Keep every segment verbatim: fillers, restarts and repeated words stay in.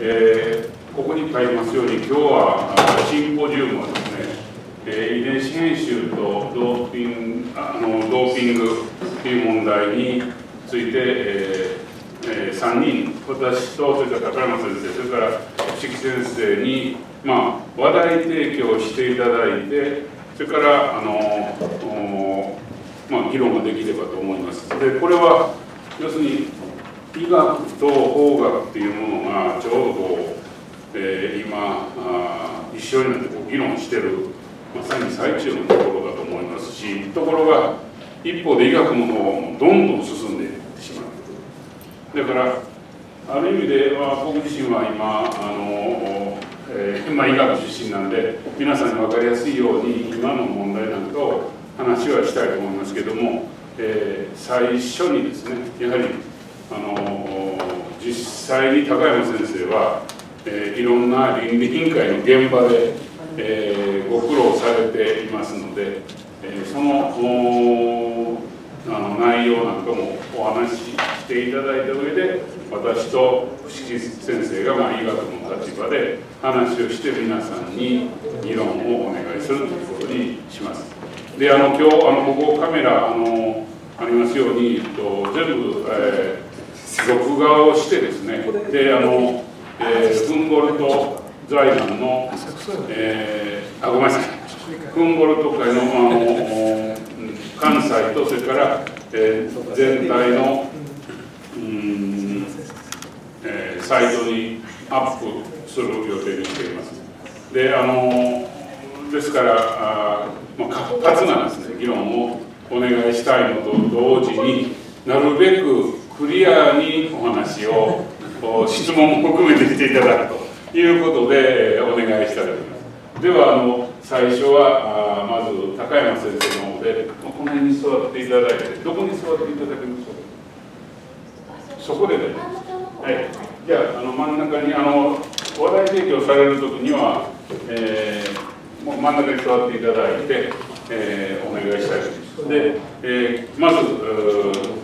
えー、ここに書いてますように、今日はシンポジウムはですね、えー、遺伝子編集とドーピング、あのドーピングという問題について、えーえー、さんにん、私と、それから高山先生、それから伏木先生に、まあ、話題提供していただいて、それからあの、まあ、議論ができればと思います。で、これは要するに医学と法学っていうものがちょうどこう、えー、今あ一緒になってこう議論してるまさに最中のところだと思いますし、ところが一方で医学の方もどんどん進んでいってしまう。だからある意味では僕自身は今あの、えー、今医学出身なんで皆さんに分かりやすいように今の問題なんかを話はしたいと思いますけども、えー、最初にですね、やはりあの実際に高山先生は、えー、いろんな倫理委員会の現場で、えー、ご苦労されていますので、えー、その、あの内容なんかもお話ししていただいた上で、私と伏木先生が、まあ、医学の立場で話をして皆さんに議論をお願いするということにします。で、あの今日あのここカメラあのありますように、と全部、えー、録画をしてですね、で、あの、えー、フンボルト財団の、えー、あ、ごめんなさい、フンボルト会の、あの関西と、それから、えー、全体の、うんえー、サイトにアップする予定にしています。で、あのですから、あ、まあ、活発なですね、議論をお願いしたいのと同時に、なるべくクリアにお話を、質問も含めてしていただくということでお願いしたいと思います。では、あの最初はまず高山先生の方で、この辺に座っていただいて、どこに座っていただけますか？そこでね、はい、じゃあ、あの真ん中に、あの話題提供されるときには、えー、もう真ん中に座っていただいて、えー、お願いしたいと思います。で、えー、まず、えー、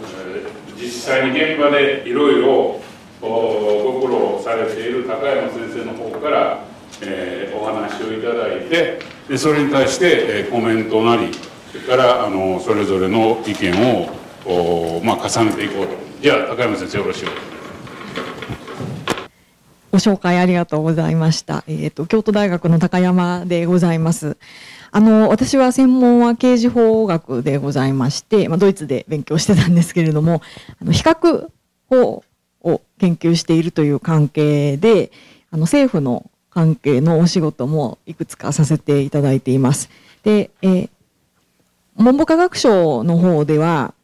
実際に現場でいろいろご苦労されている高山先生の方から、えー、お話をいただいて、でそれに対して、えー、コメントなり、それからあのそれぞれの意見を、まあ、重ねていこうと。じゃあ高山先生、よろしくお願いします。ご紹介ありがとうございました。えっと、京都大学の高山でございます。あの、私は専門は刑事法学でございまして、まあ、ドイツで勉強してたんですけれども、あの、比較法を研究しているという関係で、あの、政府の関係のお仕事もいくつかさせていただいています。で、えー、文部科学省の方では、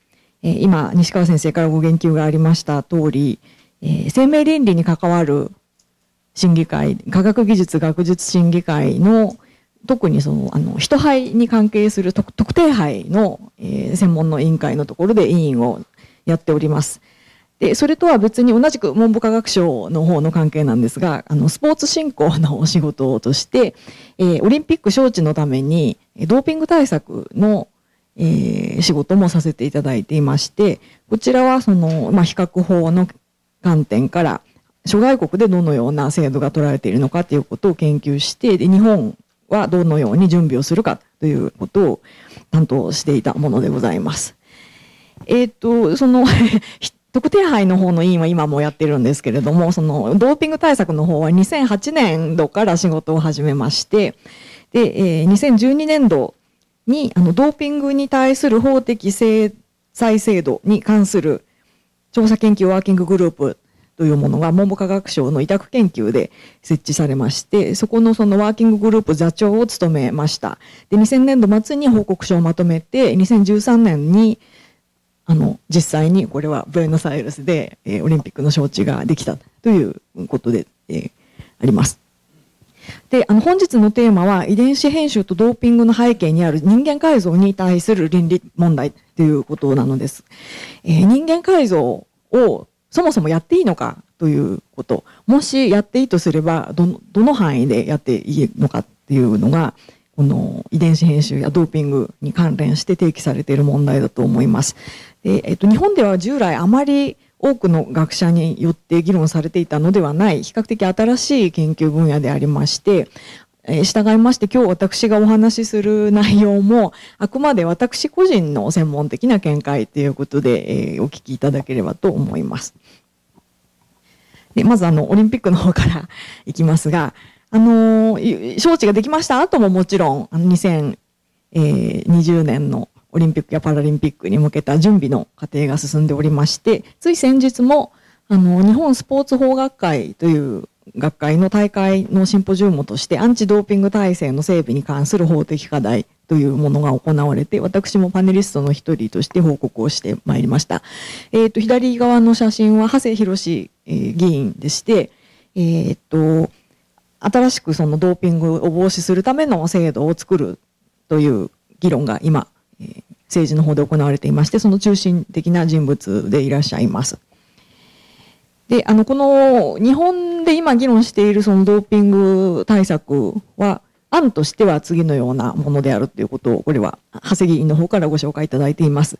えー、今、西川先生からご言及がありました通り、えー、生命倫理に関わる審議会、科学技術学術審議会の、特にその、あの、人肺に関係する特、特定肺の、えー、専門の委員会のところで委員をやっております。で、それとは別に同じく文部科学省の方の関係なんですが、あの、スポーツ振興のお仕事として、えー、オリンピック招致のために、ドーピング対策の、えー、仕事もさせていただいていまして、こちらはその、まあ、比較法の観点から、諸外国でどのような制度が取られているのかということを研究して、で、日本はどのように準備をするかということを担当していたものでございます。えっと、その、特定杯の方の委員は今もやってるんですけれども、そのドーピング対策の方はにせんはちねんどから仕事を始めまして、で、えー、にせんじゅうにねんどにあのドーピングに対する法的制裁制度に関する調査研究ワーキンググループ、というものが文部科学省の委託研究で設置されまして、そこのそのワーキンググループ座長を務めました。で、にせんねんどまつに報告書をまとめて、にせんじゅうさんねんに、あの、実際にこれはブエノスアイレスで、えー、オリンピックの招致ができたということで、えー、あります。で、あの、本日のテーマは遺伝子編集とドーピングの背景にある人間改造に対する倫理問題ということなのです。えー、人間改造をそもそもやっていいのかということ。もしやっていいとすれば、どの、どの範囲でやっていいのかっていうのが、この遺伝子編集やドーピングに関連して提起されている問題だと思います。で、えっと、日本では従来あまり多くの学者によって議論されていたのではない比較的新しい研究分野でありまして、従いまして今日私がお話しする内容もあくまで私個人の専門的な見解ということでお聞きいただければと思います。でまずあのオリンピックの方からいきますが、あの招致ができました後ももちろんにせんにじゅうねんのオリンピックやパラリンピックに向けた準備の過程が進んでおりまして、つい先日もあの日本スポーツ法学会という学会の大会のシンポジウムとしてアンチドーピング体制の整備に関する法的課題というものが行われて、私もパネリストの一人として報告をしてまいりました。えっと、左側の写真は長谷博志議員でして、えっと、新しくそのドーピングを防止するための制度を作るという議論が今、政治の方で行われていまして、その中心的な人物でいらっしゃいます。で、あの、この日本で今議論しているそのドーピング対策は、案としては次のようなものであるということを、これは長谷議員の方からご紹介いただいています。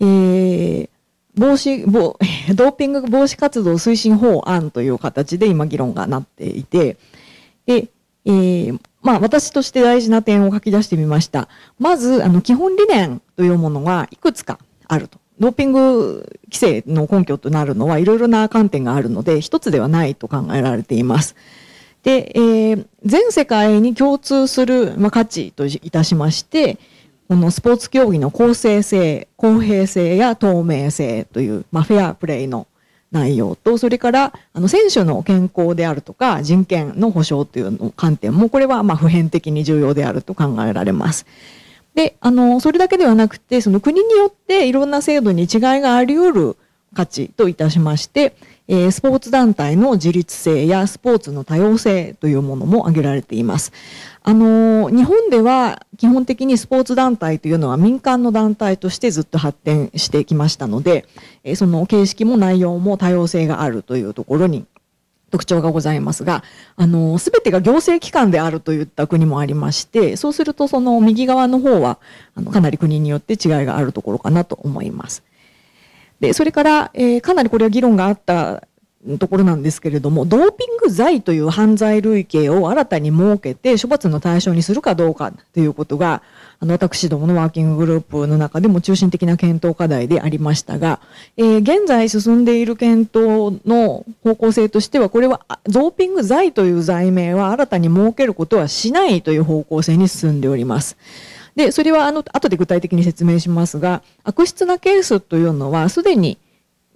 えー、防止、防、ドーピング防止活動推進法案という形で今議論がなっていて、で、えー、まあ私として大事な点を書き出してみました。まず、あの、基本理念というものはいくつかあると。ドーピング規制の根拠となるのはいろいろな観点があるので、一つではないと考えられています。で、えー、全世界に共通する、まあ、価値といたしまして、このスポーツ競技の公正性、公平性や透明性という、まあ、フェアプレイの内容と、それから、あの、選手の健康であるとか、人権の保障というの観点も、これは、まあ、普遍的に重要であると考えられます。で、あの、それだけではなくて、その国によっていろんな制度に違いがあり得る価値といたしまして、えー、スポーツ団体の自律性やスポーツの多様性というものも挙げられています。あの、日本では基本的にスポーツ団体というのは民間の団体としてずっと発展してきましたので、えー、その形式も内容も多様性があるというところに特徴がございますが、あの、すべてが行政機関であるといった国もありまして、そうするとその右側の方は、あの、かなり国によって違いがあるところかなと思います。で、それから、えー、かなりこれは議論があったところなんですけれども、ドーピング罪という犯罪類型を新たに設けて処罰の対象にするかどうかということが、あの、私どものワーキンググループの中でも中心的な検討課題でありましたが、えー、現在進んでいる検討の方向性としては、これはドーピング罪という罪名は新たに設けることはしないという方向性に進んでおります。で、それはあの、後で具体的に説明しますが、悪質なケースというのはすでに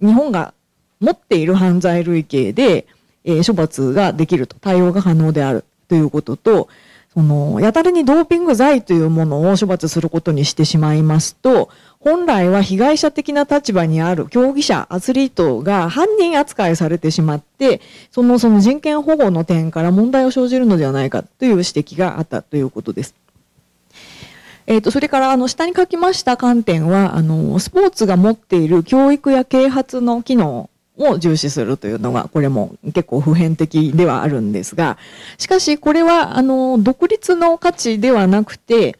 日本が持っている犯罪類型で、えー、処罰ができると、対応が可能であるということと、その、やたらにドーピング罪というものを処罰することにしてしまいますと、本来は被害者的な立場にある競技者、アスリートが犯人扱いされてしまって、その、その人権保護の点から問題を生じるのではないかという指摘があったということです。えっと、それから、あの、下に書きました観点は、あの、スポーツが持っている教育や啓発の機能、を重視するというのが、これも結構普遍的ではあるんですが、しかしこれは、あの、独立の価値ではなくて、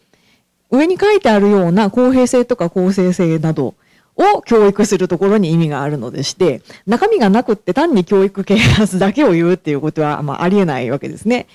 上に書いてあるような公平性とか公正性などを教育するところに意味があるのでして、中身がなくって単に教育啓発だけを言うっていうことは、まあ、ありえないわけですね。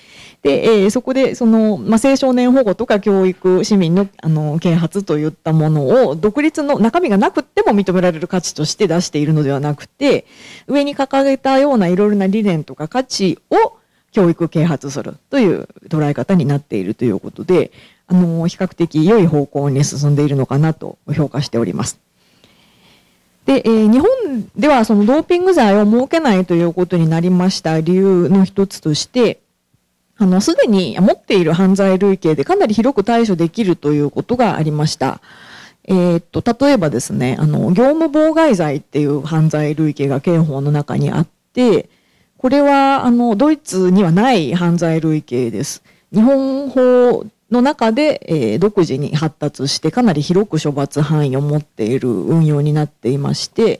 で、えー、そこで、その、まあ、青少年保護とか教育、市民の、あの、啓発といったものを、独立の中身がなくっても認められる価値として出しているのではなくて、上に掲げたようないろいろな理念とか価値を教育啓発するという捉え方になっているということで、あの、比較的良い方向に進んでいるのかなと評価しております。で、えー、日本ではそのドーピング罪を設けないということになりました理由の一つとして、あの、すでに持っている犯罪類型でかなり広く対処できるということがありました。えっと、例えばですね、あの、業務妨害罪っていう犯罪類型が刑法の中にあって、これは、あの、ドイツにはない犯罪類型です。日本法の中で、えー、独自に発達してかなり広く処罰範囲を持っている運用になっていまして、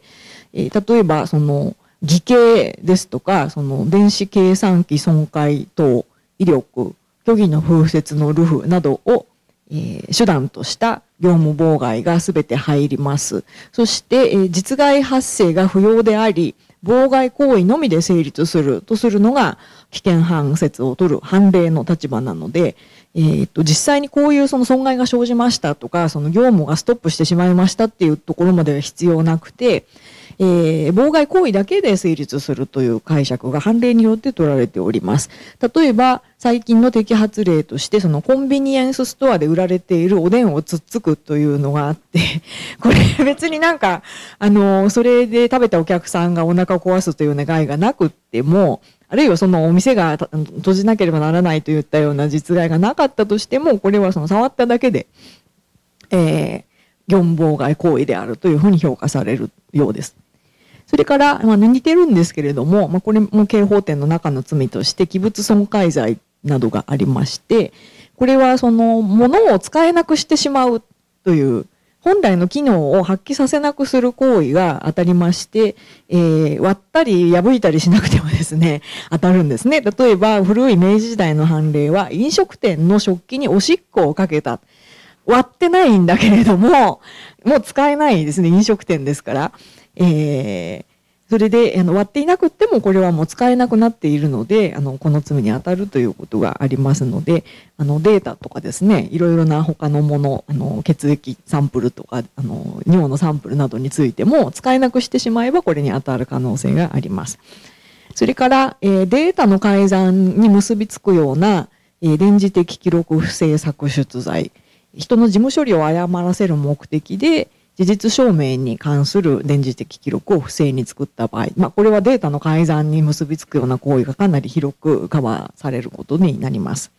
えー、例えば、その、偽計ですとか、その、電子計算機損壊等、威力、虚偽の風説の流布などを、えー、手段とした業務妨害がすべて入ります。そして、実害発生が不要であり、妨害行為のみで成立するとするのが危険判決を取る判例の立場なので、えっと、実際にこういうその損害が生じましたとか、その業務がストップしてしまいましたっていうところまでは必要なくて、えー、妨害行為だけで成立するという解釈が判例によって取られております。例えば、最近の摘発例として、そのコンビニエンスストアで売られているおでんをつっつくというのがあって、これ別になんか、あの、それで食べたお客さんがお腹を壊すという願いがなくっても、あるいはそのお店が閉じなければならないといったような実害がなかったとしても、これはその触っただけで、えー、業務妨害行為であるというふうに評価されるようです。それから、まあ、似てるんですけれども、まあ、これも刑法典の中の罪として、器物損壊罪などがありまして、これはその物を使えなくしてしまうという、本来の機能を発揮させなくする行為が当たりまして、えー、割ったり破いたりしなくてもですね、当たるんですね。例えば、古い明治時代の判例は、飲食店の食器におしっこをかけた。割ってないんだけれども、もう使えないですね、飲食店ですから。えー、それであの割っていなくってもこれはもう使えなくなっているので、あのこの罪に当たるということがありますので、あのデータとかですね、いろいろな他のもの、あの血液サンプルとかあの尿のサンプルなどについても使えなくしてしまえばこれに当たる可能性があります。それから、えー、データの改ざんに結びつくような、えー、電磁的記録不正作出罪、人の事務処理を誤らせる目的で事実証明に関する電磁的記録を不正に作った場合、まあ、これはデータの改ざんに結びつくような行為がかなり広くカバーされることになります。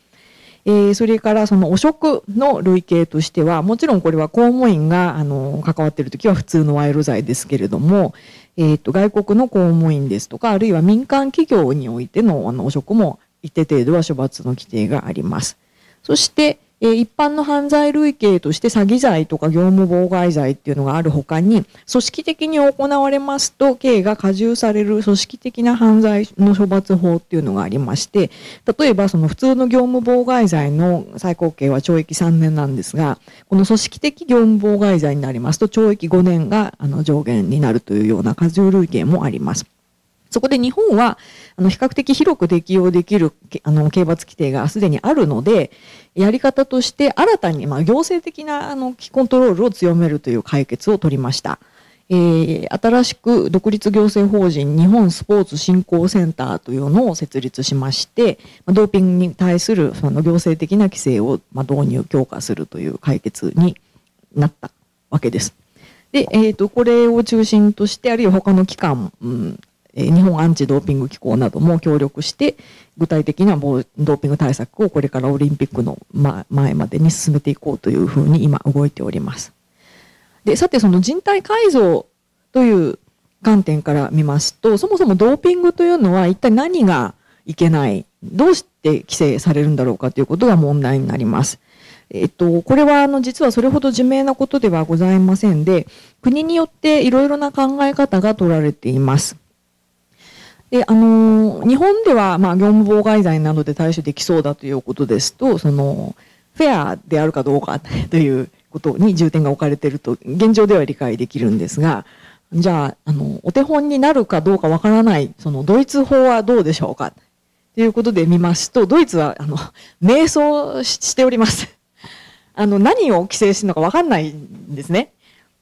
えー、それからその汚職の類型としては、もちろんこれは公務員があの関わっているときは普通の賄賂罪ですけれども、えっと、外国の公務員ですとか、あるいは民間企業においてのあの汚職も一定程度は処罰の規定があります。そして、一般の犯罪類型として詐欺罪とか業務妨害罪っていうのがある他に、組織的に行われますと、刑が加重される組織的な犯罪の処罰法っていうのがありまして、例えばその普通の業務妨害罪の最高刑は懲役さんねんなんですが、この組織的業務妨害罪になりますと、懲役ごねんがあの上限になるというような加重類型もあります。そこで日本は、あの、比較的広く適用できる、あの、刑罰規定がすでにあるので、やり方として新たに、まあ、行政的な、あの、コントロールを強めるという解決を取りました。えー、新しく独立行政法人日本スポーツ振興センターというのを設立しまして、ドーピングに対する、その、行政的な規制を、まあ、導入、強化するという解決になったわけです。で、えっと、これを中心として、あるいは他の機関、うん日本アンチドーピング機構なども協力して、具体的なドーピング対策をこれからオリンピックの前までに進めていこうというふうに今動いております。で、さてその人体改造という観点から見ますと、そもそもドーピングというのは一体何がいけない、どうして規制されるんだろうかということが問題になります。えっと、これはあの実はそれほど自明なことではございませんで、国によっていろいろな考え方が取られています。で、あのー、日本では、まあ、業務妨害罪などで対処できそうだということですと、その、フェアであるかどうかということに重点が置かれていると、現状では理解できるんですが、じゃあ、あの、お手本になるかどうかわからない、その、ドイツ法はどうでしょうかということで見ますと、ドイツは、あの、迷走しております。あの、何を規制しているのかわかんないんですね。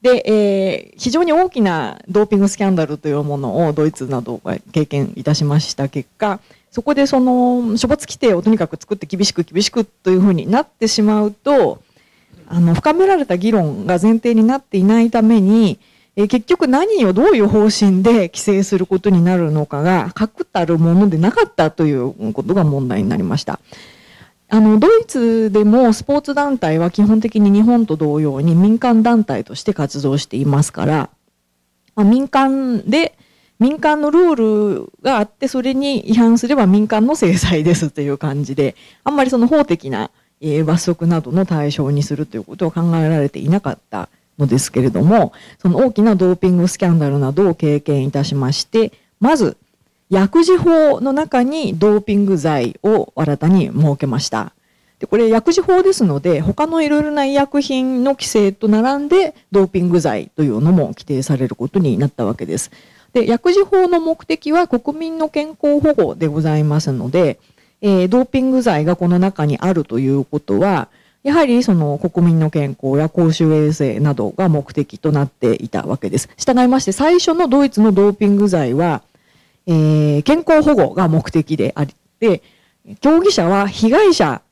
で、えー、非常に大きなドーピングスキャンダルというものをドイツなどが経験いたしました結果、そこでその処罰規定をとにかく作って厳しく厳しくというふうになってしまうと、あの、深められた議論が前提になっていないために、えー、結局何をどういう方針で規制することになるのかが確たるものでなかったということが問題になりました。あの、ドイツでもスポーツ団体は基本的に日本と同様に民間団体として活動していますから、まあ、民間で、民間のルールがあって、それに違反すれば民間の制裁ですという感じで、あんまりその法的な、えー、罰則などの対象にするということは考えられていなかったのですけれども、その大きなドーピングスキャンダルなどを経験いたしまして、まず、薬事法の中にドーピング罪を新たに設けました。でこれ薬事法ですので、他のいろいろな医薬品の規制と並んでドーピング罪というのも規定されることになったわけです。で薬事法の目的は国民の健康保護でございますので、えー、ドーピング罪がこの中にあるということは、やはりその国民の健康や公衆衛生などが目的となっていたわけです。従いまして最初のドイツのドーピング罪は、えー、健康保護が目的であって、競技者は被害者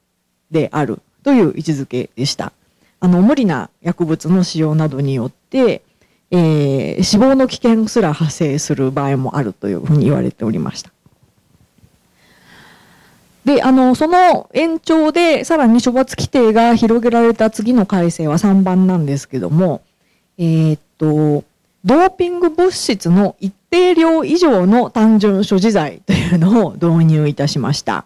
であるという位置づけでした。あの無理な薬物の使用などによって、えー、死亡の危険すら発生する場合もあるというふうに言われておりました。で、あの、その延長で、さらに処罰規定が広げられた次の改正はさんばんなんですけども、えー、っと、ドーピング物質の一定量以上の単純所持罪というのを導入いたしました。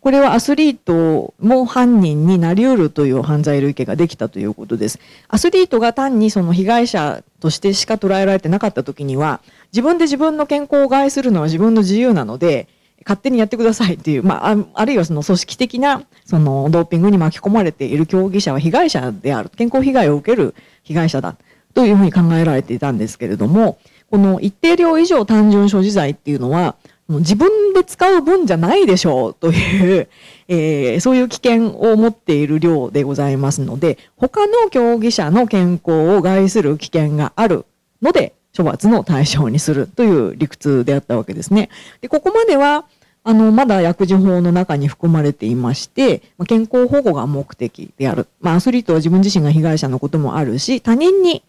これはアスリートも犯人になり得るという犯罪類型ができたということです。アスリートが単にその被害者としてしか捉えられてなかった時には、自分で自分の健康を害するのは自分の自由なので、勝手にやってくださいっていう、まあ、あるいはその組織的な、そのドーピングに巻き込まれている競技者は被害者である。健康被害を受ける被害者だ。というふうに考えられていたんですけれども、この一定量以上単純所持罪っていうのは、自分で使う分じゃないでしょうという、えー、そういう危険を持っている量でございますので、他の競技者の健康を害する危険があるので、処罰の対象にするという理屈であったわけですね。で、ここまでは、あの、まだ薬事法の中に含まれていまして、健康保護が目的である。まあ、アスリートは自分自身が被害者のこともあるし、他人に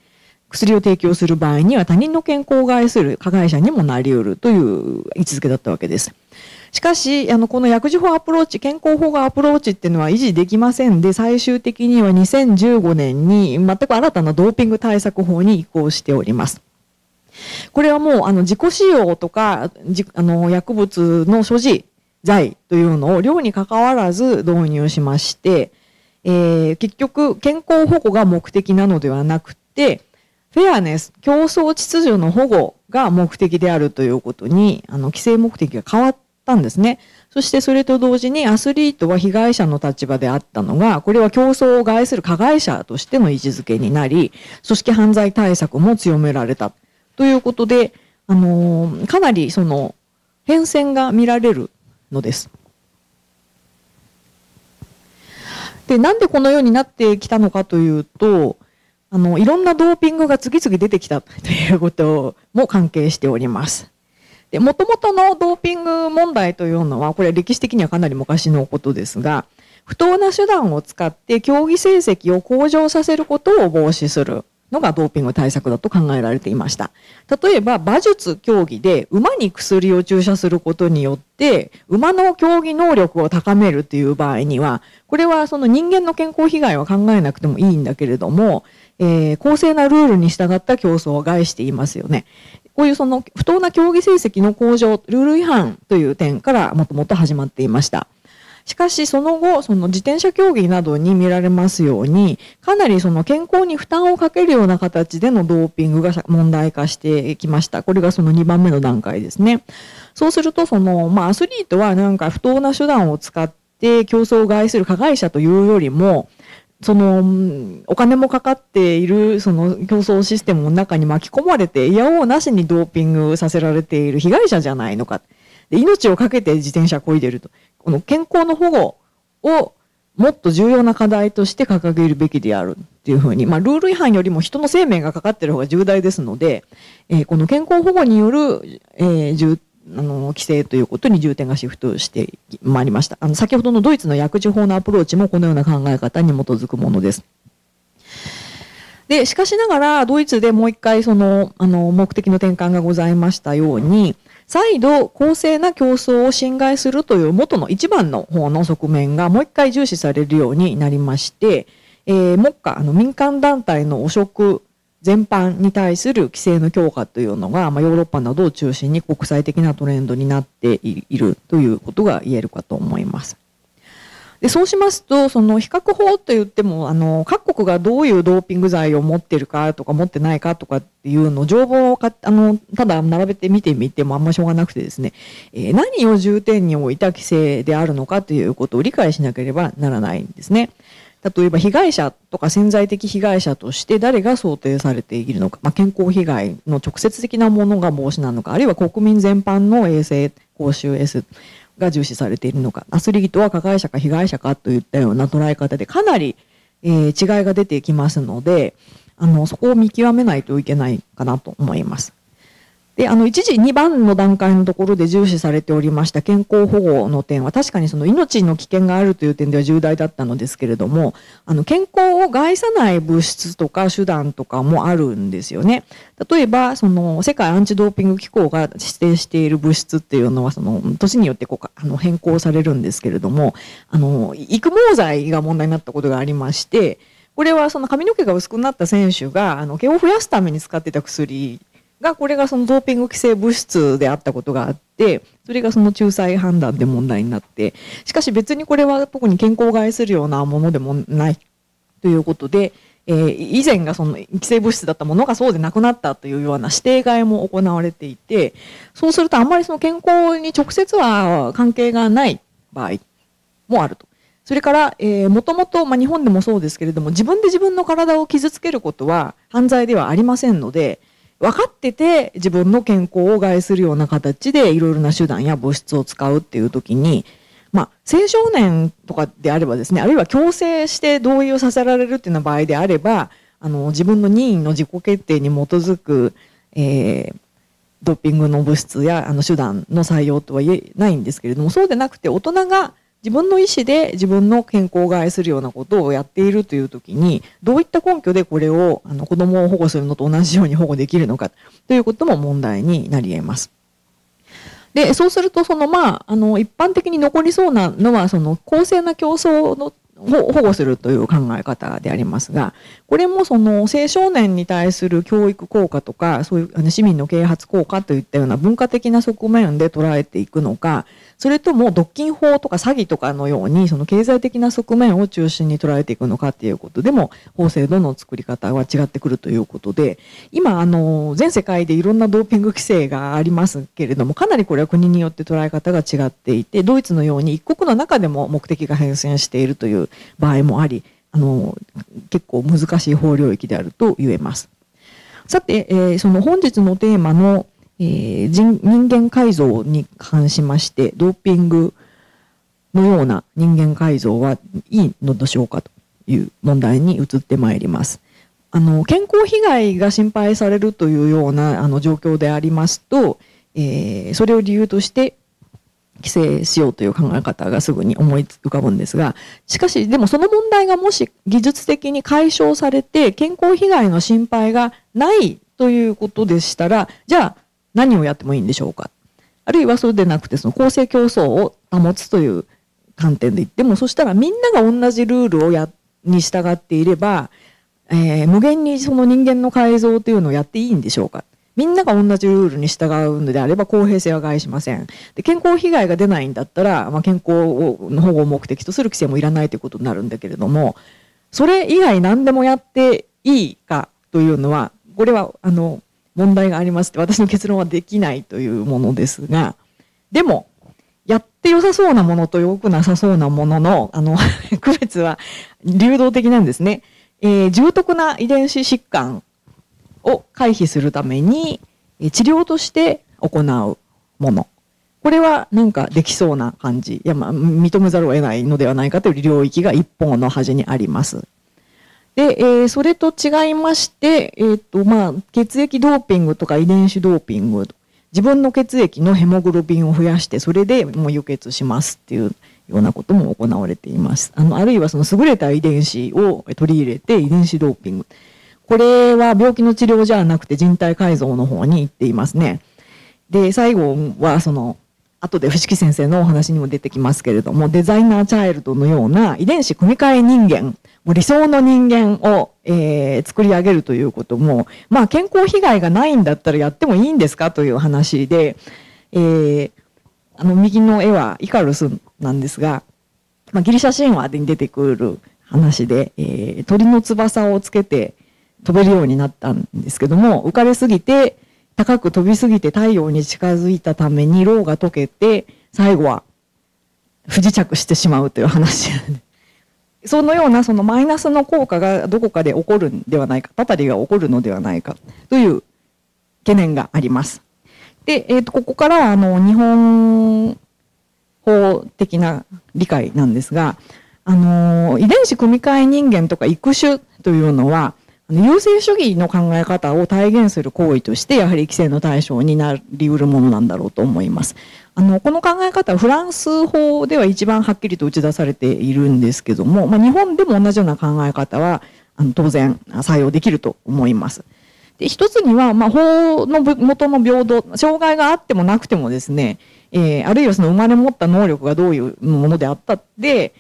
薬を提供する場合には他人の健康を害する加害者にもなり得るという位置づけだったわけです。しかし、あの、この薬事法アプローチ、健康保護アプローチっていうのは維持できませんで、最終的にはにせんじゅうごねんに全く新たなドーピング対策法に移行しております。これはもう、あの、自己使用とか、あの、薬物の所持罪というのを量に関わらず導入しまして、えー、結局、健康保護が目的なのではなくて、フェアネス、競争秩序の保護が目的であるということに、あの、規制目的が変わったんですね。そしてそれと同時にアスリートは被害者の立場であったのが、これは競争を害する加害者としての位置づけになり、組織犯罪対策も強められた。ということで、あのー、かなりその、変遷が見られるのです。で、なんでこのようになってきたのかというと、あの、いろんなドーピングが次々出てきたということも関係しております。で、元々のドーピング問題というのは、これは歴史的にはかなり昔のことですが、不当な手段を使って競技成績を向上させることを防止するのがドーピング対策だと考えられていました。例えば、馬術競技で馬に薬を注射することによって、馬の競技能力を高めるという場合には、これはその人間の健康被害は考えなくてもいいんだけれども、えー、公正なルールに従った競争を害していますよね。こういうその不当な競技成績の向上、ルール違反という点からもともと始まっていました。しかしその後、その自転車競技などに見られますように、かなりその健康に負担をかけるような形でのドーピングが問題化してきました。これがそのにばんめの段階ですね。そうすると、その、まあアスリートはなんか不当な手段を使って競争を害する加害者というよりも、その、お金もかかっている、その競争システムの中に巻き込まれて、いやおうなしにドーピングさせられている被害者じゃないのか。で、命をかけて自転車こいでると。この健康の保護をもっと重要な課題として掲げるべきであるっていうふうに、まあ、ルール違反よりも人の生命がかかっている方が重大ですので、えー、この健康保護による、えー、重あの、規制ということに重点がシフトしてまいりました。あの、先ほどのドイツの薬事法のアプローチもこのような考え方に基づくものです。で、しかしながら、ドイツでもう一回その、あの、目的の転換がございましたように、再度公正な競争を侵害するという元の一番の方の側面がもう一回重視されるようになりまして、えー、目下、あの、民間団体の汚職、全般に対する規制の強化というのが、まあ、ヨーロッパなどを中心に国際的なトレンドになっているということが言えるかと思います。でそうしますと、その比較法といっても、あの各国がどういうドーピング剤を持ってるかとか持ってないかとかっていうのを情報をかあのただ並べて見てみてもあんましょうがなくてですね、えー、何を重点に置いた規制であるのかということを理解しなければならないんですね。例えば被害者とか潜在的被害者として誰が想定されているのか、まあ、健康被害の直接的なものが防止なのか、あるいは国民全般の衛生公衆衛生が重視されているのか、アスリートは加害者か被害者かといったような捉え方でかなり、えー、違いが出てきますので、あのそこを見極めないといけないかなと思います。で、あのいちじ、にばんの段階のところで重視されておりました健康保護の点は、確かにその命の危険があるという点では重大だったのですけれども、あの健康を害さない物質とか手段とかもあるんですよね。例えばその世界アンチドーピング機構が指定している物質っていうのは、その年によってこうあの変更されるんですけれども、あの育毛剤が問題になったことがありまして、これはその髪の毛が薄くなった選手があの毛を増やすために使ってた薬が、これがそのドーピング規制物質であったことがあって、それがその仲裁判断で問題になって、しかし別にこれは特に健康を害するようなものでもないということで、えー、以前がその規制物質だったものがそうでなくなったというような指定外も行われていて、そうするとあんまりその健康に直接は関係がない場合もあると。それから、えー、もともと、まあ、日本でもそうですけれども、自分で自分の体を傷つけることは犯罪ではありませんので、分かってて自分の健康を害するような形でいろいろな手段や物質を使うっていう時に、まあ、青少年とかであればですね、あるいは強制して同意をさせられるっていうような場合であれば、あの自分の任意の自己決定に基づく、えー、ドッピングの物質やあの手段の採用とは言えないんですけれども、そうでなくて大人が自分の意思で自分の健康を害するようなことをやっているというときに、どういった根拠でこれをあの子供を保護するのと同じように保護できるのかということも問題になり得ます。で、そうすると、そのまあ、あの一般的に残りそうなのは、その公正な競争のを保護するという考え方でありますが、これもその青少年に対する教育効果とか、そういう市民の啓発効果といったような文化的な側面で捉えていくのか、それとも独禁法とか詐欺とかのようにその経済的な側面を中心に捉えていくのかということでも、法制度の作り方は違ってくるということで、今あの全世界でいろんなドーピング規制がありますけれども、かなりこれは国によって捉え方が違っていて、ドイツのように一国の中でも目的が変遷しているという場合もあり、あの結構難しい法領域であると言えます。さて、えー、その本日のテーマの、えー、人、人間改造に関しまして、ドーピングのような人間改造はいいのでしょうかという問題に移ってまいります。あの健康被害が心配されるというようなあの状況でありますと、えー、それを理由として規制しようという考え方がすぐに思い浮かぶんですが、しかしでもその問題がもし技術的に解消されて健康被害の心配がないということでしたら、じゃあ何をやってもいいんでしょうか。あるいはそうでなくて、その公正競争を保つという観点で言っても、そしたらみんなが同じルールをやに従っていれば、えー、無限にその人間の改造というのをやっていいんでしょうか。みんなが同じルールに従うのであれば公平性は害しません。で、健康被害が出ないんだったら、まあ、健康の保護を目的とする規制もいらないということになるんだけれども、それ以外何でもやっていいかというのは、これはあの問題がありますって、私の結論はできないというものですが、でもやって良さそうなものと良くなさそうなものの、あの区別は流動的なんですね。えー、重篤な遺伝子疾患を回避するために治療として行うもの、これはなんかできそうな感じ、いや、まあ、認めざるを得ないのではないかという領域が一方の端にあります。で、えー、それと違いまして、えーとまあ、血液ドーピングとか遺伝子ドーピング、自分の血液のヘモグロビンを増やしてそれでもう輸血しますっていうようなことも行われています。あの、あるいはその優れた遺伝子を取り入れて遺伝子ドーピング。これは病気の治療じゃなくて人体改造の方に行っていますね。で、最後はその、後で伏木先生のお話にも出てきますけれども、デザイナーチャイルドのような遺伝子組み換え人間、もう理想の人間を、えー、作り上げるということも、まあ健康被害がないんだったらやってもいいんですかという話で、えー、あの右の絵はイカルスなんですが、まあ、ギリシャ神話に出てくる話で、えー、鳥の翼をつけて飛べるようになったんですけども、浮かれすぎて、高く飛びすぎて太陽に近づいたために、ろうが溶けて、最後は不時着してしまうという話。そのようなそのマイナスの効果がどこかで起こるんではないか、たたりが起こるのではないかという懸念があります。で、えっと、ここからはあの日本法的な理解なんですが、あの遺伝子組み換え人間とか育種というのは、優生主義の考え方を体現する行為として、やはり規制の対象になりうるものなんだろうと思います。あの、この考え方はフランス法では一番はっきりと打ち出されているんですけども、まあ、日本でも同じような考え方は、あの、当然採用できると思います。で、一つには、まあ、法の元の平等、障害があってもなくてもですね、えー、あるいはその生まれ持った能力がどういうものであったって、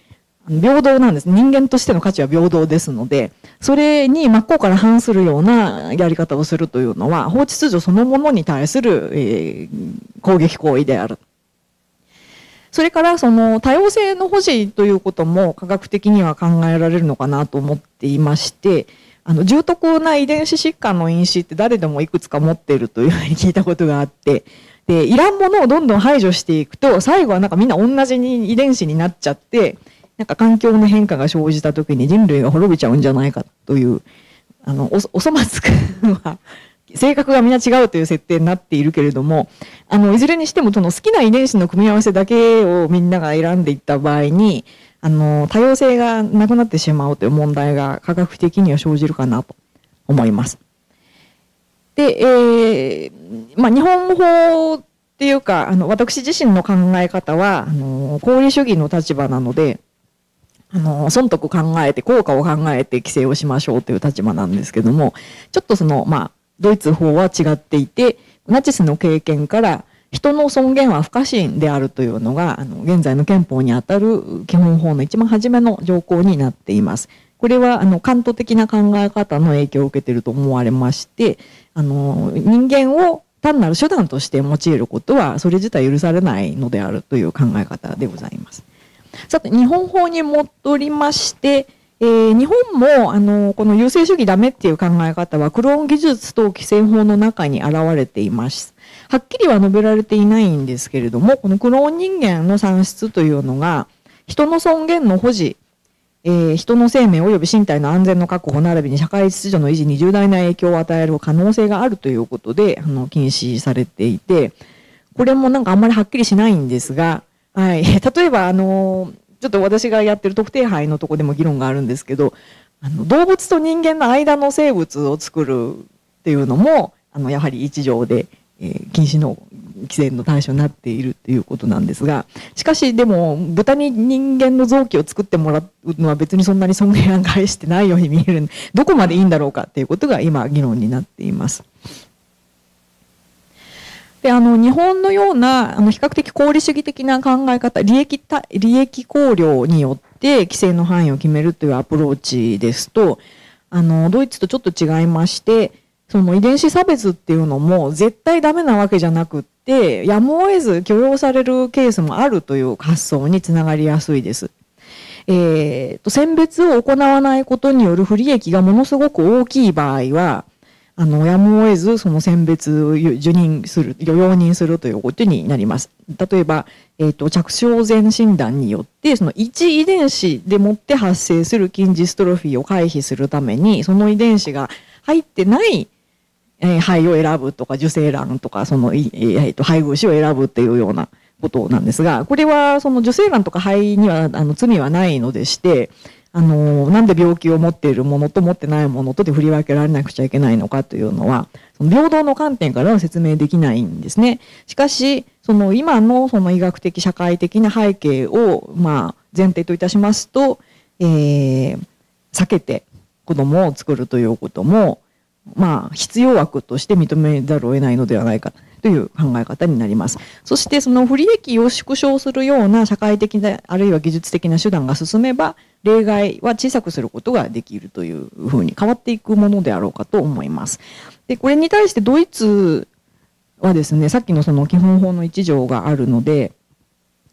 平等なんです。人間としての価値は平等ですので、それに真っ向から反するようなやり方をするというのは、法秩序そのものに対する、えー、攻撃行為である。それから、その多様性の保持ということも科学的には考えられるのかなと思っていまして、あの、重篤な遺伝子疾患の因子って誰でもいくつか持っているというふうに聞いたことがあって、で、いらんものをどんどん排除していくと、最後はなんかみんな同じ遺伝子になっちゃって、なんか環境の変化が生じた時に人類が滅びちゃうんじゃないかという、あの、お、おそ松くんは、性格がみんな違うという設定になっているけれども、あの、いずれにしてもその好きな遺伝子の組み合わせだけをみんなが選んでいった場合に、あの、多様性がなくなってしまうという問題が科学的には生じるかなと思います。で、えー、まあ、日本法っていうか、あの、私自身の考え方は、あの、功利主義の立場なので、あの、損得考えて、効果を考えて規制をしましょうという立場なんですけども、ちょっとその、まあ、ドイツ法は違っていて、ナチスの経験から、人の尊厳は不可侵であるというのが、あの、現在の憲法にあたる基本法の一番初めの条項になっています。これは、あの、カント的な考え方の影響を受けていると思われまして、あの、人間を単なる手段として用いることは、それ自体許されないのであるという考え方でございます。さて、日本法に戻りまして、えー、日本も、あの、この優生主義ダメっていう考え方は、クローン技術等規制法の中に現れています。はっきりは述べられていないんですけれども、このクローン人間の産出というのが、人の尊厳の保持、えー、人の生命及び身体の安全の確保並びに社会秩序の維持に重大な影響を与える可能性があるということで、あの、禁止されていて、これもなんかあんまりはっきりしないんですが、はい。例えば、あの、ちょっと私がやってる特定杯のとこでも議論があるんですけど、あの、動物と人間の間の生物を作るっていうのも、あの、やはり一条で、えー、禁止の規制の対象になっているということなんですが、しかしでも、豚に人間の臓器を作ってもらうのは別にそんなに尊厳を返してないように見える、どこまでいいんだろうかっていうことが今議論になっています。で、あの、日本のような、あの、比較的功利主義的な考え方、利益、利益考慮によって規制の範囲を決めるというアプローチですと、あの、ドイツとちょっと違いまして、その遺伝子差別っていうのも絶対ダメなわけじゃなくって、やむを得ず許容されるケースもあるという発想につながりやすいです。えーと、選別を行わないことによる不利益がものすごく大きい場合は、あの、やむを得ず、その選別を受認する、容認するということになります。例えば、えっと、着床前診断によって、そのいち遺伝子でもって発生する筋ジストロフィーを回避するために、その遺伝子が入ってない、えー、胚を選ぶとか、受精卵とか、その、えー、と胚偶子を選ぶっていうようなことなんですが、これは、その受精卵とか胚には、あの、罪はないのでして、あの、なんで病気を持っているものと持ってないものとで振り分けられなくちゃいけないのかというのは、その平等の観点からは説明できないんですね。しかし、その今のその医学的社会的な背景を、まあ、前提といたしますと、えー、避けて子供を作るということも、まあ、必要枠として認めざるを得ないのではないかという考え方になります。そして、その不利益を縮小するような社会的な、あるいは技術的な手段が進めば、例外は小さくすることができるというふうに変わっていくものであろうかと思います。で、これに対してドイツはですね、さっきのその基本法の一条があるので、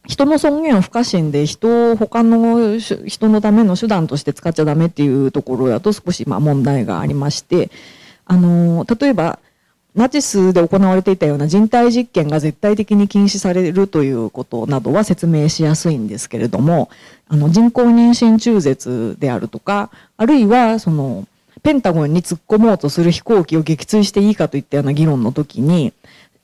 人の尊厳は不可侵で、人を他の人のための手段として使っちゃダメっていうところだと少しまあ問題がありまして、あの、例えば、ナチスで行われていたような人体実験が絶対的に禁止されるということなどは説明しやすいんですけれども、あの人工妊娠中絶であるとか、あるいはそのペンタゴンに突っ込もうとする飛行機を撃墜していいかといったような議論の時に、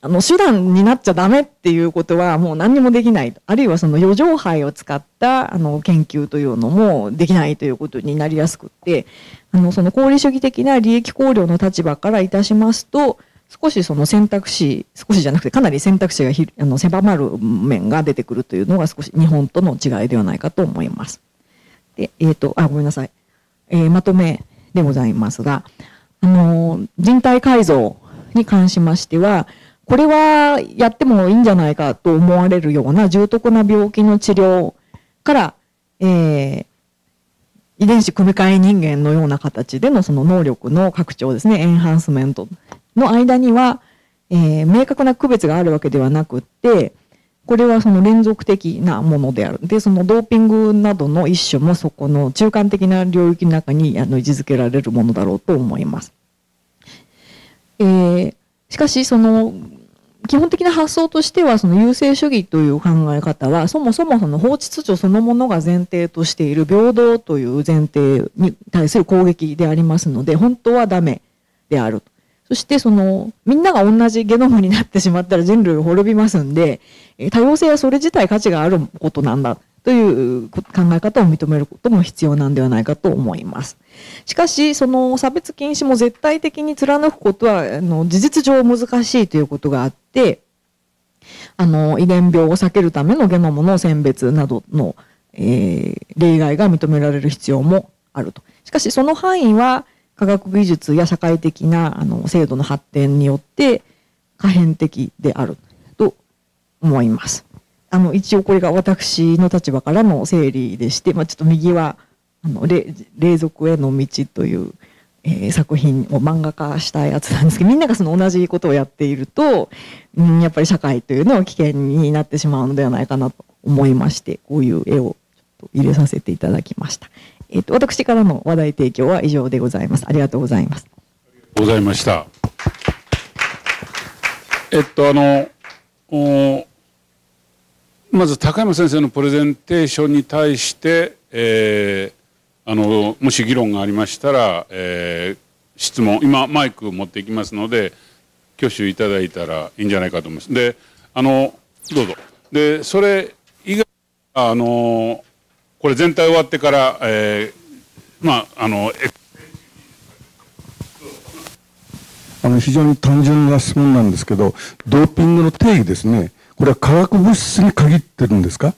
あの手段になっちゃダメっていうことはもう何にもできない。あるいはその余剰肺を使ったあの研究というのもできないということになりやすくって、あのその功利主義的な利益考慮の立場からいたしますと、少しその選択肢、少しじゃなくてかなり選択肢がひあの狭まる面が出てくるというのが少し日本との違いではないかと思います。で、えっ、ー、と、あ、ごめんなさい、えー。まとめでございますが、あの、人体改造に関しましては、これはやってもいいんじゃないかと思われるような重篤な病気の治療から、えー遺伝子組み換え人間のような形でのその能力の拡張ですね、エンハンスメントの間には、えー、明確な区別があるわけではなくって、これはその連続的なものである。で、そのドーピングなどの一種もそこの中間的な領域の中にあの位置づけられるものだろうと思います。えー、しかし、その、基本的な発想としては、その優生主義という考え方は、そもそもその法秩序そのものが前提としている平等という前提に対する攻撃でありますので、本当はダメである。そしてその、みんなが同じゲノムになってしまったら人類滅びますんで、多様性はそれ自体価値があることなんだという考え方を認めることも必要なんではないかと思います。しかし、その差別禁止も絶対的に貫くことは、あの、事実上難しいということがあって、あの、遺伝病を避けるためのゲノムの選別などの、えー、例外が認められる必要もあると。しかし、その範囲は科学技術や社会的な、あの、制度の発展によって可変的であると思います。あの、一応これが私の立場からの整理でして、まあ、ちょっと右は、あの、隷属への道という、えー、作品を漫画化したやつなんですけど、みんながその同じことをやっていると、うん、やっぱり社会というのは危険になってしまうのではないかなと思いまして、こういう絵をちょっと入れさせていただきました。えっと、私からの話題提供は以上でございます。ありがとうございます。ありがとうございました。えっと、あの、おまず高山先生のプレゼンテーションに対して、えー、あのもし議論がありましたら、えー、質問、今マイクを持っていきますので挙手いただいたらいいんじゃないかと思います。で、あのどうぞ。で、それ以外あのこれ全体終わってから、えー、まああのあの非常に単純な質問なんですけど、ドーピングの定義ですね。これは化学物質に限ってるんですか？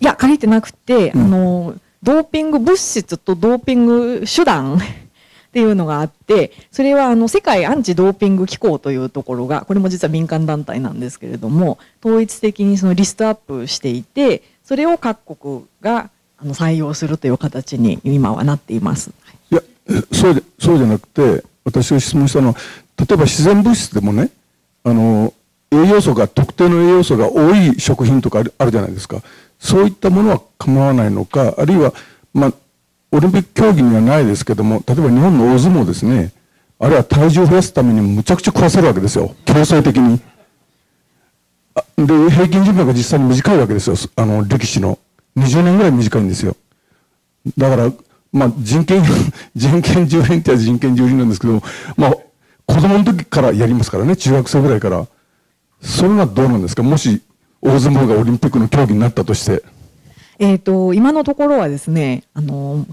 いや、限ってなくて、うん、あの、ドーピング物質とドーピング手段っていうのがあって、それはあの、世界アンチドーピング機構というところが、これも実は民間団体なんですけれども、統一的にそのリストアップしていて、それを各国があの採用するという形に今はなっています。いや、そうで、そうじゃなくて、私が質問したのは、例えば自然物質でもね、あの、栄養素が、特定の栄養素が多い食品とかある、あるじゃないですか。そういったものは構わないのか、あるいは、まあ、オリンピック競技にはないですけども、例えば日本の大相撲ですね、あれは体重を増やすためにむちゃくちゃ食わせるわけですよ。強制的に。あで、平均寿命が実際に短いわけですよ。あの、力士の。にじゅうねんぐらい短いんですよ。だから、まあ、人権、人権蹂躙っては人権蹂躙なんですけども、まあ、子供の時からやりますからね、中学生ぐらいから。それはどうなんですか、もし大相撲がオリンピックの競技になったとして。えっと、今のところはですね、あの、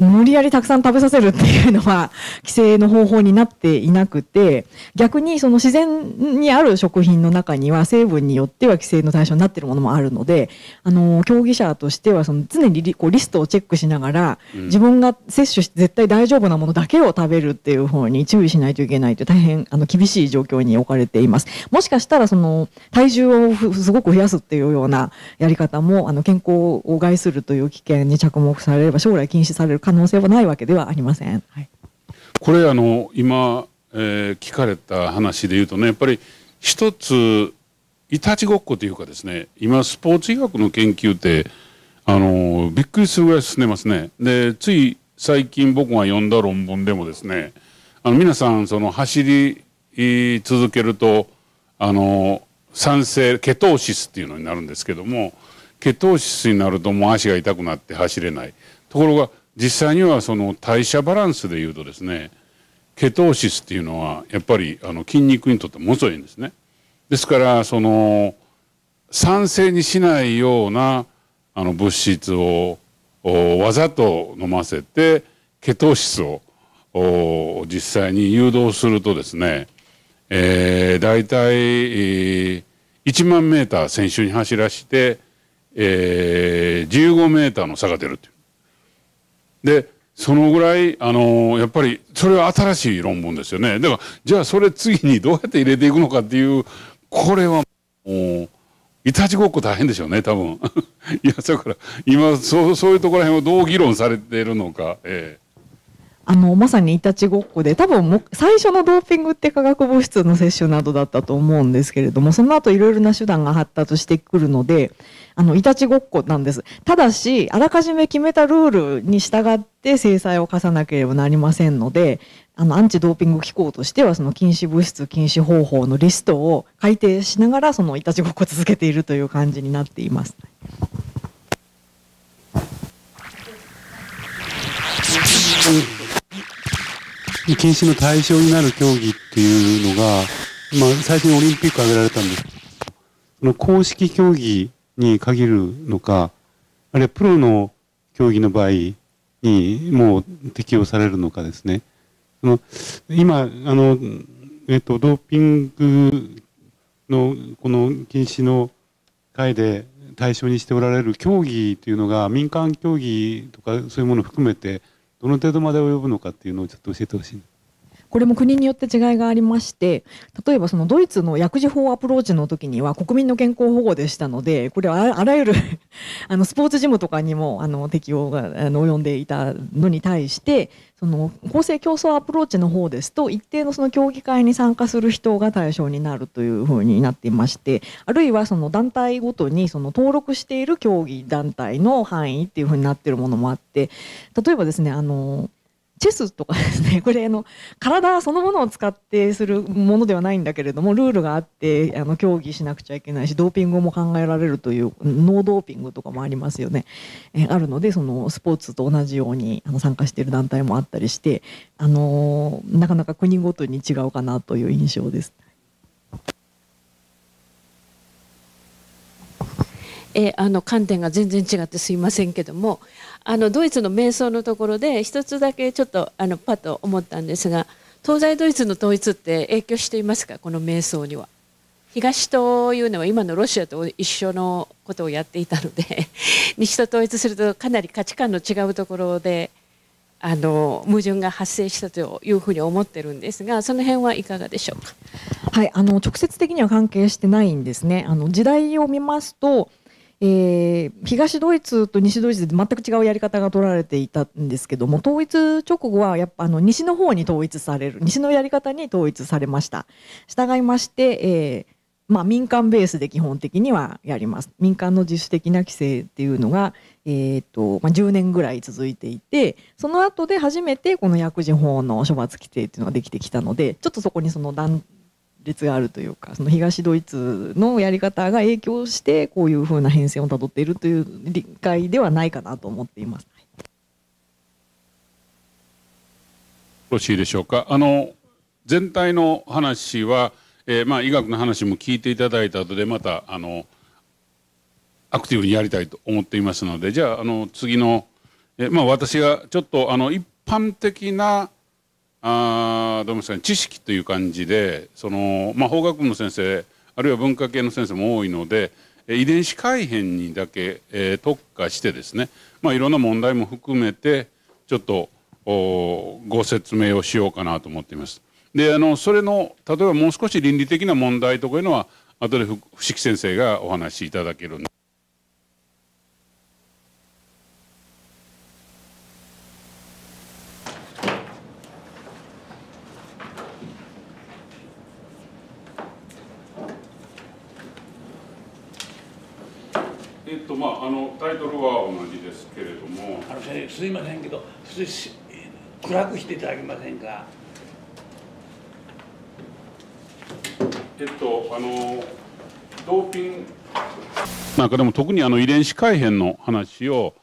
無理やりたくさん食べさせるっていうのは規制の方法になっていなくて、逆にその自然にある食品の中には成分によっては規制の対象になっているものもあるので、あの、競技者としてはその常に リ, こうリストをチェックしながら、自分が摂取して絶対大丈夫なものだけを食べるっていう方に注意しないといけないという大変あの厳しい状況に置かれています。もしかしたらその体重をすごく増やすっていうようなやり方も、あの、健康を害するという危険に着目されれば将来禁止される可能性はないわけではありません。はい、これあの今、えー、聞かれた話で言うとね、やっぱり一ついたちごっこというかですね、今スポーツ医学の研究ってあのびっくりするぐらい進んでますね。でつい最近僕が読んだ論文でもですね、あの皆さんその走り続けるとあの酸性ケトーシスっていうのになるんですけども、ケトーシスになるともう足が痛くなって走れない。ところが実際にはその代謝バランスでいうとですね、ケトーシスっていうのはやっぱりあの筋肉にとってものすごいんですね。ですからその酸性にしないようなあの物質をわざと飲ませてケトーシスを実際に誘導するとですね、えー、大体、えー、いちまんメーター先週に走らして、えー、じゅうごメーターの差が出るという。でそのぐらいあのやっぱりそれは新しい論文ですよね。だからじゃあそれ次にどうやって入れていくのかっていう、これはもういたちごっこ大変でしょうね多分いやだから今そう、そういうところら辺をどう議論されているのか、えー、あのまさにいたちごっこで、多分も最初のドーピングって化学物質の摂取などだったと思うんですけれども、その後いろいろな手段が発達してくるので。あの、いたちごっこなんです。ただし、あらかじめ決めたルールに従って制裁を課さなければなりませんので、あの、アンチドーピング機構としては、その禁止物質、禁止方法のリストを改定しながら、そのいたちごっこを続けているという感じになっています。禁止の対象になる競技っていうのが、まあ、最初にオリンピック挙げられたんです。その公式競技に限るのか、あるいはプロの競技の場合にもう適用されるのかですね。その今あの、えっと、ドーピングのこの禁止の会で対象にしておられる競技というのが、民間競技とかそういうものを含めてどの程度まで及ぶのかっていうのをちょっと教えてほしい。これも国によって違いがありまして、例えばそのドイツの薬事法アプローチの時には国民の健康保護でしたので、これはあらゆるあのスポーツジムとかにもあの適用があの及んでいたのに対して、その公正競争アプローチの方ですと、一定のその競技会に参加する人が対象になるというふうになっていまして、あるいはその団体ごとにその登録している競技団体の範囲っていうふうになっているものもあって、例えばですね、あのチェスとかですね、これあの体そのものを使ってするものではないんだけれども、ルールがあってあの競技しなくちゃいけないし、ドーピングも考えられるという、ノードーピングとかもありますよね。えあるので、そのスポーツと同じようにあの参加している団体もあったりして、あのなかなか国ごとに違うかなという印象です。えあの観点が全然違ってすいませんけども、あのドイツの瞑想のところで一つだけちょっとあのパッと思ったんですが、東西ドイツの統一って影響していますか、この瞑想には。東というのは今のロシアと一緒のことをやっていたので西と統一するとかなり価値観の違うところであの矛盾が発生したというふうに思ってるんですが、その辺はいかがでしょうか。はい、あの直接的には関係してないんですね。あの時代を見ますと、えー、東ドイツと西ドイツで全く違うやり方が取られていたんですけども、統一直後はやっぱあの西の方に統一される、西のやり方に統一されました。従いまして、えーまあ、民間ベースで基本的にはやります。民間の自主的な規制っていうのが、えーとまあ、じゅうねんぐらい続いていて、その後で初めてこの薬事法の処罰規定っていうのができてきたので、ちょっとそこにその段列があるというか、その東ドイツのやり方が影響してこういうふうな変遷をたどっているという理解ではないかなと思っています。よろしいでしょうか。あの全体の話は、えー、まあ医学の話も聞いていただいた後でまたあのアクティブにやりたいと思っていますので、じゃあ、あの次の、えー、まあ私がちょっとあの一般的なあどうもですかね、知識という感じで、その、まあ、法学部の先生あるいは文化系の先生も多いので、遺伝子改変にだけ、えー、特化してですね、まあ、いろんな問題も含めてちょっとご説明をしようかなと思っています。であのそれの例えばもう少し倫理的な問題とかいうのは後で伏木先生がお話しいただけるんで。えっとまああのタイトルは同じですけれども、あの先生すいませんけど、普通暗くしていただけませんか。えっとあのドーピングなんかでも特にあの遺伝子改変の話を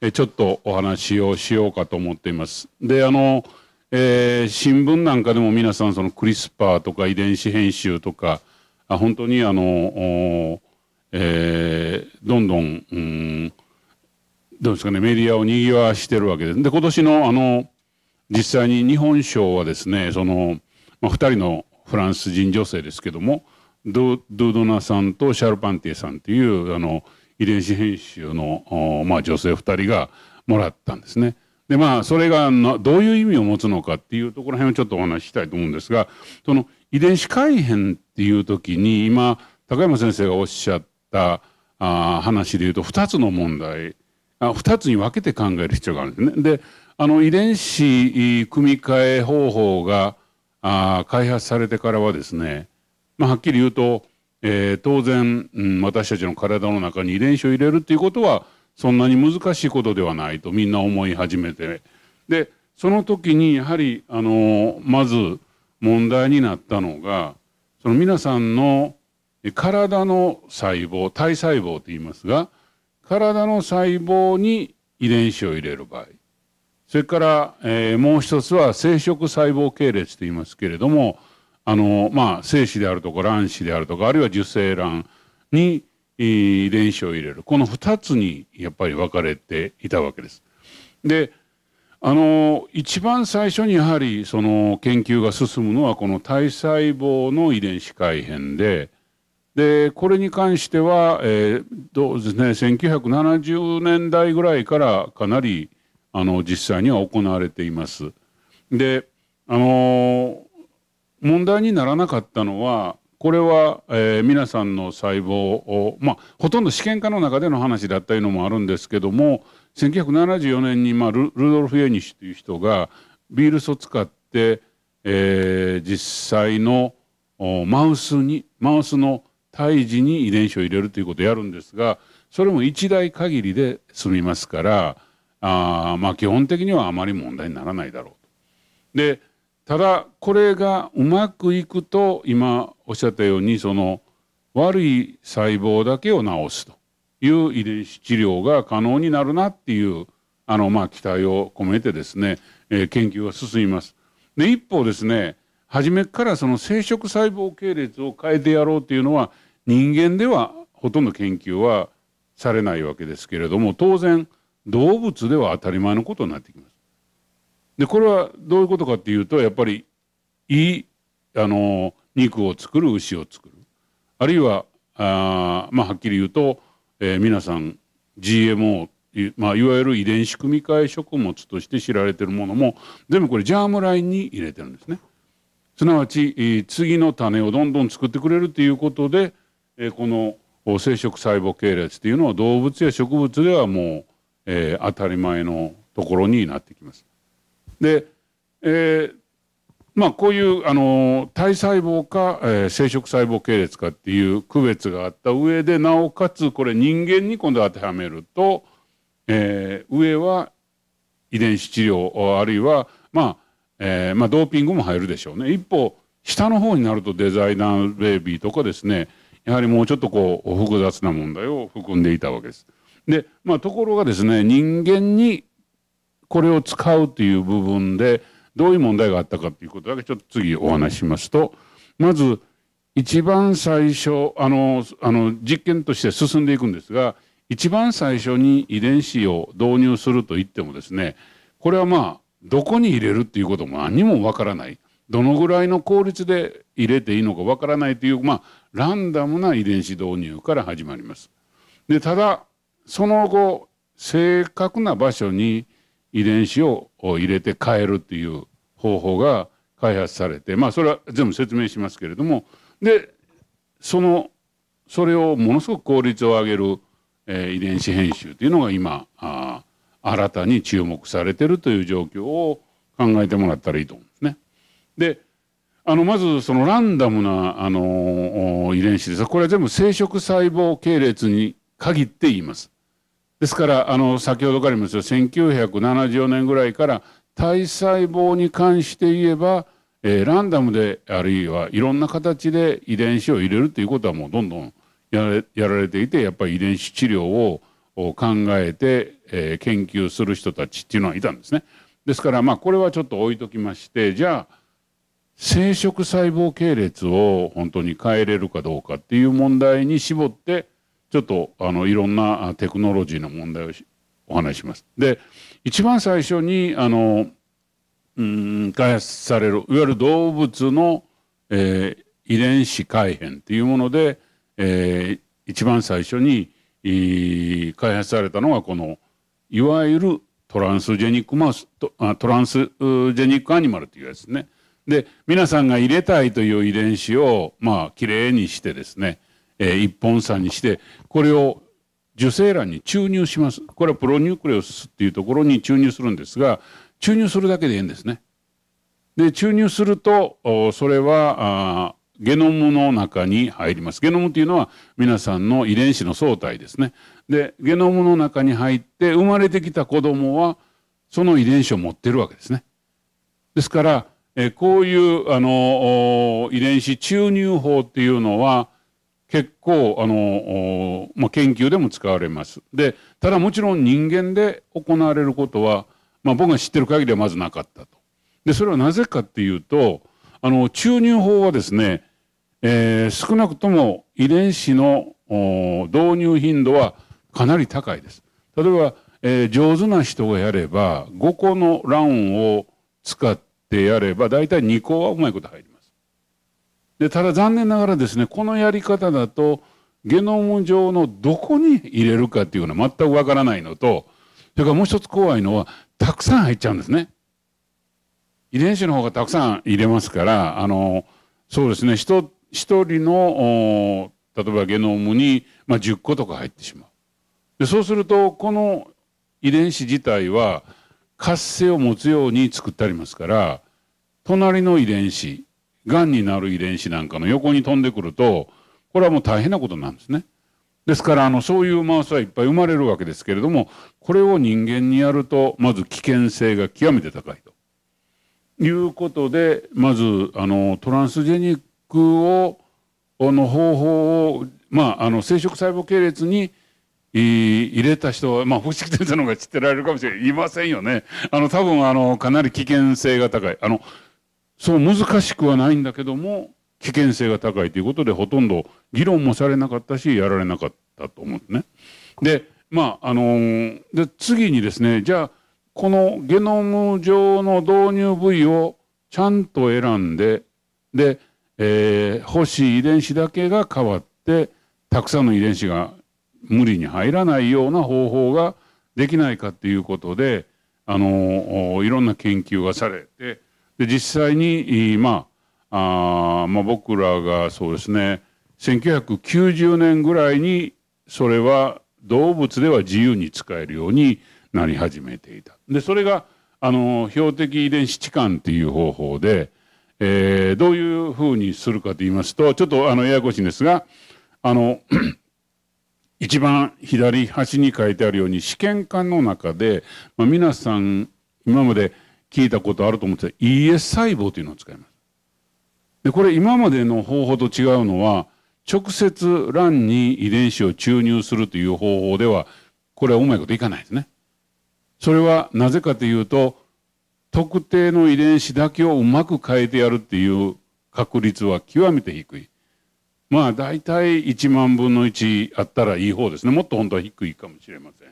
えちょっとお話をしようかと思っています。であの、えー、新聞なんかでも皆さんそのクリスパーとか遺伝子編集とかあ本当にあのえー、どんどん、うん、どうですかね、メディアをにぎわしてるわけです。で今年のあの実際に日本賞はですねその、まあ、ふたりのフランス人女性ですけどもドゥードナさんとシャルパンティエさんというあの遺伝子編集の、まあ、女性ふたりがもらったんですね。でまあそれがどういう意味を持つのかっていうところら辺をちょっとお話ししたいと思うんですが、その遺伝子改変っていう時に今高山先生がおっしゃった話でいうとふたつの問題、ふたつに分けて考える必要があるんですね。であの遺伝子組み換え方法が開発されてからはですね、まあ、はっきり言うと、えー、当然、うん、私たちの体の中に遺伝子を入れるっていうことはそんなに難しいことではないとみんな思い始めて、でその時にやはりあのまず問題になったのがその皆さんの体の細胞、体細胞と言いますが、体の細胞に遺伝子を入れる場合、それから、えー、もう一つは生殖細胞系列と言いますけれども、あのまあ、精子であるとか卵子であるとか、あるいは受精卵に遺伝子を入れる、このふたつにやっぱり分かれていたわけです。であの一番最初にやはりその研究が進むのはこの体細胞の遺伝子改変で、でこれに関しては、えーどうですね、せんきゅうひゃくななじゅうねんだいぐらいからかなりあの実際には行われています。で、あのー、問題にならなかったのはこれは、えー、皆さんの細胞を、まあ、ほとんど試験化の中での話だったいうのもあるんですけども、せんきゅうひゃくななじゅうよねんに、まあ、ル, ルドルフ・イエニッシュという人がビールスを使って、えー、実際のマウスにマウスの胎児に遺伝子を入れるということをやるんですが、それもいちだい限りで済みますから、あまあ基本的にはあまり問題にならないだろうと。でただこれがうまくいくと今おっしゃったようにその悪い細胞だけを治すという遺伝子治療が可能になるなっていうあのまあ期待を込めてですね、えー、研究が進みます。で一方ですね、初めからその生殖細胞系列を変えてやろうというのは人間ではほとんど研究はされないわけですけれども、当然動物では当たり前のことになってきます。でこれはどういうことかっていうと、やっぱりいいあの肉を作る牛を作る、あるいはあ、まあ、はっきり言うと、えー、皆さん ジーエムオー、まあ、いわゆる遺伝子組み換え食物として知られているものも全部これジャームラインに入れてるんですね。すなわち次の種をどんどん作ってくれるということで、この生殖細胞系列というのは動物や植物ではもう当たり前のところになってきます。で、えー、まあこういうあの体細胞か生殖細胞系列かっていう区別があった上で、なおかつこれ人間に今度当てはめると、えー、上は遺伝子治療、あるいはまあえーまあ、ドーピングも入るでしょうね。一方下の方になるとデザイナーベイビーとかですね、やはりもうちょっとこう複雑な問題を含んでいたわけです。で、まあ、ところがですね、人間にこれを使うという部分でどういう問題があったかということだけちょっと次お話ししますと、まず一番最初あのあの実験として進んでいくんですが、一番最初に遺伝子を導入するといってもですね、これはまあどこに入れるっていうことも何もわからない、どのぐらいの効率で入れていいのかわからないという、まあ、ランダムな遺伝子導入から始まります。でただその後正確な場所に遺伝子を入れて変えるっていう方法が開発されて、まあそれは全部説明しますけれども、でそのそれをものすごく効率を上げる、えー、遺伝子編集というのが今あ新たに注目されているという状況を考えてもらったらいいと思うんですね。であのまずそのランダムなあの遺伝子です。これは全部生殖細胞系列に限って言います。ですからあの先ほどから言いますよ、せんきゅうひゃくななじゅうよねんぐらいから体細胞に関して言えば、えー、ランダムであるいはいろんな形で遺伝子を入れるということはもうどんどんや ら, やられていて、やっぱり遺伝子治療を考えて、えー、研究する人たちっていうのはいたんですね。ですからまあこれはちょっと置いときまして、じゃあ生殖細胞系列を本当に変えれるかどうかっていう問題に絞ってちょっとあのいろんなテクノロジーの問題をお話しします。で、一番最初にあのうん開発されるいわゆる動物の、えー、遺伝子改変っていうもので、えー、一番最初に、えー、開発されたのがこのいわゆるトランスジェニックマウスとあトランスジェニックアニマルというやつですね。で、皆さんが入れたいという遺伝子をまあきれいにしてですね、えー、一本差にしてこれを受精卵に注入します。これはプロニュクレオスっていうところに注入するんですが、注入するだけでいいんですね。で、注入するとそれはゲノムの中に入ります。ゲノムというのは皆さんの遺伝子の総体ですね。で、ゲノムの中に入って生まれてきた子供はその遺伝子を持っているわけですね。ですから、えー、こういうあの遺伝子注入法っていうのは結構あの、まあ、研究でも使われます。で、ただもちろん人間で行われることは、まあ、僕が知ってる限りはまずなかったと。で、それはなぜかっていうとあの注入法はですね、えー、少なくとも遺伝子の導入頻度はかなり高いです。例えば、えー、上手な人がやればごこの卵を使ってやれば大体にこはうまいこと入ります。で、ただ残念ながらですね、このやり方だとゲノム上のどこに入れるかっていうのは全くわからないのと、それからもう一つ怖いのはたくさん入っちゃうんですね。遺伝子の方がたくさん入れますから、あのそうですね、一人の例えばゲノムに、まあ、じゅっことか入ってしまう。で、そうするとこの遺伝子自体は活性を持つように作ってありますから、隣の遺伝子、がんになる遺伝子なんかの横に飛んでくると、これはもう大変なことなんですね。ですからあのそういうマウスはいっぱい生まれるわけですけれども、これを人間にやるとまず危険性が極めて高いということで、まずあのトランスジェニックをの方法を、まあ、あの生殖細胞系列に入れた人は、まあ、保守先生の方が知ってられるかもしれいませんよね。あの多分あのかなり危険性が高い。あのそう難しくはないんだけども危険性が高いということで、ほとんど議論もされなかったしやられなかったと思うんですね。で、まああのー、で次にですね、じゃあこのゲノム上の導入部位をちゃんと選んで、で、えー、欲しい遺伝子だけが変わってたくさんの遺伝子が無理に入らないような方法ができないかっていうことで、あのー、いろんな研究がされて。で、実際に、まあ、あまあ僕らがそうですねせんきゅうひゃくきゅうじゅうねんぐらいにそれは動物では自由に使えるようになり始めていた。で、それがあの標的遺伝子置換っていう方法で、えー、どういうふうにするかといいますと、ちょっとあのややこしいんですが、あの一番左端に書いてあるように試験管の中で、まあ、皆さん今まで聞いたことあると思ってた アイエス 細胞というのを使います。で、これ今までの方法と違うのは、直接卵に遺伝子を注入するという方法ではこれはうまいこといかないですね。それはなぜかというと、特定の遺伝子だけをうまく変えてやるっていう確率は極めて低い。まあ大体いちまんぶんのいちあったらいい方ですね。もっと本当は低いかもしれません。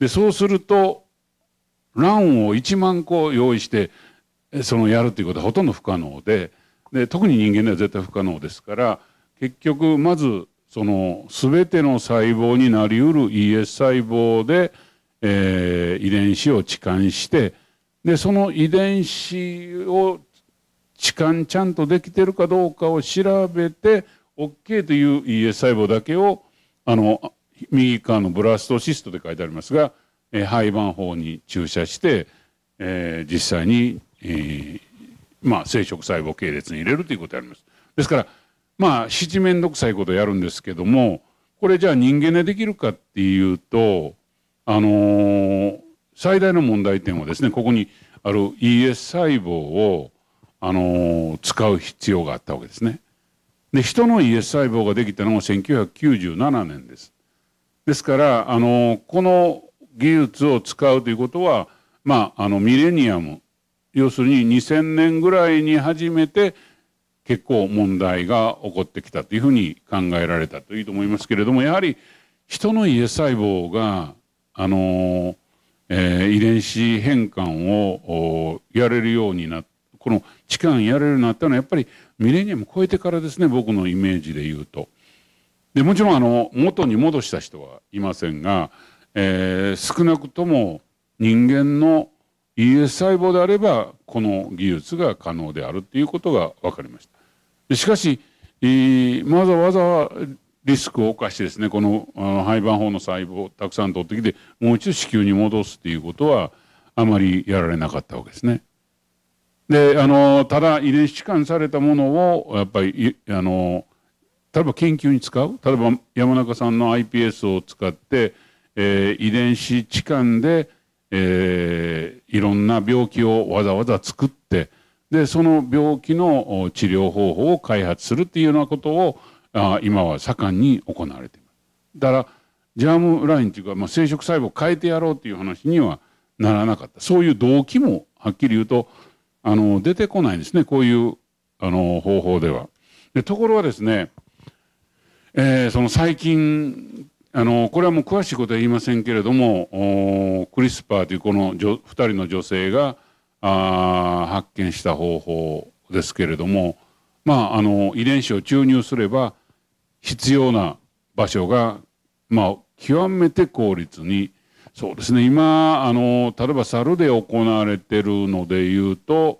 で、そうすると卵をいちまんこ用意してそのやるということはほとんど不可能 で, で特に人間では絶対不可能ですから、結局まずその全ての細胞になりうる イーエス 細胞で、えー、遺伝子を置換して、でその遺伝子を置換ちゃんとできてるかどうかを調べて オーケー という イーエス 細胞だけをあの右側のブラストシストで書いてありますが、胚盤胞に注射して、えー、実際に、えーまあ、生殖細胞系列に入れるということをやります。ですからまあ七面倒くさいことをやるんですけども、これじゃあ人間でできるかっていうと、あのー、最大の問題点はですね、ここにある イーエス 細胞を、あのー、使う必要があったわけですね。で、人の イーエス 細胞ができたのがせんきゅうひゃくきゅうじゅうななねんです。ですから、あのー、この技術を使うということは、まあ、あのミレニアム、要するににせんねんぐらいに初めて結構問題が起こってきたというふうに考えられたといいと思いますけれども、やはり人の イーエス 細胞が、あのーえー、遺伝子変換をやれるようになって、この期間やれるようになったのはやっぱりミレニアム超えてからですね、僕のイメージで言うと。でもちろんあの元に戻した人はいませんが、えー、少なくとも人間の イーエス 細胞であればこの技術が可能であるということが分かりました。しかし、えー、わざわざリスクを冒してですね、この胚盤胞の細胞をたくさん取ってきてもう一度子宮に戻すということはあまりやられなかったわけですね。で、あのただ遺伝子置換されたものをやっぱりあの例えば研究に使う、例えば山中さんの アイピーエス を使って、えー、遺伝子置換で、えー、いろんな病気をわざわざ作って、でその病気の治療方法を開発するっていうようなことをあ今は盛んに行われています。だからジャームラインっていうか、まあ、生殖細胞を変えてやろうっていう話にはならなかった。そういう動機もはっきり言うとあの出てこないんですね、こういうあの方法では。でところがですね、えー、その最近あのこれはもう詳しいことは言いませんけれども、クリスパーというこのふたりの女性があ発見した方法ですけれども、まあ、あの遺伝子を注入すれば必要な場所が、まあ、極めて効率に。そうですね、今あの例えば猿で行われてるのでいうと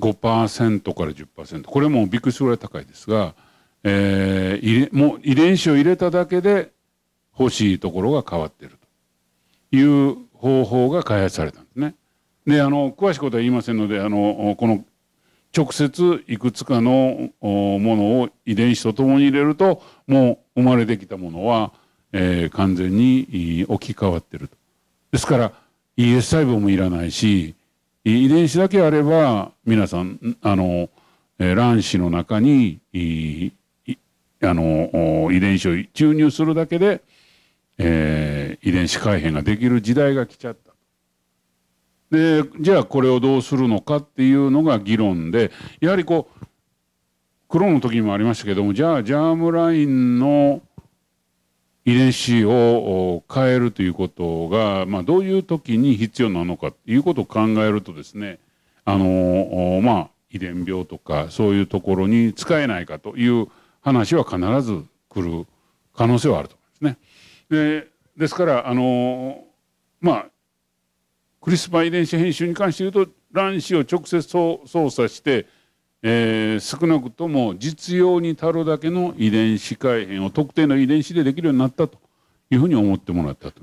ごパーセント から じゅっパーセント、 これもびっくりするぐらい高いですが、えー、もう遺伝子を入れただけで欲しいところが変わっているという方法が開発されたんですね。であの詳しいことは言いませんので、あのこの直接いくつかのものを遺伝子とともに入れるともう生まれてきたものはえー、完全に置き換わってると。ですから イーエス 細胞もいらないし、遺伝子だけあれば皆さんあの、えー、卵子の中にいあの遺伝子を注入するだけで、えー、遺伝子改変ができる時代が来ちゃった。でじゃあこれをどうするのかっていうのが議論で、やはりこうクローンの時にもありましたけども、じゃあジャームラインの遺伝子を変えるということが、まあ、どういう時に必要なのかということを考えるとですね、あの、まあ、遺伝病とかそういうところに使えないかという話は必ず来る可能性はあると思いますね。で、ですからあの、まあ、クリスパー遺伝子編集に関して言うと卵子を直接操作して、えー、少なくとも実用に足るだけの遺伝子改変を特定の遺伝子でできるようになったというふうに思ってもらったと。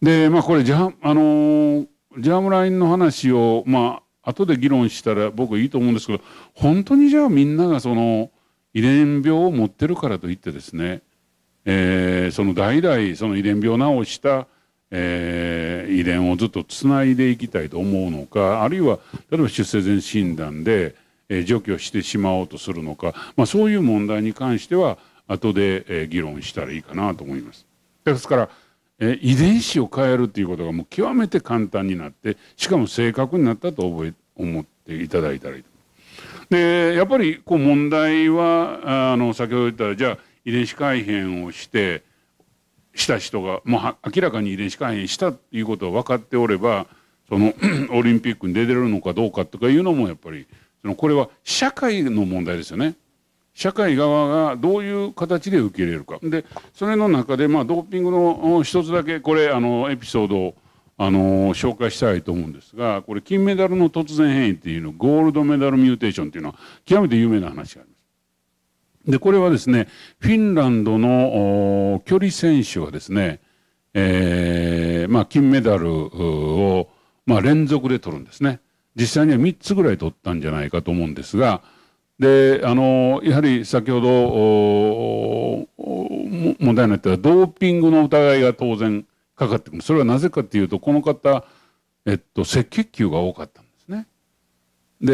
でまあこれジャ、あのー、ジャームラインの話をまあ後で議論したら僕いいと思うんですけど、本当にじゃあみんながその遺伝病を持ってるからといってですね、えー、その代々その遺伝病を治した、えー、遺伝をずっとつないでいきたいと思うのか、あるいは例えば出生前診断で除去してしまおうとするのか、まあ、そういう問題に関しては後で議論したらいいかなと思います。ですから遺伝子を変えるということがもう極めて簡単になって、しかも正確になったと覚え思っていただいたらいいと思います。でやっぱりこう問題はあの先ほど言ったじゃあ遺伝子改変をしてした人がもう明らかに遺伝子改変したということが分かっておれば、そのオリンピックに出れるのかどうかとかいうのもやっぱり。これは社会の問題ですよね。社会側がどういう形で受け入れるか。でそれの中で、まあ、ドーピングの一つだけこれあのエピソードをあの紹介したいと思うんですが、これ金メダルの突然変異っていうのゴールドメダルミューテーションっていうのは極めて有名な話があります。でこれはですねフィンランドの距離選手がですね、えーまあ、金メダルを、まあ、連続で取るんですね。実際にはみっつぐらい取ったんじゃないかと思うんですが、で、あのやはり先ほど問題になったドーピングの疑いが当然かかってくる。それはなぜかというと、この方、えっと、赤血球が多かったんですね。で、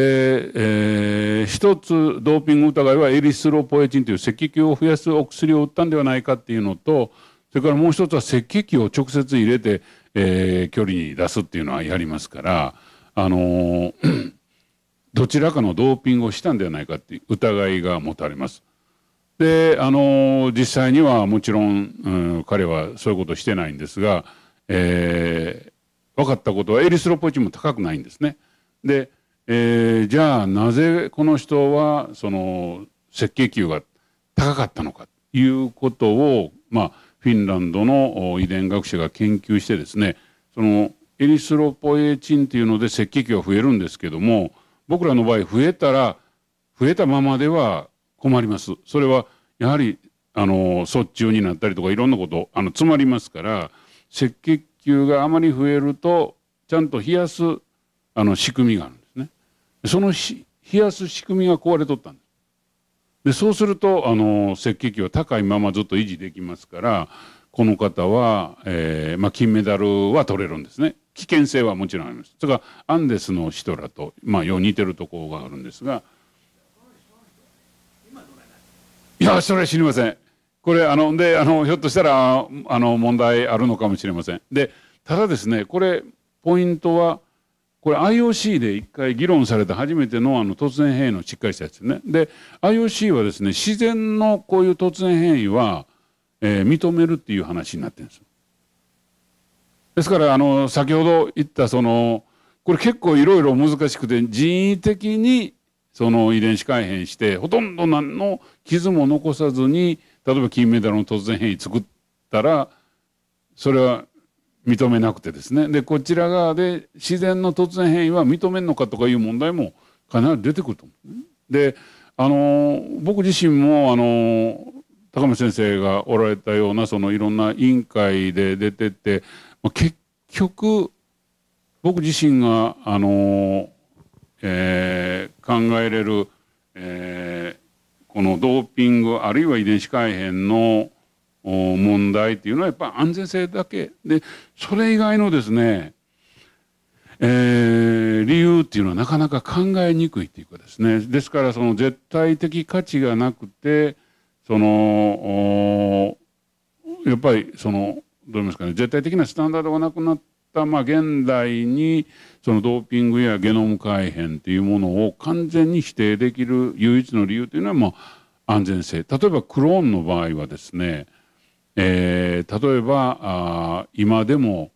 えー、一つドーピング疑いはエリスロポエチンという赤血球を増やすお薬を打ったんではないかっていうのと、それからもう一つは赤血球を直接入れて、えー、距離に出すっていうのはやりますから、あのー、どちらかのドーピングをしたんではないかっていう疑いが持たれます。で、あのー、実際にはもちろん、うん、彼はそういうことをしてないんですが、えー、分かったことはエリスロポエチンも高くないんですね。で、えー、じゃあなぜこの人はその赤血球が高かったのかということを、まあ、フィンランドの遺伝学者が研究してですね、そのエリスロポエチンというので赤血球が増えるんですけども、僕らの場合増えたら増えたままでは困ります。それはやはりあの卒中になったりとかいろんなことあの詰まりますから、赤血球があまり増えるとちゃんと冷やすあの仕組みがあるんですね。その冷やす仕組みが壊れとったんです。でそうするとあの赤血球は高いままずっと維持できますから、この方は、えーまあ、金メダルは取れるんですね。危険性はもちろんあります。それからアンデスの人らと、まあ、よう似てるところがあるんですが、いやそれは知りません。これあのであのひょっとしたらあの問題あるのかもしれません。でただですね、これポイントはこれ アイオーシー で一回議論された初めて の, あの突然変異のしっかりしたやつね。で アイオーシー はですね、自然のこういう突然変異は、えー、認めるっていう話になってるんです。ですからあの先ほど言ったそのこれ結構いろいろ難しくて、人為的にその遺伝子改変してほとんど何の傷も残さずに、例えば金メダルの突然変異作ったらそれは認めなくてですね、でこちら側で自然の突然変異は認めるのかとかいう問題もかなり出てくると思う、ね。であの僕自身もあの高松先生がおられたようなそのいろんな委員会で出てって。結局僕自身があの、えー、考えれる、えー、このドーピングあるいは遺伝子改変の問題っていうのはやっぱり安全性だけで、それ以外のですね、えー、理由っていうのはなかなか考えにくいっていうかですね、ですからその絶対的価値がなくて、そのやっぱりそのどう言いますかね、絶対的なスタンダードがなくなった、まあ、現代にそのドーピングやゲノム改変というものを完全に否定できる唯一の理由というのは、まあ、安全性。例えばクローンの場合はですね、えー、例えばあ今でも、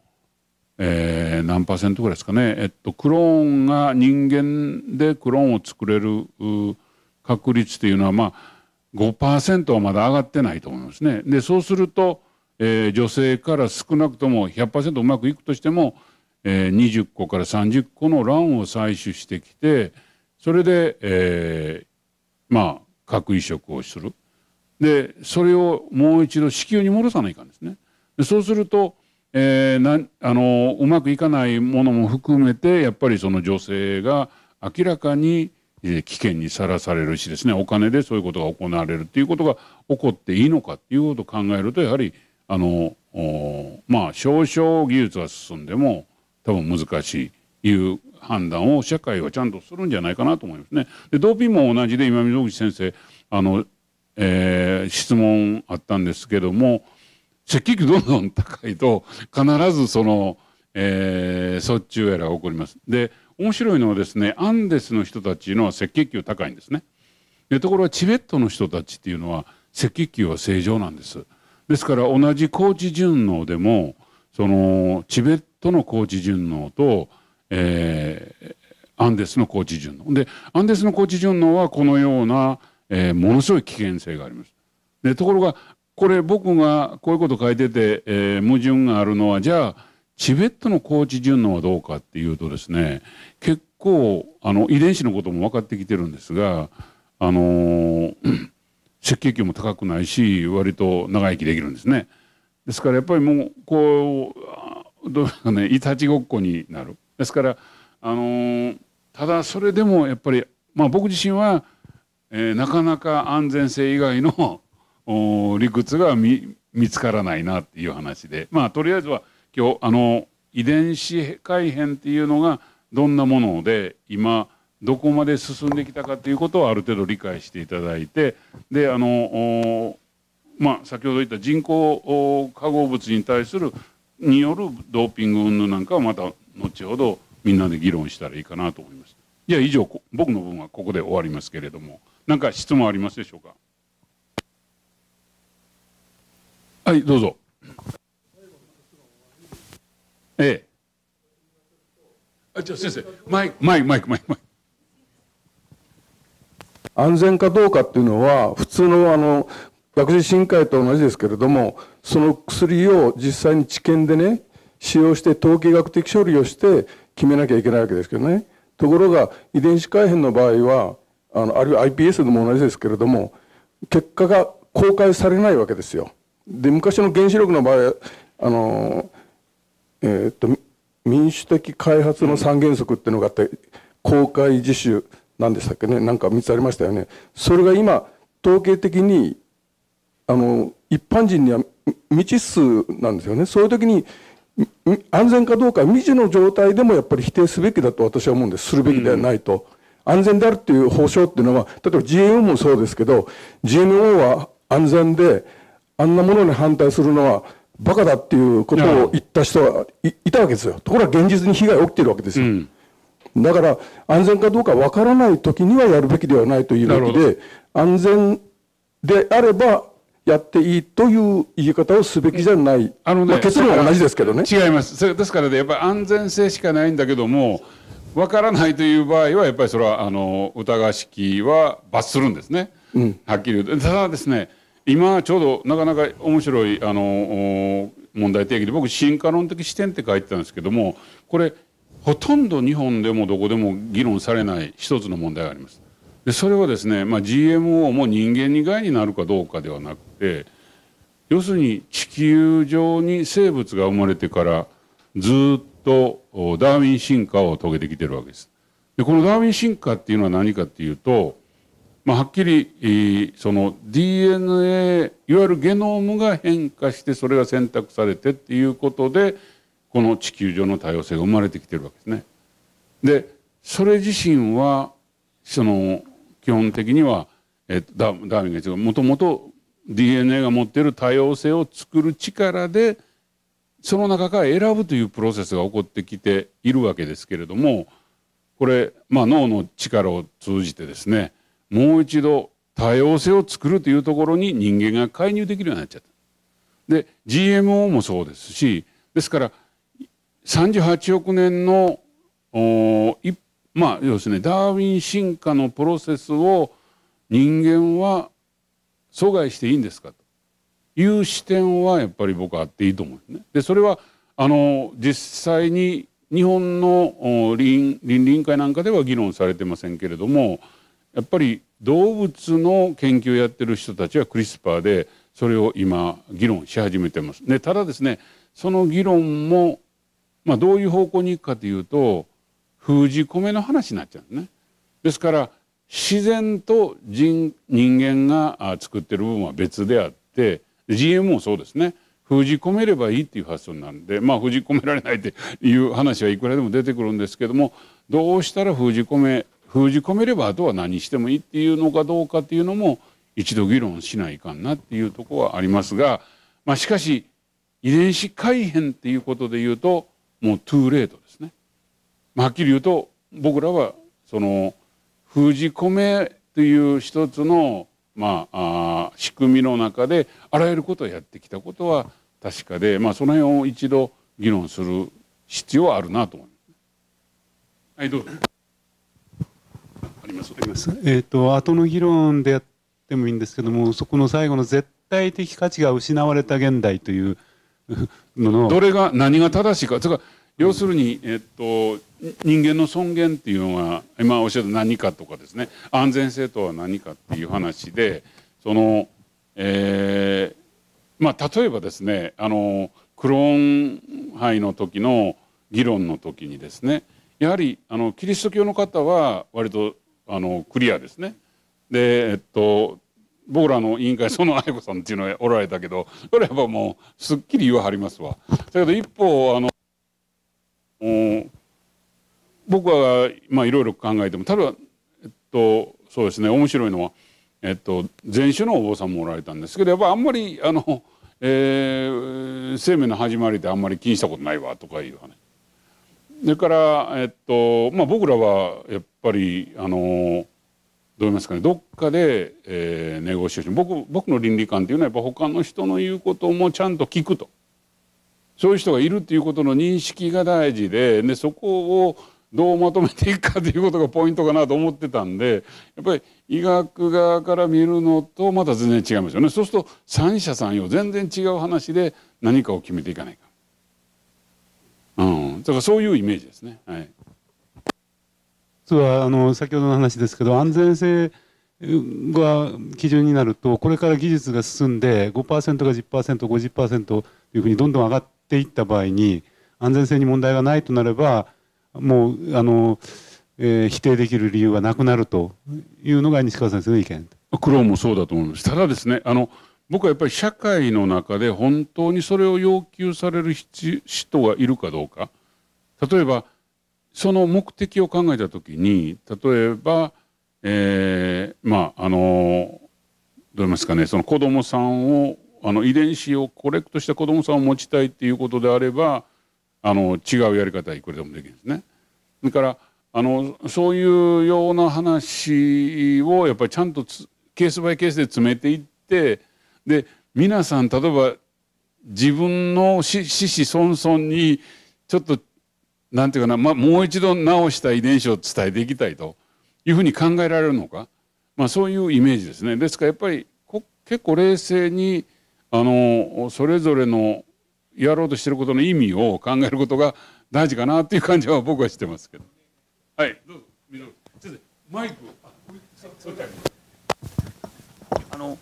えー、何パーセントぐらいですかね、えっと、クローンが人間でクローンを作れる確率というのは、まあ、ごパーセント はまだ上がってないと思いますね。でそうするとえー、女性から少なくとも ひゃくパーセント うまくいくとしても、えー、にじゅっこからさんじゅっこの卵を採取してきて、それで、えー、まあ核移植をする。でそれをもう一度子宮に戻さないかんですね。でそうすると、えー、なあのうまくいかないものも含めてやっぱりその女性が明らかに危険にさらされるしですね、お金でそういうことが行われるっていうことが起こっていいのかっていうことを考えると、やはりあのまあ少々技術が進んでも多分難しいいう判断を社会はちゃんとするんじゃないかなと思いますね。でドーピングも同じで、今溝口先生あの、えー、質問あったんですけども、赤血球どんどん高いと必ずその、えー、卒中エラーが起こります。で面白いのはですね、アンデスの人たちのは赤血球高いんですね。でところがチベットの人たちっていうのは赤血球は正常なんです。ですから同じ高地順応でもそのチベットの高地順応と、えー、アンデスの高地順応で、アンデスの高地順応はこのような、えー、ものすごい危険性があります。でところがこれ僕がこういうこと書いてて、えー、矛盾があるのは、じゃあチベットの高地順応はどうかっていうとですね、結構あの遺伝子のことも分かってきてるんですが、あのー赤血球も高くないし割と長生きできるんですね。ですからやっぱりもうこうどうですかね、いたちごっこになる。ですからあのー、ただそれでもやっぱり、まあ、僕自身はえー、なかなか安全性以外の理屈が 見, 見つからないなっていう話で、まあとりあえずは今日あの遺伝子改変っていうのがどんなもので今どこまで進んできたかということをある程度理解していただいて、であの、まあ、先ほど言った人工化合物に対するによるドーピング云々なんかはまた後ほどみんなで議論したらいいかなと思います。じゃあ以上、僕の分はここで終わりますけれども、何か質問ありますでしょうか。はい、どうぞ。ええ。あ、じゃあ先生、マイク、マイク、マイク、マイク。安全かどうかっていうのは、普通のあの薬事審会と同じですけれども、その薬を実際に治験でね、使用して統計学的処理をして決めなきゃいけないわけですけどね。ところが、遺伝子改変の場合は、あの、あるいは アイピーエス でも同じですけれども、結果が公開されないわけですよ。で、昔の原子力の場合、あの、えっと、民主的開発の三原則っていうのがあって、公開自主、何でしたっけね、なんかみっつありましたよね。それが今、統計的に、あの、一般人には未知数なんですよね。そういう時に、安全かどうか未知の状態でもやっぱり否定すべきだと私は思うんです。するべきではないと。うん、安全であるっていう保証っていうのは、例えば ジーエムオー もそうですけど、ジーエムオー は安全で、あんなものに反対するのはバカだっていうことを言った人が い, いたわけですよ。ところが現実に被害が起きているわけですよ。うん、だから安全かどうかわからないときにはやるべきではないというわけで、安全であれば、やっていいという言い方をすべきじゃない。あのね、まあ結論は同じですけどね。違います。それですからね、やっぱり安全性しかないんだけども、わからないという場合はやっぱりそれはあの疑わしきは罰するんですね。うん、はっきり言うと。ただですね、今ちょうどなかなか面白いあの問題提起で、僕進化論的視点って書いてたんですけども、これほとんど日本でもどこでも議論されない一つの問題があります。でそれはですね、まあ、ジーエムオー も人間に害になるかどうかではなくて、要するに地球上に生物が生まれてからずっとダーウィン進化を遂げてきてるわけです。でこのダーウィン進化っていうのは何かっていうと、まあ、はっきりその ディーエヌエー いわゆるゲノムが変化してそれが選択されてっていうことでこの地球上の多様性が生まれてきてるわけですね。でそれ自身はその基本的には、えっと、ダーウィンが言ってもともと ディーエヌエー が持っている多様性を作る力でその中から選ぶというプロセスが起こってきているわけですけれども、これ、まあ、脳の力を通じてですね、もう一度多様性を作るというところに人間が介入できるようになっちゃった。で ジーエムオー もそうですし、ですからさんじゅうはちおくねんの一般まあ要するにダーウィン進化のプロセスを人間は阻害していいんですかという視点はやっぱり僕はあっていいと思うんですね。でそれはあの実際に日本の倫理委員会なんかでは議論されてませんけれども、やっぱり動物の研究をやってる人たちはクリスパーでそれを今議論し始めてます。でただですね、その議論も、まあ、どういう方向に行くかというと、封じ込めの話になっちゃうんですね。ですから自然と 人, 人間が作ってる部分は別であって ジーエムオー もそうですね、封じ込めればいいっていう発想なんで、まあ封じ込められないっていう話はいくらでも出てくるんですけども、どうしたら封じ込め封じ込めればあとは何してもいいっていうのかどうかっていうのも一度議論しないかんなっていうところはありますが、まあ、しかし遺伝子改変っていうことでいうともうトゥーレートですね。はっきり言うと僕らはその封じ込めという一つのまあ仕組みの中であらゆることをやってきたことは確かで、まあその辺を一度議論する必要はあるなと思います。はいどうぞ。ありますあります。えっと後の議論でやってもいいんですけども、そこの最後の絶対的価値が失われた現代というののどれが何が正しいかとか。要するに、えっと、人間の尊厳っていうのは今おっしゃった何かとかですね、安全性とは何かっていう話で、その、えー、まあ例えばですね、あのクローン杯の時の議論の時にですね、やはりあのキリスト教の方は割とあのクリアですね、でえっと僕らの委員会その愛子さんっていうのがおられたけど、それはやっぱもうすっきり言わはりますわ。だけど一方あの僕はまあいろいろ考えても、ただえっとそうですね、面白いのはえっと禅宗のお坊さんもおられたんですけど、やっぱあんまりあの、えー、生命の始まりってあんまり気にしたことないわとかいう話。それからえっとまあ僕らはやっぱりあの。どう言いますかね、どっかで、えー、ネゴシエーション、僕僕の倫理観っていうのはやっぱ他の人の言うこともちゃんと聞くと、そういう人がいるっていうことの認識が大事で、でそこをどうまとめていくかっていうことがポイントかなと思ってたんで、やっぱり医学側から見るのとまた全然違いますよね。そうすると三者三様全然違う話で何かを決めていかないか、うん、だからそういうイメージですね。はい、実はあの先ほどの話ですけど、安全性が基準になるとこれから技術が進んで ごパーセント が じゅっパーセント、ごじゅっパーセント というふうにどんどん上がっていった場合に、安全性に問題がないとなればもうあの、えー、否定できる理由がなくなるというのが西川先生の意見。苦労もそうだと思います。ただですね、あの僕はやっぱり社会の中で本当にそれを要求される人がいるかどうか、例えばその目的を考えた時に、例えば、えー、まああのどう言いますかね、その子どもさんをあの遺伝子をコレクトした子どもさんを持ちたいっていうことであれば、あの違うやり方はいくらでもできるんですね。だからあのそういうような話をやっぱりちゃんとつケースバイケースで詰めていって、で皆さん例えば自分の子々孫々にちょっとなんていうかな、まあ、もう一度直した遺伝子を伝えていきたいというふうに考えられるのか、まあ、そういうイメージですね。ですからやっぱりこ結構冷静にあのそれぞれのやろうとしていることの意味を考えることが大事かなという感じは僕はしてますけど。はい、どうぞ。マイクを。あの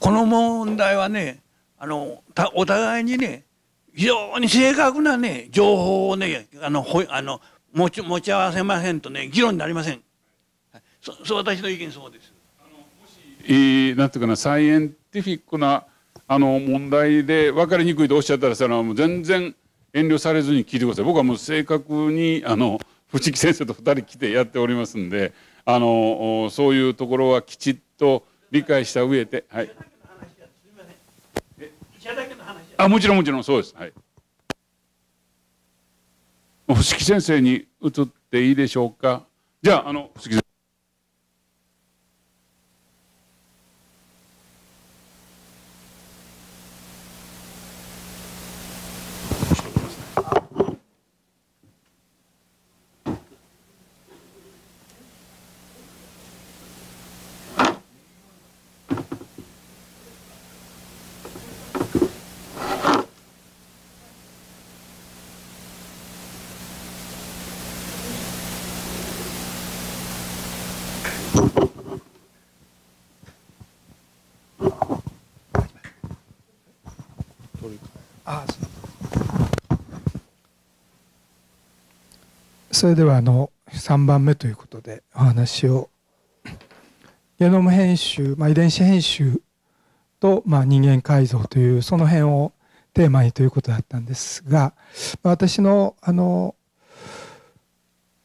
この問題はね、あのたお互いにね、非常に正確なね、情報をね、あの、ほあの持ち、持ち合わせませんとね、議論になりません。はい、そ、そう、私の意見そうです。あの、もし、えー、なんていうかな、サイエンティフィックな、あの、問題で分かりにくいとおっしゃったら、それはもう全然遠慮されずに聞いてください。僕はもう正確に、あの、藤木先生とふたり来てやっておりますんで、あの、そういうところはきちっと理解した上で、はい。あ、もちろんもちろんそうです。はい。伏木先生に移っていいでしょうか。じゃあ、あの伏木先生。それではあのさんばんめということでお話を、ゲノム編集、まあ、遺伝子編集と、まあ、人間改造というその辺をテーマにということだったんですが、私のあの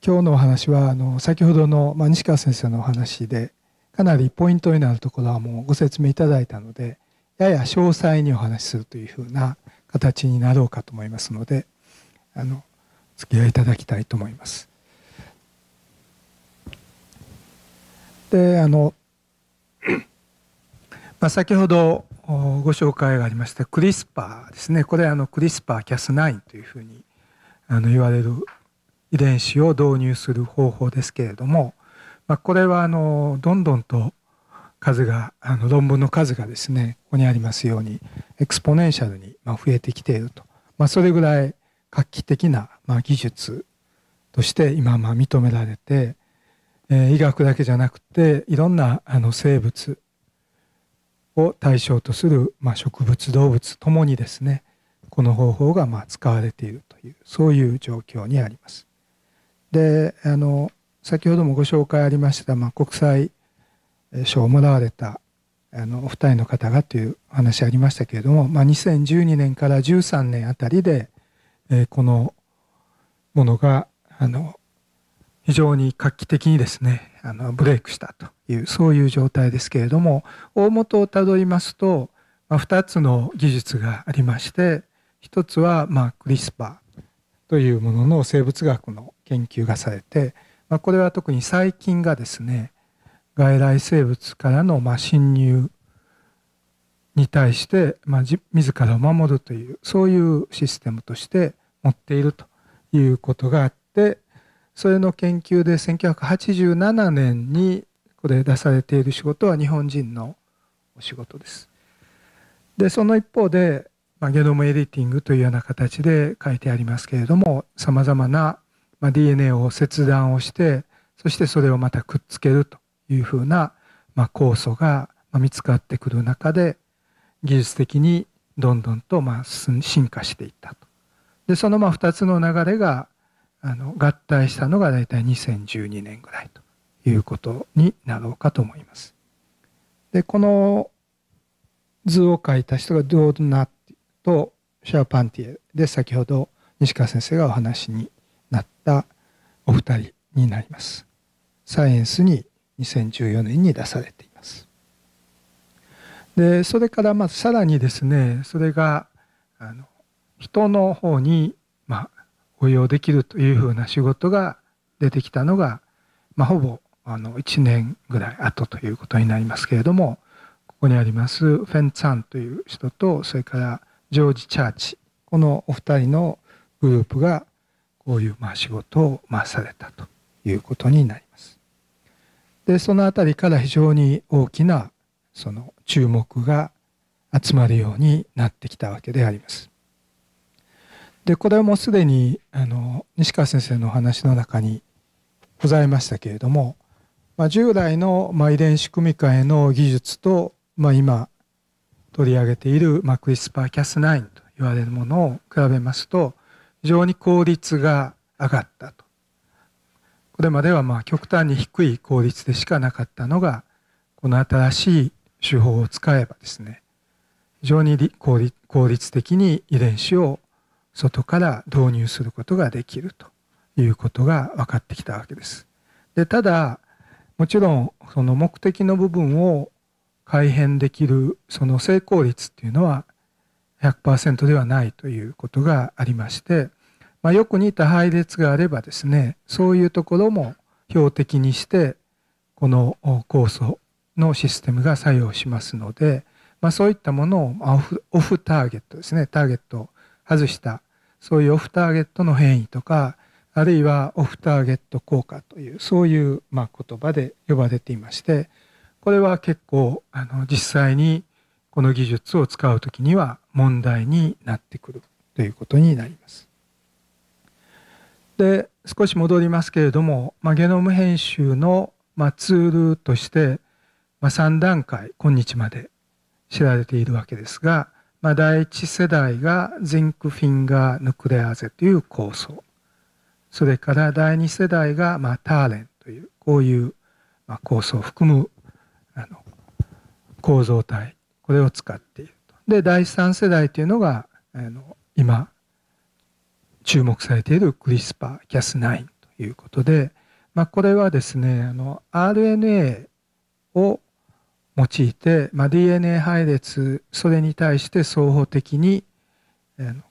今日のお話はあの先ほどの、まあ、西川先生のお話でかなりポイントになるところはもうご説明いただいたので、やや詳細にお話しするというふうな形になろうかと思いますので、あのお付き合いいただきたいと思います。で、あの、まあ、先ほどご紹介がありましたクリスパーですね。これあのクリスパーキャスナインというふうにあの言われる遺伝子を導入する方法ですけれども、まあ、これはあのどんどんと数があの論文の数がですね、ここにありますようにエクスポネンシャルに増えてきていると、まあ、それぐらい画期的な技術として今まあ認められて、医学だけじゃなくていろんなあの生物を対象とするまあ植物動物ともにですね、この方法がまあ使われているという、そういう状況にあります。で、あの先ほどもご紹介ありましたまあ国際賞をもらわれたあのお二人の方がという話ありましたけれども、まあ、にせんじゅうにねんからじゅうさんねんあたりで、えー、このものがあの非常に画期的にですねあのブレイクしたというそういう状態ですけれども、大元をたどりますと、まあ、ふたつの技術がありまして、ひとつはまあクリスパーというものの生物学の研究がされて、まあ、これは特に細菌がですね外来生物からのまあ侵入に対してまあ自らを守るというそういうシステムとして持っているということがあって、それの研究でせんきゅうひゃくはちじゅうななねんにこれ出されている仕事は日本人のお仕事です。でその一方で、まあ、ゲノムエディティングというような形で書いてありますけれども、さまざまな ディーエヌエー を切断をして、そしてそれをまたくっつけるというふうなまあ酵素が見つかってくる中で、技術的にどんどんとまあ進化していったと。でそのまあふたつの流れがあの合体したのが大体にせんじゅうにねんぐらいということになろうかと思います。でこの図を描いた人がドーナとシャーパンティエで、先ほど西川先生がお話になったお二人になります。サイエンスににせんじゅうよねんに出されています。でそれからまあさらにですね、それがあの人の方にまあ応用できるというふうな仕事が出てきたのが、まあ、ほぼあのいちねんぐらい後ということになりますけれども、ここにありますフェンツァンという人と、それからジョージ・チャーチ、このお二人のグループがこういうまあ仕事をまあされたということになります。でその辺りから非常に大きなその注目が集まるようになってきたわけであります。でこれはもうすでにあの西川先生のお話の中にございましたけれども、まあ、従来のまあ遺伝子組み換えの技術と、まあ、今取り上げているまあクリスパーキャスナインと言われるものを比べますと、非常に効率が上がったと。これまではまあ極端に低い効率でしかなかったのが、この新しい手法を使えばですね、非常に効率的に遺伝子を外から導入することができるということが分かってきたわけです。でただもちろんその目的の部分を改変できるその成功率っていうのは ひゃくパーセント ではないということがありまして、まあよく似た配列があればですね、そういうところも標的にしてこの酵素のシステムが作用しますので、まあ、そういったものをオフ、オフターゲットですね、ターゲットを外したそういうオフターゲットの変異とか、あるいはオフターゲット効果というそういうまあ言葉で呼ばれていまして、これは結構あの実際にこの技術を使うときには問題になってくるということになります。で少し戻りますけれども、まあ、ゲノム編集の、まあ、ツールとして、まあ、さんだんかい今日まで知られているわけですが、まあ、だいいち世代がジンクフィンガーヌクレアーゼという酵素、それからだいに世代が、まあ、ターレンというこういう、まあ、酵素を含むあの構造体、これを使っていると。でだいさん世代というのがあの今注目されているクリスパーキャスナインということで、まあ、これはですねあの アールエヌエー を用いて、まあ、ディーエヌエー 配列、それに対して総合的に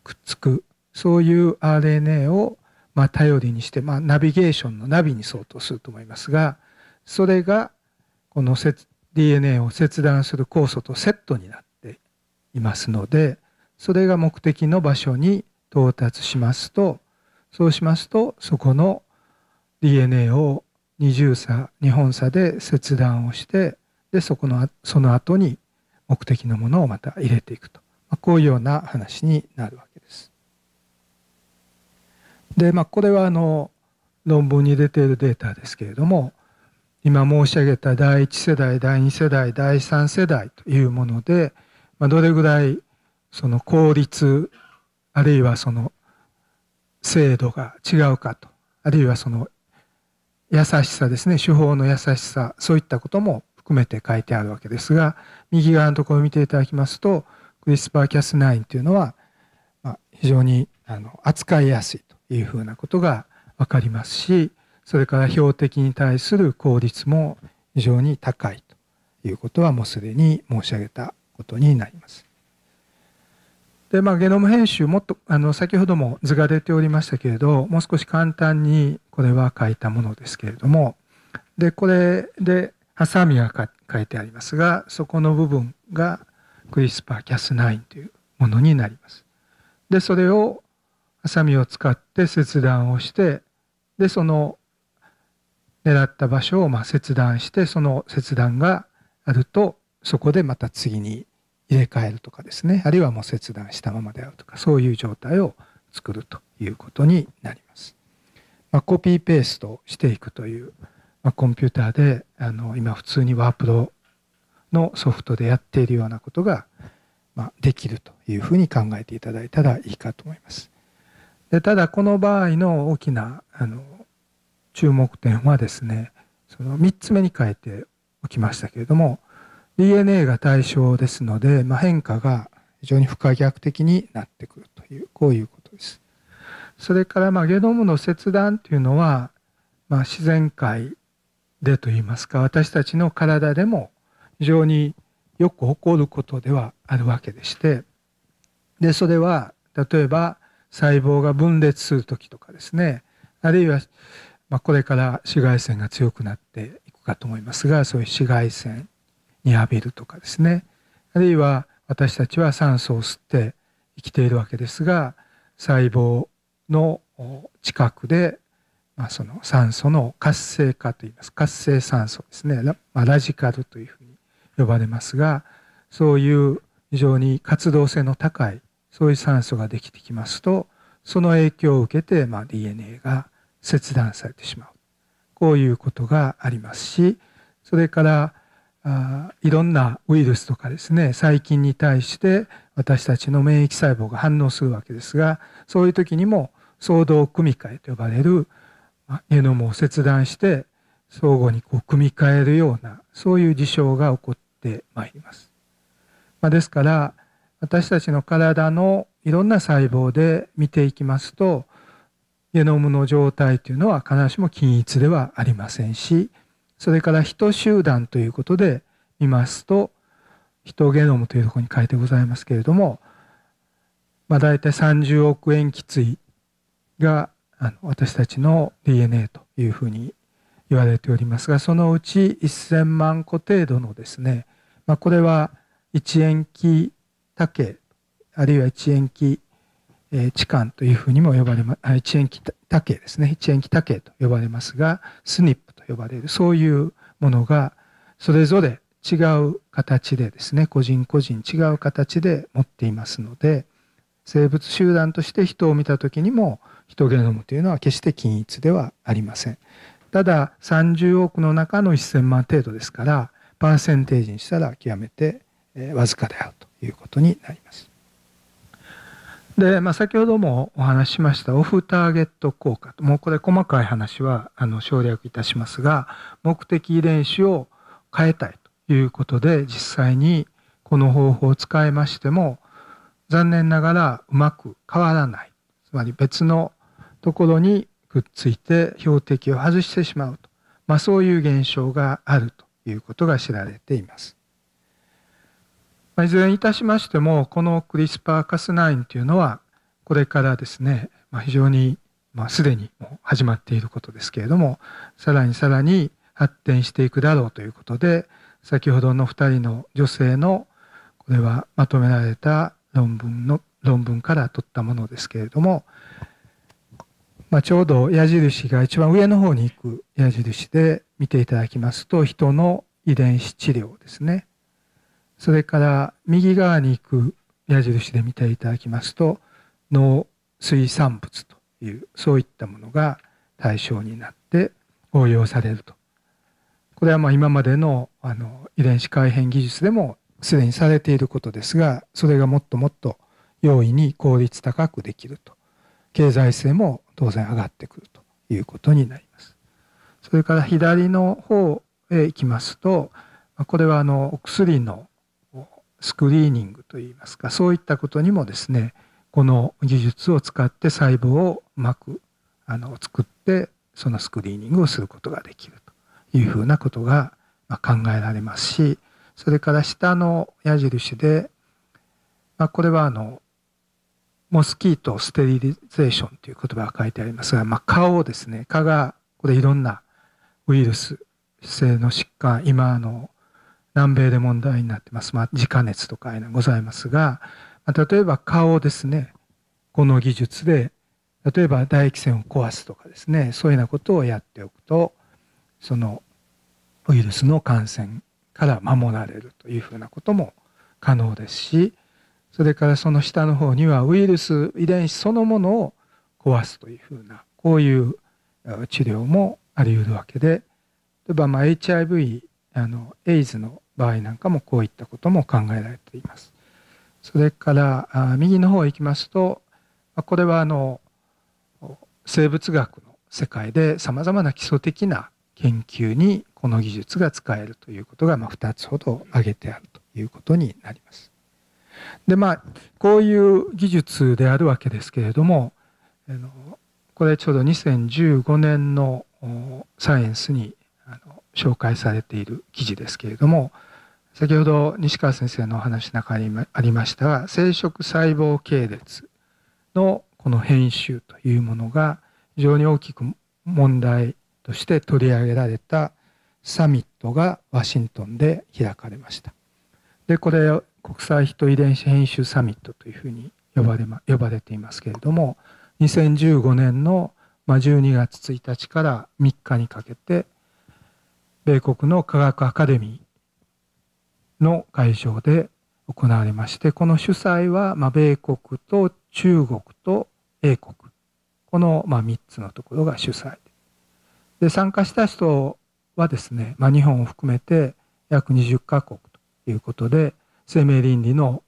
くっつくそういう アールエヌエー をまあ頼りにして、まあ、ナビゲーションのナビに相当すると思いますが、それがこの ディーエヌエー を切断する酵素とセットになっていますので、それが目的の場所に到達しますと、そうしますとそこの ディーエヌエー を二重差二本差で切断をして、でそこのその後に目的のものをまた入れていくと、まあ、こういうような話になるわけです。でまあこれはあの論文に出ているデータですけれども、今申し上げただいいち世代だいに世代だいさん世代というもので、まあ、どれぐらいその効率あるいはその精度が違うかと、あるいはその優しさですね、手法の優しさ、そういったことも含めて書いてあるわけですが、右側のところを見ていただきますと、クリスパーキャスナイン というのは非常に扱いやすいというふうなことが分かりますし、それから標的に対する効率も非常に高いということはもうすでに申し上げたことになります。で、まあ、ゲノム編集、もっとあの先ほども図が出ておりましたけれど、もう少し簡単にこれは書いたものですけれども、でこれでハサミが書いてありますが、そこの部分がクリスパーキャスナインというものになります。でそれをハサミを使って切断をして、でその狙った場所をまあ切断して、その切断があるとそこでまた次に入れ替えるとかですね、あるいはもう切断したままであるとか、そういう状態を作るということになります。まあ、コピーペーストしていくという、まあ、コンピューターであの今普通にワープロのソフトでやっているようなことが、まあ、できるというふうに考えていただいたらいいかと思います。でただこの場合の大きなあの注目点はですね、そのみっつめに書いておきましたけれども、ディーエヌエー が対象ですので、まあ、変化が非常に不可逆的になってくるという、こういうことです。それからまあゲノムの切断というのは、まあ、自然界でといいますか、私たちの体でも非常によく起こることではあるわけでして、でそれは例えば細胞が分裂するときとかですね、あるいはまあこれから紫外線が強くなっていくかと思いますが、そういう紫外線に浴びるとかですね、あるいは私たちは酸素を吸って生きているわけですが、細胞の近くで、まあ、その酸素の活性化といいます、活性酸素ですね、 ラ,、まあ、ラジカルというふうに呼ばれますが、そういう非常に活動性の高いそういう酸素ができてきますと、その影響を受けて、まあ、ディーエヌエー が切断されてしまう、こういうことがありますし、それからあいろんなウイルスとかですね、細菌に対して私たちの免疫細胞が反応するわけですが、そういう時にも相同組み換えと呼ばれる、ゲノムを切断して相互にこう組み換えるような、そういう事象が起こってまいります。まあ、ですから私たちの体のいろんな細胞で見ていきますと、ゲノムの状態というのは必ずしも均一ではありませんし、それから人集団ということで見ますと、人ゲノムというところに書いてございますけれども、まあ、大体さんじゅうおくえんきついがあの私たちの ディーエヌエー というふうに言われておりますが、そのうちせんまんこ程度のですね、まあ、これはいちえんきたけい、あるいはいちえんきちかんというふうにも呼ばれます、いちえんきたけいですね、いちえんきたけいと呼ばれますが、スニップ呼ばれる、そういうものがそれぞれ違う形でですね、個人個人違う形で持っていますので、生物集団として人を見た時にも人ゲノムというのは決して均一ではありません。たださんじゅうおくの中のせんまん程度ですから、パーセンテージにしたら極めてわずかであるということになります。で、まあ、先ほどもお話ししましたオフターゲット効果と、もうこれ細かい話はあの省略いたしますが、目的遺伝子を変えたいということで、実際にこの方法を使いましても残念ながらうまく変わらない、つまり別のところにくっついて標的を外してしまうと、まあ、そういう現象があるということが知られています。いずれにいたしましても、このクリスパーキャスナインというのはこれからですね、非常にすでにもう始まっていることですけれども、さらにさらに発展していくだろうということで、先ほどのふたりの女性のこれはまとめられた論文の論文から取ったものですけれども、まあ、ちょうど矢印が一番上の方に行く矢印で見ていただきますと、人の遺伝子治療ですね。それから右側に行く矢印で見ていただきますと、農水産物というそういったものが対象になって応用されると。これはまあ今までのあの遺伝子改変技術でもすでにされていることですが、それがもっともっと容易に効率高くできると。経済性も当然上がってくるということになります。それから左の方へ行きますと、これはあのお薬のスクリーニングといいますか、そういったことにもですね、この技術を使って細胞をうまくあの作ってそのスクリーニングをすることができるというふうなことが考えられますし、それから下の矢印で、まあ、これはあのモスキートステリリゼーションという言葉が書いてありますが、まあ、蚊をですね、蚊がこれいろんなウイルス性の疾患、今あの南米で問題になってます、まあ、自家熱とかいうのがございますが、まあ、例えば蚊をですね、この技術で例えば唾液腺を壊すとかですね、そういうようなことをやっておくと、そのウイルスの感染から守られるというふうなことも可能ですし、それからその下の方にはウイルス遺伝子そのものを壊すというふうな、こういう治療もあり得るわけで、例えばまあ エイチアイブイ、あのエイズの場合なんかもこういったことも考えられています。それから右の方へ行きますと、これはあの生物学の世界でさまざまな基礎的な研究にこの技術が使えるということがまあふたつほど挙げてあるということになります。でまあこういう技術であるわけですけれども、これちょうどにせんじゅうごねんのサイエンスに紹介されている記事ですけれども、先ほど西川先生のお話の中にありましたが、生殖細胞系列のこの編集というものが非常に大きく問題として取り上げられたサミットがワシントンで開かれました。でこれ国際ヒト遺伝子編集サミットというふうに呼ばれ、ま、呼ばれていますけれども、にせんじゅうごねんのじゅうにがつついたちからみっかにかけて米国の科学アカデミーの会場で行われまして、この主催はまあ米国と中国と英国、このまあみっつのところが主催で、参加した人はですね、まあ、日本を含めて約にじゅっかこくということで、生命倫理の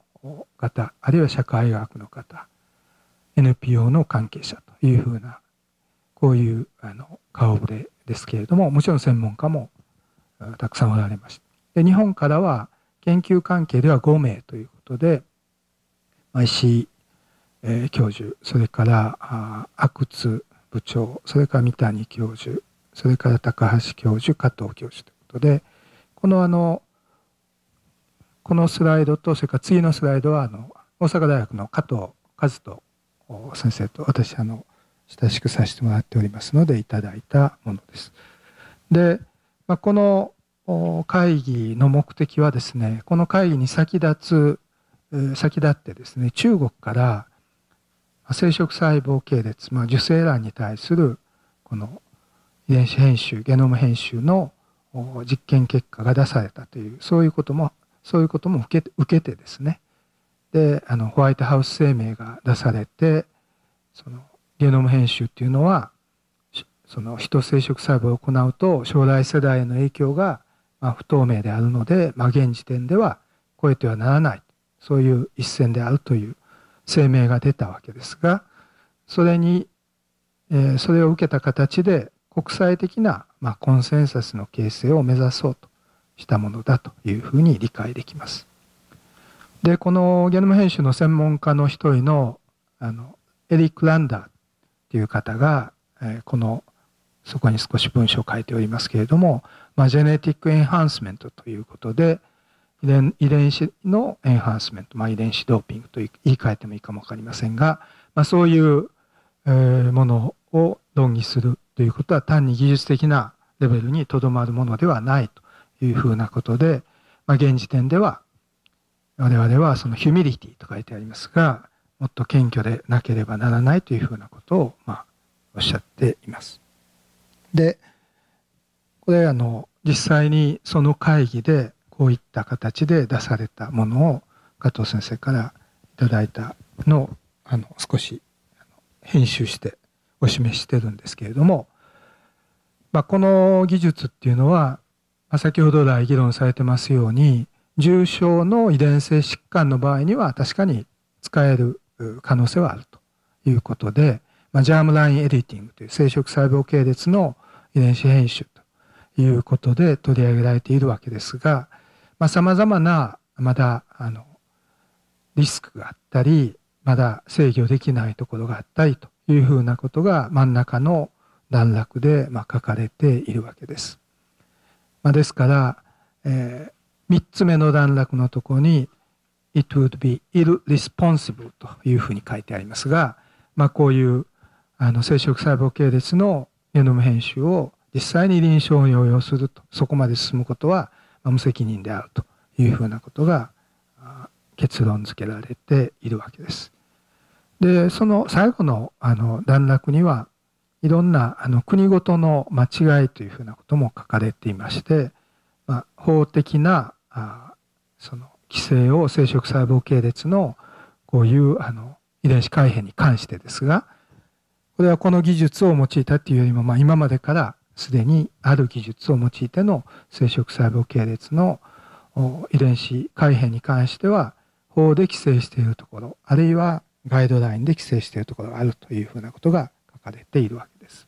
方、あるいは社会学の方、エヌピーオー の関係者というふうな、こういうあの顔ぶれですけれども、もちろん専門家もたくさんおられました。で日本からは研究関係ではごめいということで、石井、えー、教授、それから阿久津部長、それから三谷教授、それから高橋教授、加藤教授ということで、このあのこのスライドと、それから次のスライドはあの大阪大学の加藤和人先生と私あの親しくさせてもらっておりますのでいただいたものです。で、まあ、この会議の目的はですね、この会議に先立つ先立ってですね、中国から生殖細胞系列、まあ、受精卵に対するこの遺伝子編集、ゲノム編集の実験結果が出されたという、そういうこともそういうことも受けて、受けてですね、であのホワイトハウス声明が出されて、そのゲノム編集っていうのはそのヒト生殖細胞を行うと将来世代への影響がまあ不透明であるので、まあ、現時点では超えてはならない、そういう一線であるという声明が出たわけですが、それに、えー、それを受けた形で国際的なまあコンセンサスの形成を目指そうとしたものだというふうに理解できます。でこのゲノム編集の専門家の一人の、 あのエリック・ランダーという方が、えー、このそこに少し文章を書いておりますけれども、まあ、ジェネティック・エンハンスメントということで、遺伝、遺伝子のエンハンスメント、まあ、遺伝子ドーピングと言い換えてもいいかも分かりませんが、まあ、そういう、えー、ものを論議するということは単に技術的なレベルにとどまるものではないというふうなことで、まあ、現時点では我々はそのヒュミリティと書いてありますが、もっと謙虚でなければならないというふうなことをまあおっしゃっています。でこれあの実際にその会議でこういった形で出されたものを加藤先生からいただいたのをあの少し編集してお示ししてるんですけれども、まあ、この技術っていうのは先ほど来議論されてますように、重症の遺伝性疾患の場合には確かに使える可能性はあるということで、まあ、ジャームラインエディティングという生殖細胞系列の遺伝子編集ということで取り上げられているわけですが、まあ、様々な、まだ、あの、リスクがあったり、まだ制御できないところがあったりというふうなことが真ん中の段落でまあ書かれているわけです。まあ、ですから、えー、みっつめの段落のところに It would be irresponsible というふうに書いてありますが、まあ、こういうあの生殖細胞系列のゲノム編集を実際に臨床に応用すると、そこまで進むことは無責任であるというふうなことが結論付けられているわけです。で、その最後のあの段落には、いろんなあの国ごとの間違いというふうなことも書かれていまして、まあ、法的なあその規制を生殖細胞系列のこういうあの遺伝子改変に関してですが、これはこの技術を用いたというよりも、まあ、今までからすでにある技術を用いての生殖細胞系列の遺伝子改変に関しては、法で規制しているところ、あるいはガイドラインで規制しているところがあるというふうなことが書かれているわけです。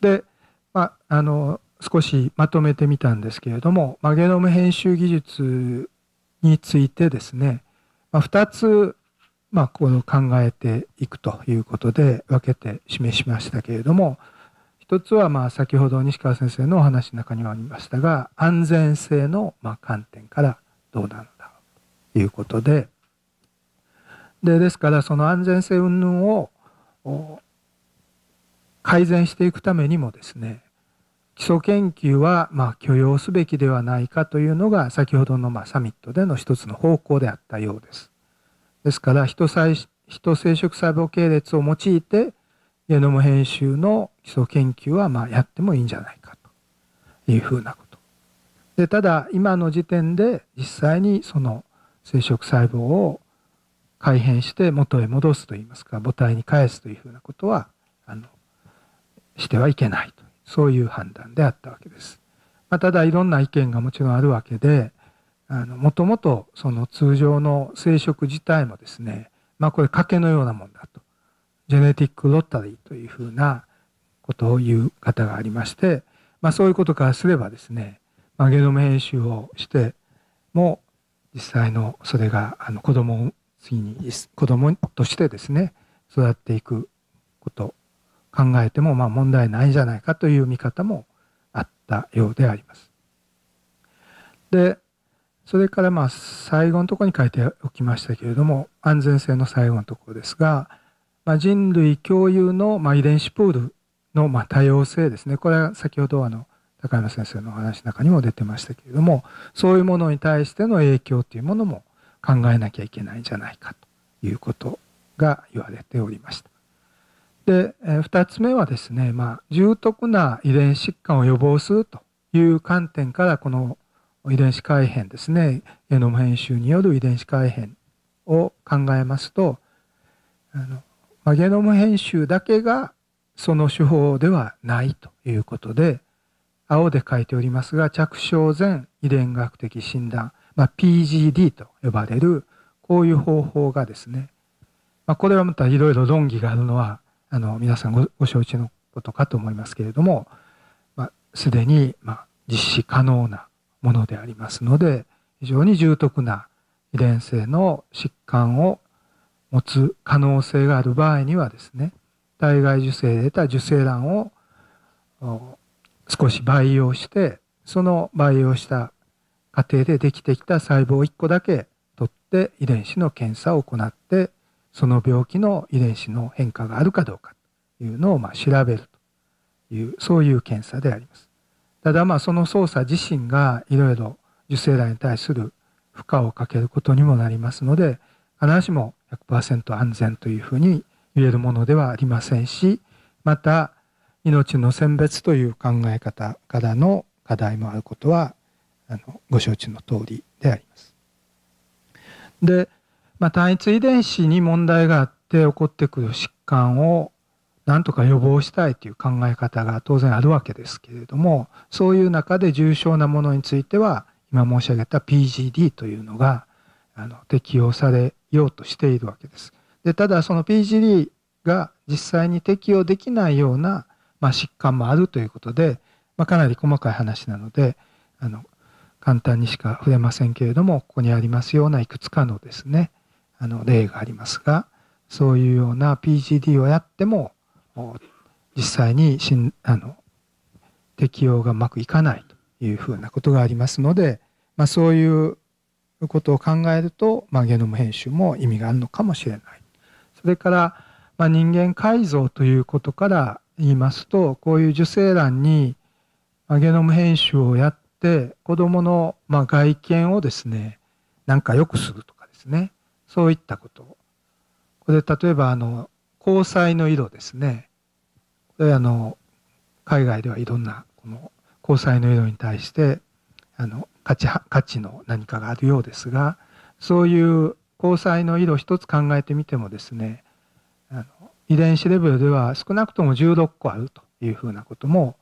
で、まあ、あの少しまとめてみたんですけれども、まあ、ゲノム編集技術についてですね、まあ、ふたつ、まあ、これを考えていくということで分けて示しましたけれども、ひとつはまあ先ほど西川先生のお話の中にもありましたが、安全性のまあ観点からどうなのだということで、で、ですからその安全性云々を改善していくためにもですね、基礎研究はまあ許容すべきではないかというのが先ほどのまあサミットでの一つの方向であったようです。ですから人、人生殖細胞系列を用いてゲノム編集の基礎研究はまあやってもいいんじゃないかというふうなこと。で、ただ今の時点で実際にその生殖細胞を改変して元へ戻すといいますか、母体に返すというふうなことはあのしてはいけないと、そういう判断であったわけです。まあ、ただいろんな意見がもちろんあるわけで、あのもともとその通常の生殖自体もですね、まあ、これ賭けのようなもんだと、ジェネティックロッタリーというふうなことを言う方がありまして、まあ、そういうことからすればですね、まあ、ゲノム編集をしても実際のそれがあの子供を次に子供としてですね育っていくこと考えてもまあ問題ないんじゃないかという見方もあったようであります。で、それからまあ最後のところに書いておきましたけれども、安全性の最後のところですが、まあ、人類共有のまあ遺伝子プールのまあ多様性ですね、これは先ほどあの高山先生のお話の中にも出てましたけれども、そういうものに対しての影響というものも考えなきゃいけないんじゃないかということが言われておりました。で、ふたつめはですね、まあ、重篤な遺伝子疾患を予防するという観点から、この遺伝子改変ですね、ゲノム編集による遺伝子改変を考えますと、あのまあ、ゲノム編集だけがその手法ではないということで、青で書いておりますが、着床前遺伝学的診断、まあ、ピージーディー と呼ばれるこういう方法がですね、まあ、これはまたいろいろ論議があるのはあの皆さん ご, ご承知のことかと思いますけれども、まあ、すでにまあ実施可能なものでありますので、非常に重篤な遺伝性の疾患を持つ可能性がある場合にはですね、体外受精で得た受精卵を少し培養して、その培養した過程でできてきた細胞をいっこだけ取って遺伝子の検査を行って、その病気の遺伝子の変化があるかどうかというのをまあ調べるという、そういう検査であります。ただまあその操作自身がいろいろ受精卵に対する負荷をかけることにもなりますので、必ずしも ひゃくパーセント 安全というふうに言えるものではありませんし、また命の選別という考え方からの課題もあることはあのご承知の通りであります。で、まあ、単一遺伝子に問題があって起こってくる疾患をなんとか予防したいという考え方が当然あるわけですけれども、そういう中で重症なものについては今申し上げた ピージーディー というのがあの適用されようとしているわけです。で、ただその ピージーディー が実際に適用できないような、まあ、疾患もあるということで、まあ、かなり細かい話なのであの簡単にしか触れませんけれども、ここにありますようないくつかのですね、あの例がありますが、そういうような ピージーディー をやっても実際にしんあの適用がうまくいかないというふうなことがありますので、まあ、そういうことを考えると、まあ、ゲノム編集も意味があるのかもしれない。それから、まあ、人間改造ということから言いますと、こういう受精卵にゲノム編集をやって子どものまあ外見をですね、なんか良くするとかですね、そういったこと。これ例えばあの虹彩の色ですね。これあの海外ではいろんなこの虹彩の色に対してあの価値価値の何かがあるようですが、そういう虹彩の色一つ考えてみてもですね、あの遺伝子レベルでは少なくともじゅうろっこあるというふうなことも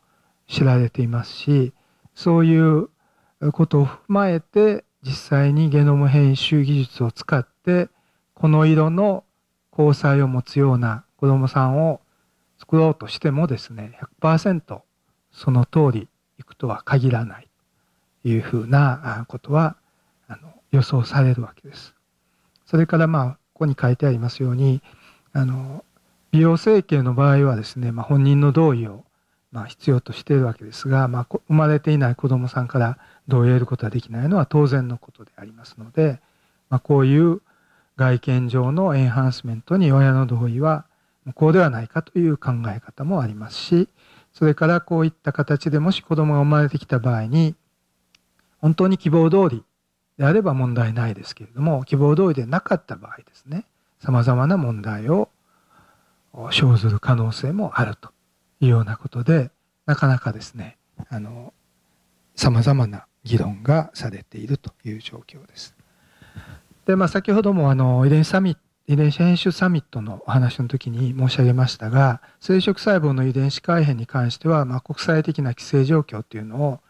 知られていますし、そういうことを踏まえて実際にゲノム編集技術を使ってこの色の虹彩を持つような子どもさんを作ろうとしてもですね、 ひゃくパーセント その通りいくとは限らないというふうなことはあの予想されるわけです。それからまあここに書いてありますように、あの美容整形の場合はですね、まあ、本人の同意をまあ必要としているわけですが、まあ、生まれていない子どもさんから同意を得ることはできないのは当然のことでありますので、まあ、こういう外見上のエンハンスメントに親の同意は無効ではないかという考え方もありますし、それからこういった形でもし子どもが生まれてきた場合に本当に希望通りであれば問題ないですけれども、希望通りでなかった場合ですね、さまざまな問題を生ずる可能性もあるというようなことで、なかなかですね、あのさまざまな議論がされているという状況です。で、まあ、先ほどもあの遺伝子サミット遺伝子編集サミットのお話の時に申し上げましたが、生殖細胞の遺伝子改変に関しては、まあ、国際的な規制状況というのを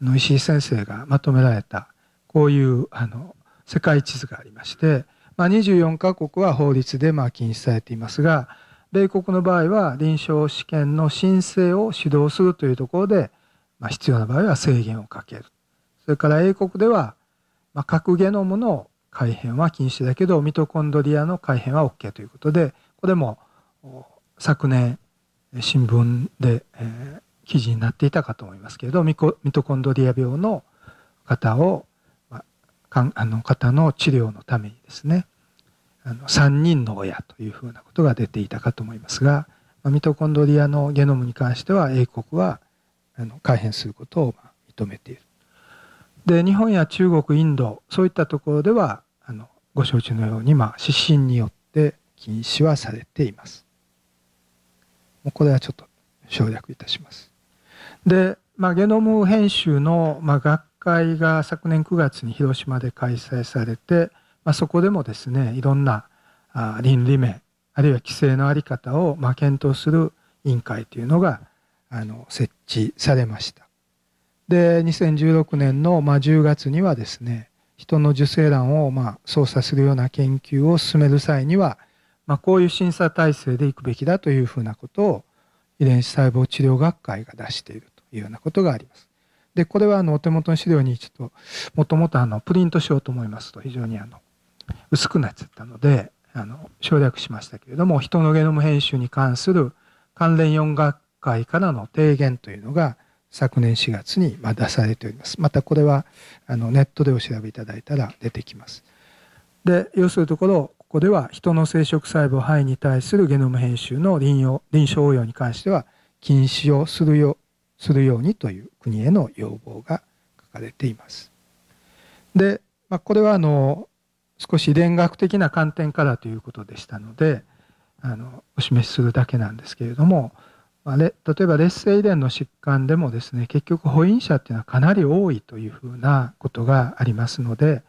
あの石井先生がまとめられた、こういうあの世界地図がありまして、まあ、にじゅうよんかこくは法律でまあ禁止されていますが、米国の場合は臨床試験の申請を指導するというところで、まあ、必要な場合は制限をかける。それから英国では、まあ、核ゲノムの改変は禁止だけどミトコンドリアの改変は オーケー ということで、これも昨年新聞で記事になっていたかと思いますけれど、ミトコンドリア病の方をあの方の治療のためにですね、あのさんにんの親というふうなことが出ていたかと思いますが、ミトコンドリアのゲノムに関しては英国はあの改変することを認めている。で、日本や中国、インド、そういったところではあのご承知のように、まあ、指針によって禁止はされています。もうこれはちょっと省略いたします。で、まあ、ゲノム編集の、まあ、学会が昨年くがつに広島で開催されて、まあ、そこでもですね、いろんなあ倫理面あるいは規制の在り方を、まあ、検討する委員会というのがあの設置されました。で、にせんじゅうろくねんのまあじゅうがつにはですね、人の受精卵をまあ操作するような研究を進める際には、まあ、こういう審査体制でいくべきだというふうなことを遺伝子細胞治療学会が出しているというようなことがあります。で、これはあのお手元の資料にちょっともともとあのプリントしようと思いますと非常にあの薄くなっちゃったのであの省略しましたけれども、人のゲノム編集に関する関連よんがっかいからの提言というのが昨年しがつに出されております。またこれはあのネットでお調べいただいたら出てきます。で、要するところ、ここでは人の生殖細胞胚に対するゲノム編集の臨用臨床応用に関しては禁止をするよするようにという国への要望が書かれています。で、まあ、これはあの少し遺伝学的な観点からということでしたので、あのお示しするだけなんですけれども、まあ、例えば劣勢遺伝の疾患でもですね、結局保因者っていうのはかなり多いというふうなことがありますので、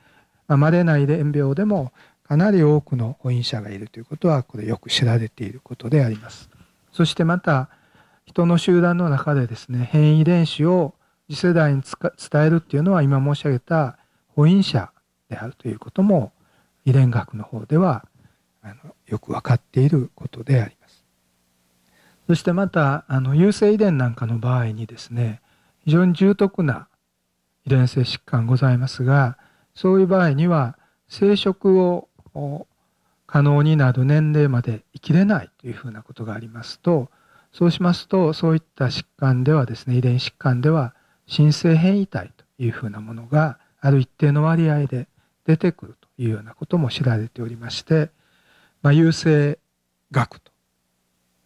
まあ、稀な遺伝病でもかなり多くの保因者がいるということはこれよく知られていることであります。そしてまた人の集団の中でですね、変異遺伝子を次世代に伝えるっていうのは今申し上げた保因者であるということも遺伝学の方ではあのよく分かっていることであります。そしてまたあの優性遺伝なんかの場合にですね、非常に重篤な遺伝性疾患ございますが、そういう場合には生殖を可能になる年齢まで生きれないというふうなことがありますと、そうしますとそういった疾患ではですね、遺伝疾患では新生変異体というふうなものがある一定の割合で出てくるというようなことも知られておりまして、まあ、優生学と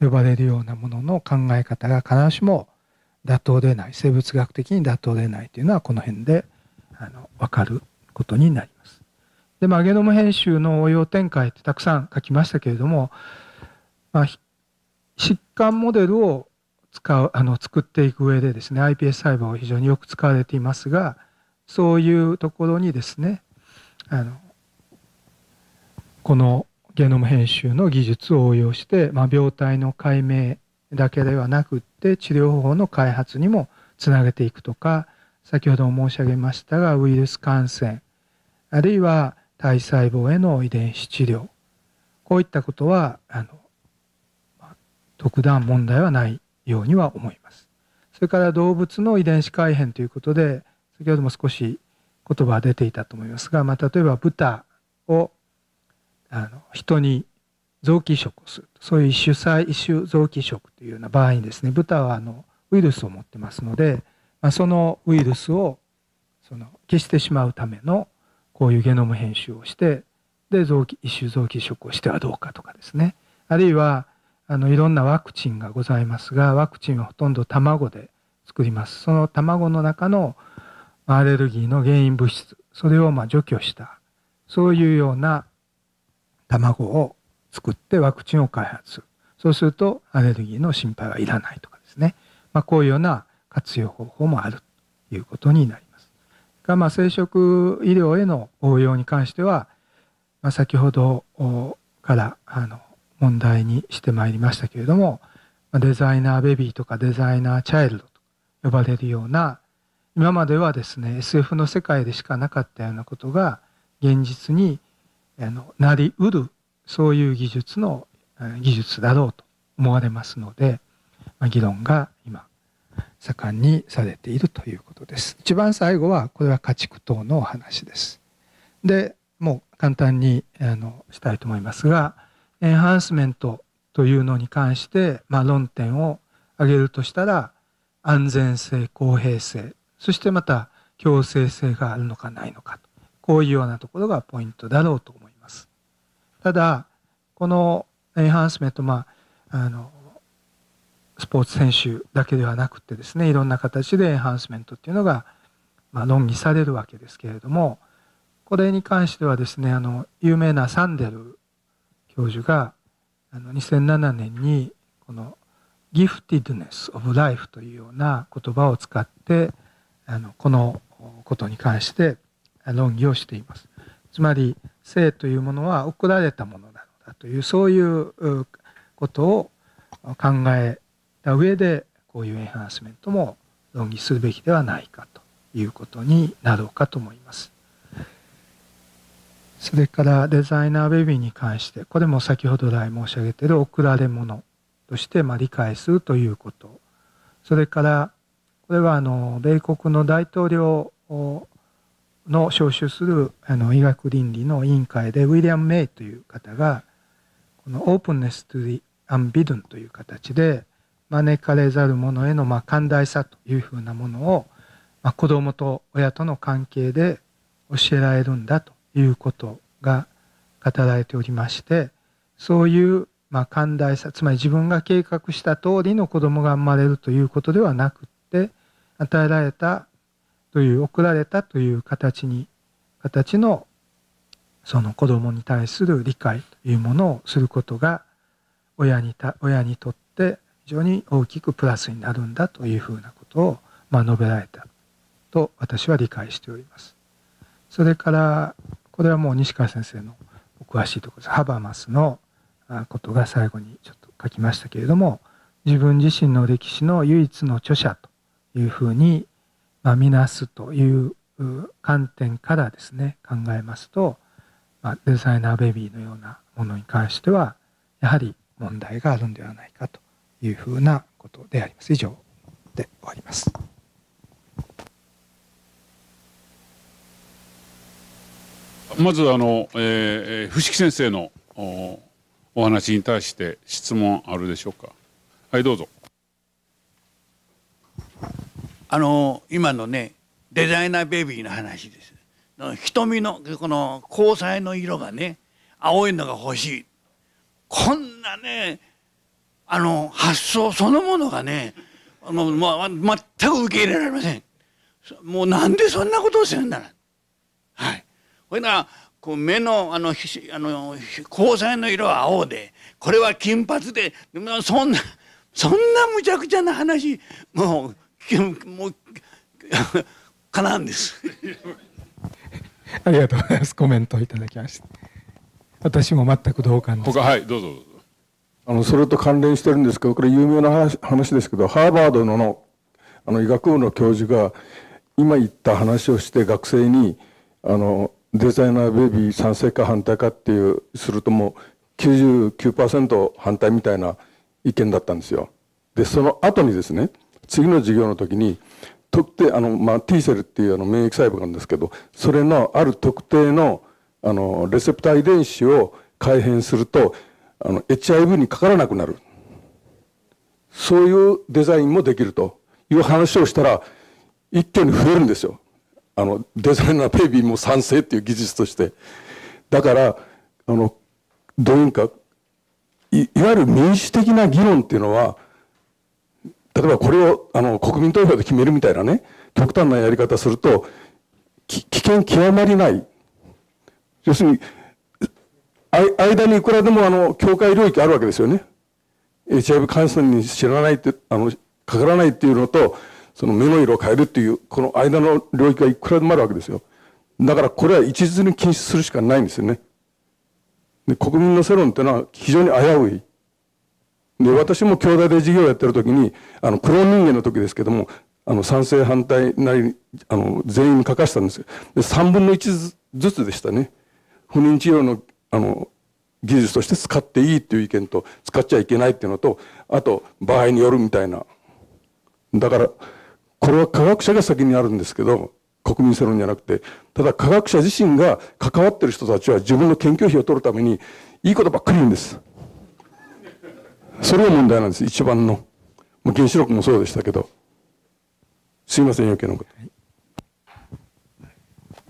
呼ばれるようなものの考え方が必ずしも妥当でない、生物学的に妥当でないというのはこの辺であの分かることになります。で、まあ、ゲノム編集の応用展開ってたくさん書きましたけれども、まあ、疾患モデルを使うあの作っていく上でですね、 iPS 細胞を非常によく使われていますが、そういうところにですね、あのこのゲノム編集の技術を応用して、まあ、病態の解明だけではなくって治療法の開発にもつなげていくとか、先ほども申し上げましたがウイルス感染、あるいは体細胞への遺伝子治療、こういったことはあの、まあ、特段問題はないようには思います。それから動物の遺伝子改変ということで、先ほども少し言葉が出ていたと思いますが、まあ、例えば豚をあの人に臓器移植をする、そういう一種細一種臓器移植というような場合にですね、豚はあのウイルスを持ってますので、まあ、そのウイルスをその消してしまうためのこういうゲノム編集をして、で臓器一種臓器移植をしてはどうかとかですね、あるいはあのいろんなワクチンがございますが、ワクチンはほとんど卵で作ります。その卵の中のアレルギーの原因物質、それをまあ除去した、そういうような卵を作ってワクチンを開発する。そうするとアレルギーの心配はいらないとかですね。まあ、こういうような活用方法もあるということになります。がまあ生殖医療への応用に関しては、まあ、先ほどからあの問題にしてまいりましたけれども、デザイナーベビーとかデザイナーチャイルドと呼ばれるような、今まではですね エスエフ の世界でしかなかったようなことが現実にあのなりうる、そういう技術の技術だろうと思われますので、まあ、議論が今盛んにされているということです。一番最後はこれは家畜等のお話です。でもう簡単にあのしたいと思いますが、エンハンスメントというのに関して、まあ、論点を挙げるとしたら安全性、公平性、そしてまた強制性があるのかないのかと、こういうようなところがポイントだろうと思います。ただこのエンハンスメント、まあ、あのスポーツ選手だけではなくてですね、いろんな形でエンハンスメントっていうのが、まあ、論議されるわけですけれども、これに関してはですね、あの有名なサンデル教授があのにせんななねんにこの「ギフティドネス・オブ・ライフ」というような言葉を使ってあのこのことに関して論議をしています。つまり性というものは贈られたものなのだという、そういうことを考えた上でこういうエンハンスメントも論議するべきではないかということになろうかと思います。それからデザイナーベビーに関して、これも先ほど来申し上げている贈られ物としてまあ理解するということ、それからこれはあの米国の大統領の招集するあの医学倫理の委員会でウィリアム・メイという方がこのオープンネス・トゥ・リ・アンビドゥンという形で招かれざる者へのまあ寛大さというふうなものを、まあ、子どもと親との関係で教えられるんだということが語られておりまして、そういうまあ寛大さ、つまり自分が計画した通りの子どもが生まれるということではなくて、与えられたという贈られたという形に形のその子どもに対する理解というものをすることが親にた親にとって非常に大きくプラスになるんだというふうなことをまあ述べられたと私は理解しております。それからこれはもう西川先生のお詳しいところです。ハバマスのことが最後にちょっと書きましたけれども、自分自身の歴史の唯一の著者というふうにまあ見なすという観点からですね考えますと、まあ、デザイナーベビーのようなものに関してはやはり問題があるんではないかというふうなことであります。以上で終わります。まずあの、えー、伏木先生の お, お話に対して質問あるでしょうか。はい、どうぞ。あの今のねデザイナーベビーの話です。瞳のこの虹彩の色がね青いのが欲しい、こんなねあの発想そのものがねあの、ま、全く受け入れられません。もうなんでそんなことをするんだな。はい。これがこう目のあのあの虹彩の色は青で、これは金髪で、そんなそんなむちゃくちゃな話もうもうかなんです。ありがとうございます。コメントをいただきました。私も全く同感です。はい、どうぞ。あのそれと関連してるんですけど、これ有名な 話, 話ですけど、ハーバード の, の, あの医学部の教授が今言った話をして学生にあのデザイナーベビー賛成か反対かっていうするともう きゅうじゅうきゅうパーセント 反対みたいな意見だったんですよ。でその後にですね、次の授業の時に特定あの、まあ、T セルっていうあの免疫細胞なんですけど、それのある特定 の, あのレセプター遺伝子を改変するとあの エイチアイブイ にかからなくなる、そういうデザインもできるという話をしたら一挙に増えるんですよ、あのデザイナーベビーも賛成っていう技術として。だからあのどういうか い, いわゆる民主的な議論っていうのは、例えばこれをあの国民投票で決めるみたいなね極端なやり方するとき危険極まりない。要するに間にいくらでもあの境界領域あるわけですよね。 エイチアイブイ 感染に知らないってあのかからないっていうのと、その目の色を変えるっていうこの間の領域がいくらでもあるわけですよ。だからこれは一律に禁止するしかないんですよね。で国民の世論っていうのは非常に危うい。で私も京大で授業をやってる時にあのクローン人間の時ですけども、あの賛成反対なりあの全員に書かせたんですよ。でさんぶんのいちずつでしたね。不妊治療のあの技術として使っていいという意見と、使っちゃいけないっていうのと、あと場合によるみたいな。だからこれは科学者が先にあるんですけど、国民世論じゃなくて、ただ科学者自身が関わってる人たちは自分の研究費を取るためにいいことばっかり言うんです。それが問題なんです、一番の。原子力もそうでしたけど。すいません余計なこ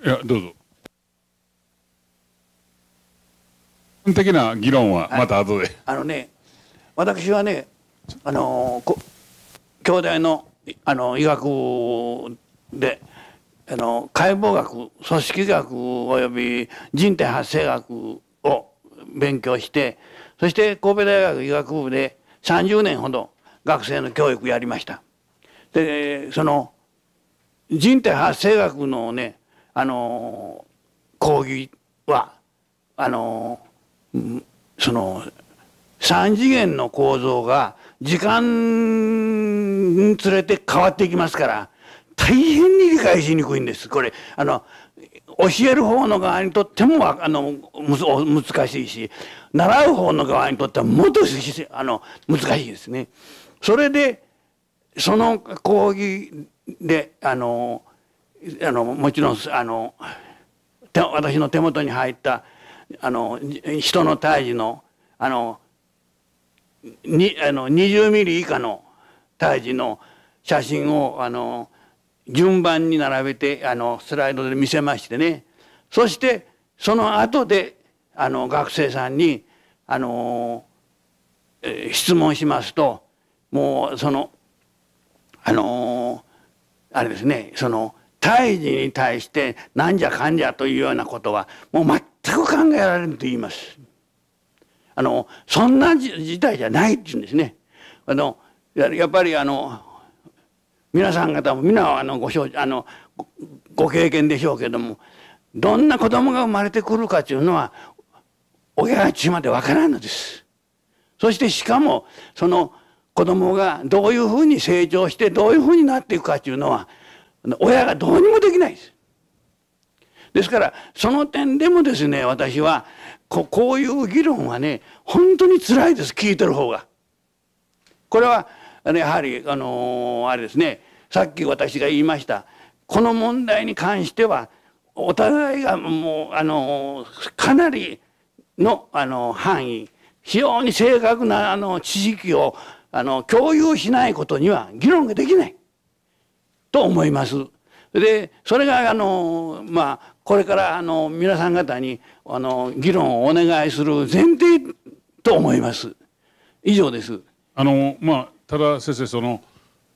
と。いやどうぞ。基本的な議論はまた後で、はい、あのね私はねあの京大のあの医学であの解剖学、組織学および人体発生学を勉強して、そして神戸大学医学部でさんじゅうねんほど学生の教育をやりました。でその人体発生学のねあの講義はあのそのさん次元の構造が時間につれて変わっていきますから大変に理解しにくいんです。これあの教える方の側にとってもあの難しいし、習う方の側にとってはもっとあの難しいですね。それでその講義であのあのもちろんあの私の手元に入ったあの人の胎児のあのにあのにじゅうミリ以下の胎児の写真をあの順番に並べてあのスライドで見せましてね、そしてその後であの学生さんにあの、えー、質問しますと、もうそのあのー、あれですね、その胎児に対してなんじゃかんじゃというようなことはもう全く考えられると言います。あのそんな事態じゃないって言うんですね。あのやっぱりあの皆さん方も皆はあの ご, あの ご, ご経験でしょうけども、どんな子供が生まれてくるかというのは親が血までわからんのです。そしてしかもその子供がどういうふうに成長してどういうふうになっていくかというのは親がどうにもできないです。ですからその点でもですね、私は こ, こういう議論はね本当につらいです、聞いてる方が。これはやはりあのー、あれですね、さっき私が言いましたこの問題に関してはお互いがもうあのかなりのあの範囲、非常に正確なあの知識をあの共有しないことには議論ができないと思います。でそれがあの、まあ、これからあの皆さん方にあの議論をお願いする前提と思います。以上です。あのまあ、ただ先生その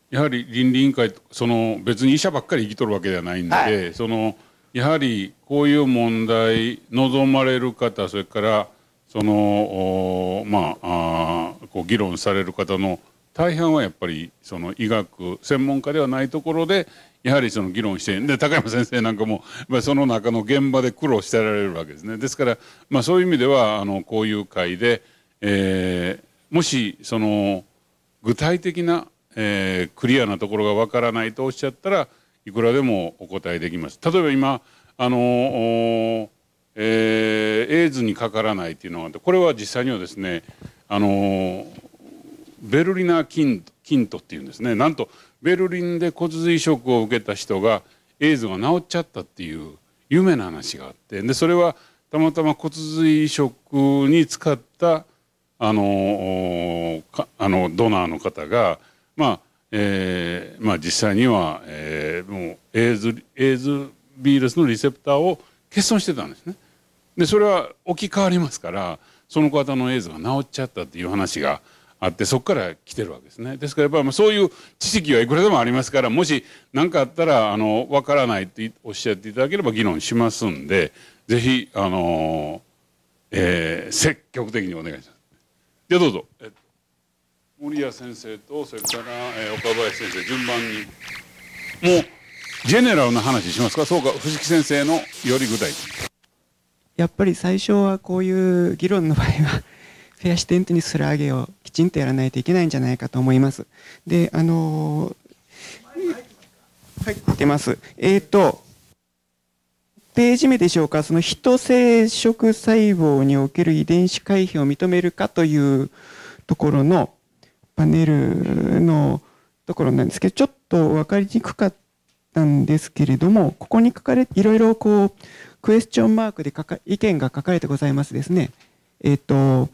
やはり倫理委員会その別に医者ばっかり生きとるわけではないんで、はい、そのやはりこういう問題望まれる方、それからそのまあ、あこう議論される方の大半はやっぱりその医学専門家ではないところでやはりその議論してで高山先生なんかもその中の現場で苦労してられるわけですね。ですから、まあ、そういう意味ではあのこういう会で、えー、もしその具体的な、えー、クリアなところがわからないとおっしゃったらいくらでもお答えできます。例えば今あのーえー、エイズにかからないというのがあって、これは実際にはですねあのー、ベルリナー菌とっていうんですね、なんとベルリンで骨髄移植を受けた人がエイズが治っちゃったっていう有名な話があって、でそれはたまたま骨髄移植に使ったあのー、あのドナーの方が、まあえーまあ、実際には、えー、もうエイズ、エイズビールスのリセプターを欠損してたんですね。でそれは置き換わりますから、その方のエイズが治っちゃったっていう話があって、そこから来てるわけですね。ですからやっぱりそういう知識はいくらでもありますから、もし何かあったらあの分からないっておっしゃっていただければ議論しますんで、ぜひあの、えー、積極的にお願いします。ではどうぞ、え森谷先生とそれから、えー、岡林先生順番にもう。ジェネラルな話しますか、そうか、藤木先生のより具体的。やっぱり最初はこういう議論の場合はフェア視点というスラーゲをきちんとやらないといけないんじゃないかと思います。で、あのー、はい、出ます。えっと、ページ目でしょうか、そのヒト生殖細胞における遺伝子回避を認めるかというところのパネルのところなんですけど、ちょっと分かりにくかったなんですけれども、ここに書かれいろいろこうクエスチョンマークでかか意見が書かれてございますですね。えっと、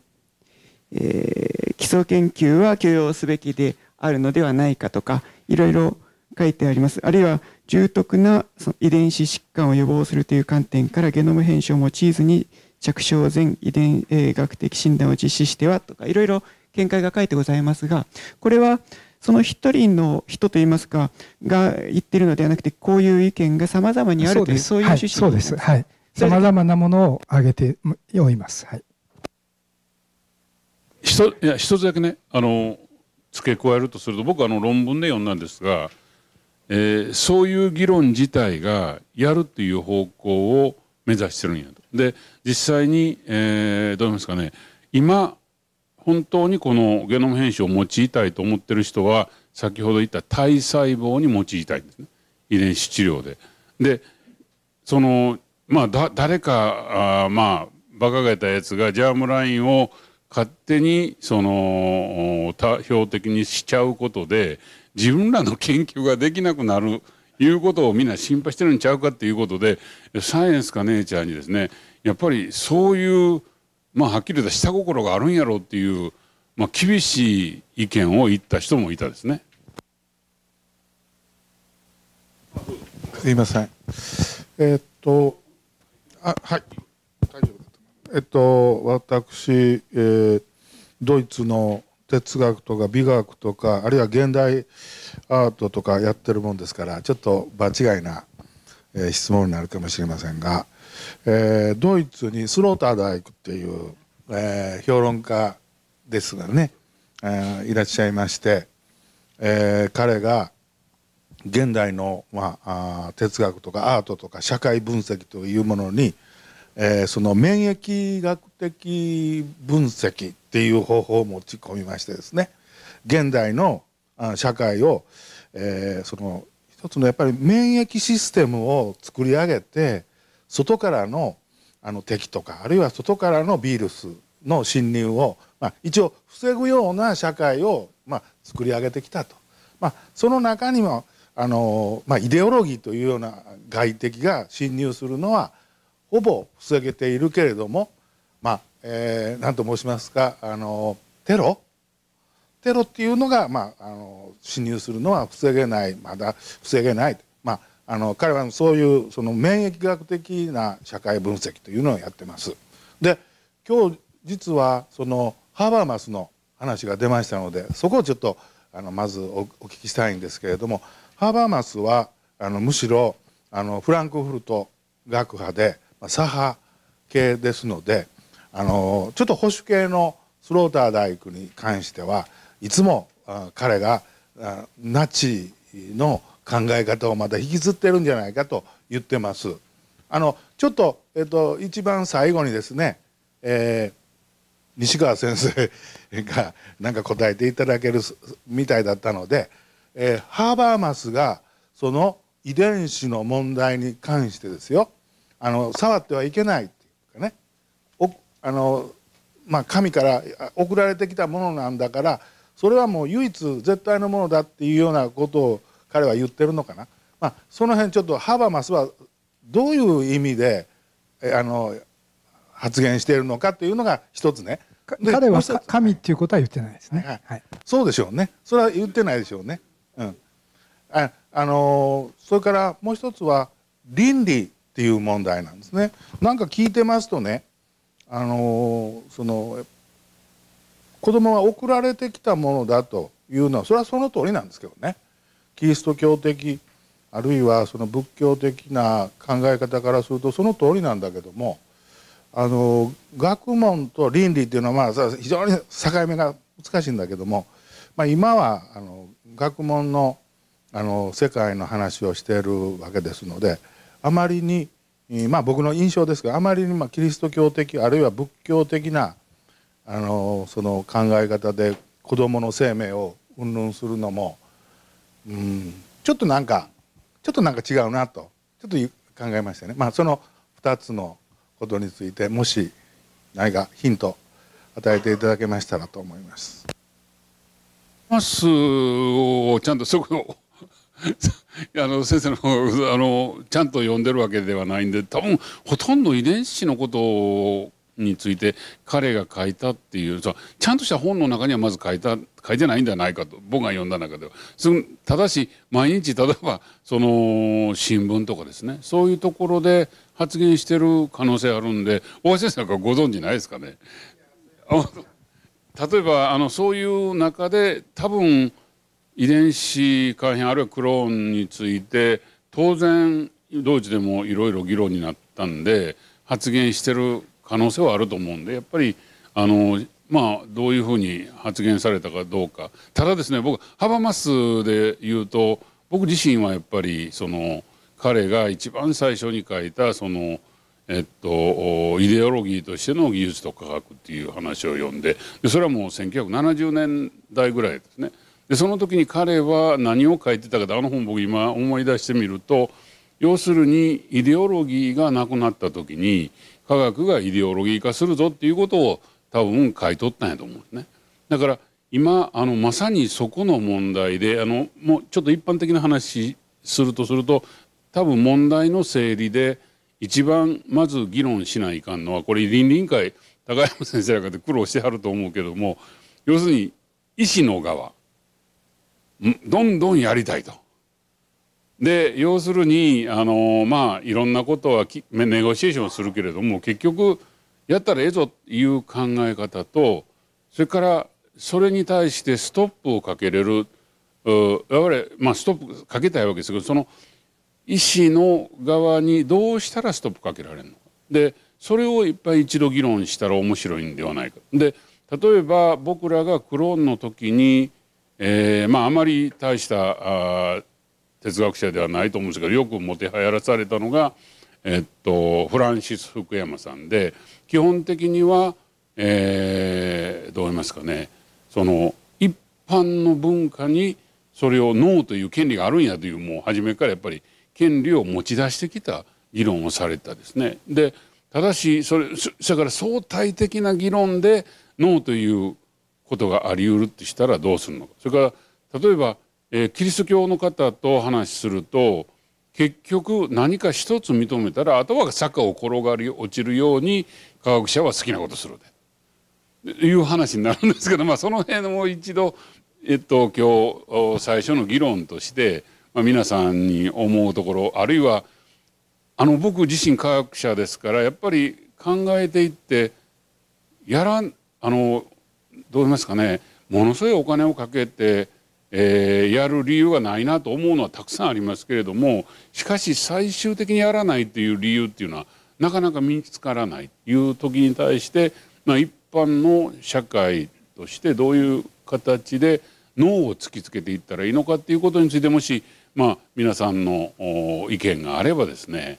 えー、基礎研究は許容すべきであるのではないかとかいろいろ書いてあります。あるいは重篤なその遺伝子疾患を予防するという観点からゲノム編集を用いずに着床前遺伝、えー、学的診断を実施してはとかいろいろ見解が書いてございますが、これはその一人の人といいますかが言ってるのではなくて、こういう意見がさまざまにあるという、そういう趣旨、そうです。はい。さまざまなものを挙げております。はい。ひといや一つだけね、あの付け加えるとすると、僕はあの論文で読んだんですが、えー、そういう議論自体がやるという方向を目指してるんやと。で実際に、えー、どうなんですかね、今本当にこのゲノム編集を用いたいと思ってる人は先ほど言った体細胞に用いたいんですね、遺伝子治療で。でそのまあだ誰かあまあバカがいたやつがジャームラインを勝手にその多標的にしちゃうことで自分らの研究ができなくなるいうことをみんな心配してるんちゃうかっていうことで、サイエンスかネイチャーにですね、やっぱりそういう。まあはっきり言った下心があるんやろうっていう、まあ、厳しい意見を言った人もいたですね。すいません。えー、っとあはい大丈夫だと。えー、っと私、えー、ドイツの哲学とか美学とかあるいは現代アートとかやってるもんですからちょっと場違いな、えー、質問になるかもしれませんが。えー、ドイツにスローター大工っていう、えー、評論家ですがね、えー、いらっしゃいまして、えー、彼が現代の、まあ、あ哲学とかアートとか社会分析というものに、えー、その免疫学的分析っていう方法を持ち込みましてですね、現代の社会を、えー、その一つのやっぱり免疫システムを作り上げて。外からのあの敵とかあるいは外からのビールスの侵入を、まあ、一応防ぐような社会を、まあ、作り上げてきたと、まあ、その中にもあの、まあ、イデオロギーというような外敵が侵入するのはほぼ防げているけれども、まあ、えー、なんと申しますか、あのテロテロっていうのが、まあ、あの侵入するのは防げない、まだ防げない、まあ、あの彼はそういうその免疫学的な社会分析というのをやってます。で、今日実はそのハーバーマスの話が出ましたので、そこをちょっとあのまず お, お聞きしたいんですけれども、ハーバーマスはあのむしろあのフランクフルト学派で、まあ、左派系ですので、あのちょっと保守系のスローター大工に関してはいつも彼がナチの考え方をまた引きずってるんじゃないかと言ってます。あのちょっと、えっと、一番最後にですね、えー西川先生が何か答えていただけるみたいだったので、えー、ハーバーマスがその遺伝子の問題に関してですよ、あの触ってはいけないっていうかね、おあの、まあ、神から送られてきたものなんだから、それはもう唯一絶対のものだっていうようなことを彼は言ってるのかな、まあ、その辺ちょっとハーバーマスはどういう意味であの発言しているのかというのが一つね。彼は神っていうことは言ってないですね。そうでしょうね。それは言ってないでしょうね。うん、あ、あのー、それからもう一つは倫理っていう問題なんですね。なんか聞いてますとね、あのー、その子供は送られてきたものだというのは、それはその通りなんですけどね。キリスト教的あるいはその仏教的な考え方からするとその通りなんだけども。あの学問と倫理っていうのは、まあ、非常に境目が難しいんだけども、まあ、今はあの学問の、あの世界の話をしているわけですので、あまりに、まあ、僕の印象ですが、あまりに、まあ、キリスト教的あるいは仏教的なあのその考え方で子どもの生命を云々するのも、うん、ちょっとなんかちょっとなんか違うなとちょっと考えましたね。まあ、そのふたつのことについてもし何かヒント与えていただけましたらと思います。マスをちゃんとそこあの先生のあのちゃんと読んでるわけではないんで、多分ほとんど遺伝子のことについて彼が書いたっていうちゃんとした本の中にはまず書いた書いてないんじゃないかと僕が読んだ中では。ただし毎日例えばその新聞とかですね、そういうところで発言してる可能性あるんで、大橋先生なんかご存じないですかね。例えばあのそういう中で多分遺伝子改変あるいはクローンについて当然同時でもいろいろ議論になったんで発言してる可能性はあると思うんで、やっぱりあのまあどういうふうに発言されたかどうか。ただですね、僕ハーバーマスで言うと僕自身はやっぱりその。彼が一番最初に書いたその、えっと、イデオロギーとしての技術と科学っていう話を読んで、でそれはもうせんきゅうひゃくななじゅうねんだいぐらいですね。でその時に彼は何を書いてたかと、あの本僕今思い出してみると、要するにイデオロギーがなくなった時に科学がイデオロギー化するぞっていうことを多分書いとったんやと思うんですね。だから今あのまさにそこの問題で、あのもうちょっと一般的な話するとすると。多分問題の整理で一番まず議論しないかんのは、これ倫理委員会高山先生なんかで苦労してはると思うけども、要するに医師の側どんどんやりたいと。で要するにあのまあいろんなことはネゴシエーションするけれども結局やったらええぞっていう考え方と、それからそれに対してストップをかけれる、我々、まあ、ストップかけたいわけですけど、その医師の側にどうしたらストップかけられるのか、でそれをいっぱい一度議論したら面白いんではないか。で例えば僕らがクローンの時に、えー、まああまり大した哲学者ではないと思うんですけど、よくもてはやらされたのが、えっと、フランシス・福山さんで、基本的には、えー、どう言いますかね、その一般の文化にそれをノーという権利があるんやという、もう初めからやっぱり。権利を持ち出してきた議論をされたですね。でただしそれそれから相対的な議論でノーということがありうるってしたらどうするのか。それから例えばえー、キリスト教の方と話すると結局何か一つ認めたらあとは坂を転がり落ちるように科学者は好きなことするでいう話になるんですけど、まあ、その辺も一度、えっと、今日最初の議論として、まあ、皆さんに思うところあるいはあの僕自身科学者ですからやっぱり考えていってやらんあのどう言いますかねものすごいお金をかけて、えー、やる理由がないなと思うのはたくさんありますけれども、しかし最終的にやらないという理由っていうのはなかなか見つからないという時に対して、まあ、一般の社会としてどういう形で脳を突きつけていったらいいのかっていうことについてもし、まあ、皆さんの意見があればですね、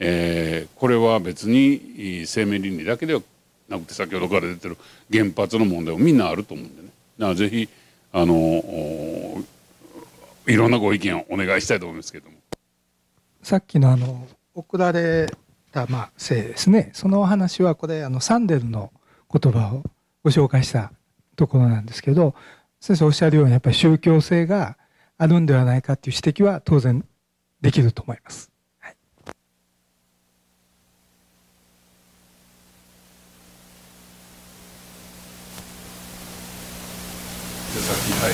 えー、これは別に生命倫理だけではなくて先ほどから出てる原発の問題もみんなあると思うんでね。だからぜひあのいろんなご意見をお願いしたいと思いますけれども、さっきのあの送られた、まあ、せいですね、そのお話はこれあのサンデルの言葉をご紹介したところなんですけど、先生おっしゃるようにやっぱり宗教性があるんではないかという指摘は当然できると思います。さっきはい、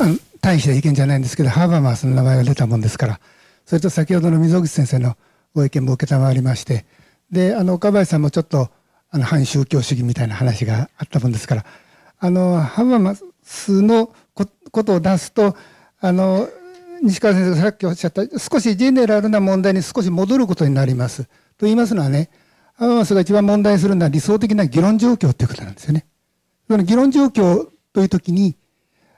あの大した意見じゃないんですけど、ハーバーマスの名前が出たもんですから、それと先ほどの溝口先生のご意見も承りまして、であの岡林さんもちょっとあの反宗教主義みたいな話があったもんですから、あのハーバーマスのことを出すとあの西川先生がさっきおっしゃった少しジェネラルな問題に少し戻ることになります。と言いますのはね、ハーバマスが一番問題するのは理想的な議論状況ということなんですよね。その議論状況というときに、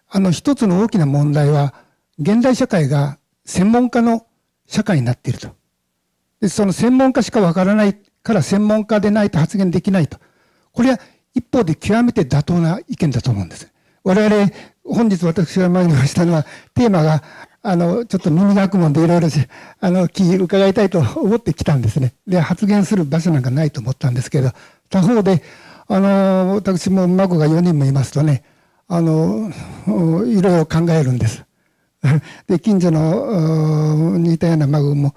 あの一つの大きな問題は、現代社会が専門家の社会になっていると。で、その専門家しかわからないから専門家でないと発言できないと。これは一方で極めて妥当な意見だと思うんです。我々、本日私が前に出したのは、テーマが、あの、ちょっと耳学問でいろいろ、あの、伺いたいと思ってきたんですね。で、発言する場所なんかないと思ったんですけど、他方で、あの、私も孫がよにんもいますとね、あの、いろいろ考えるんです。で、近所の似たような孫も、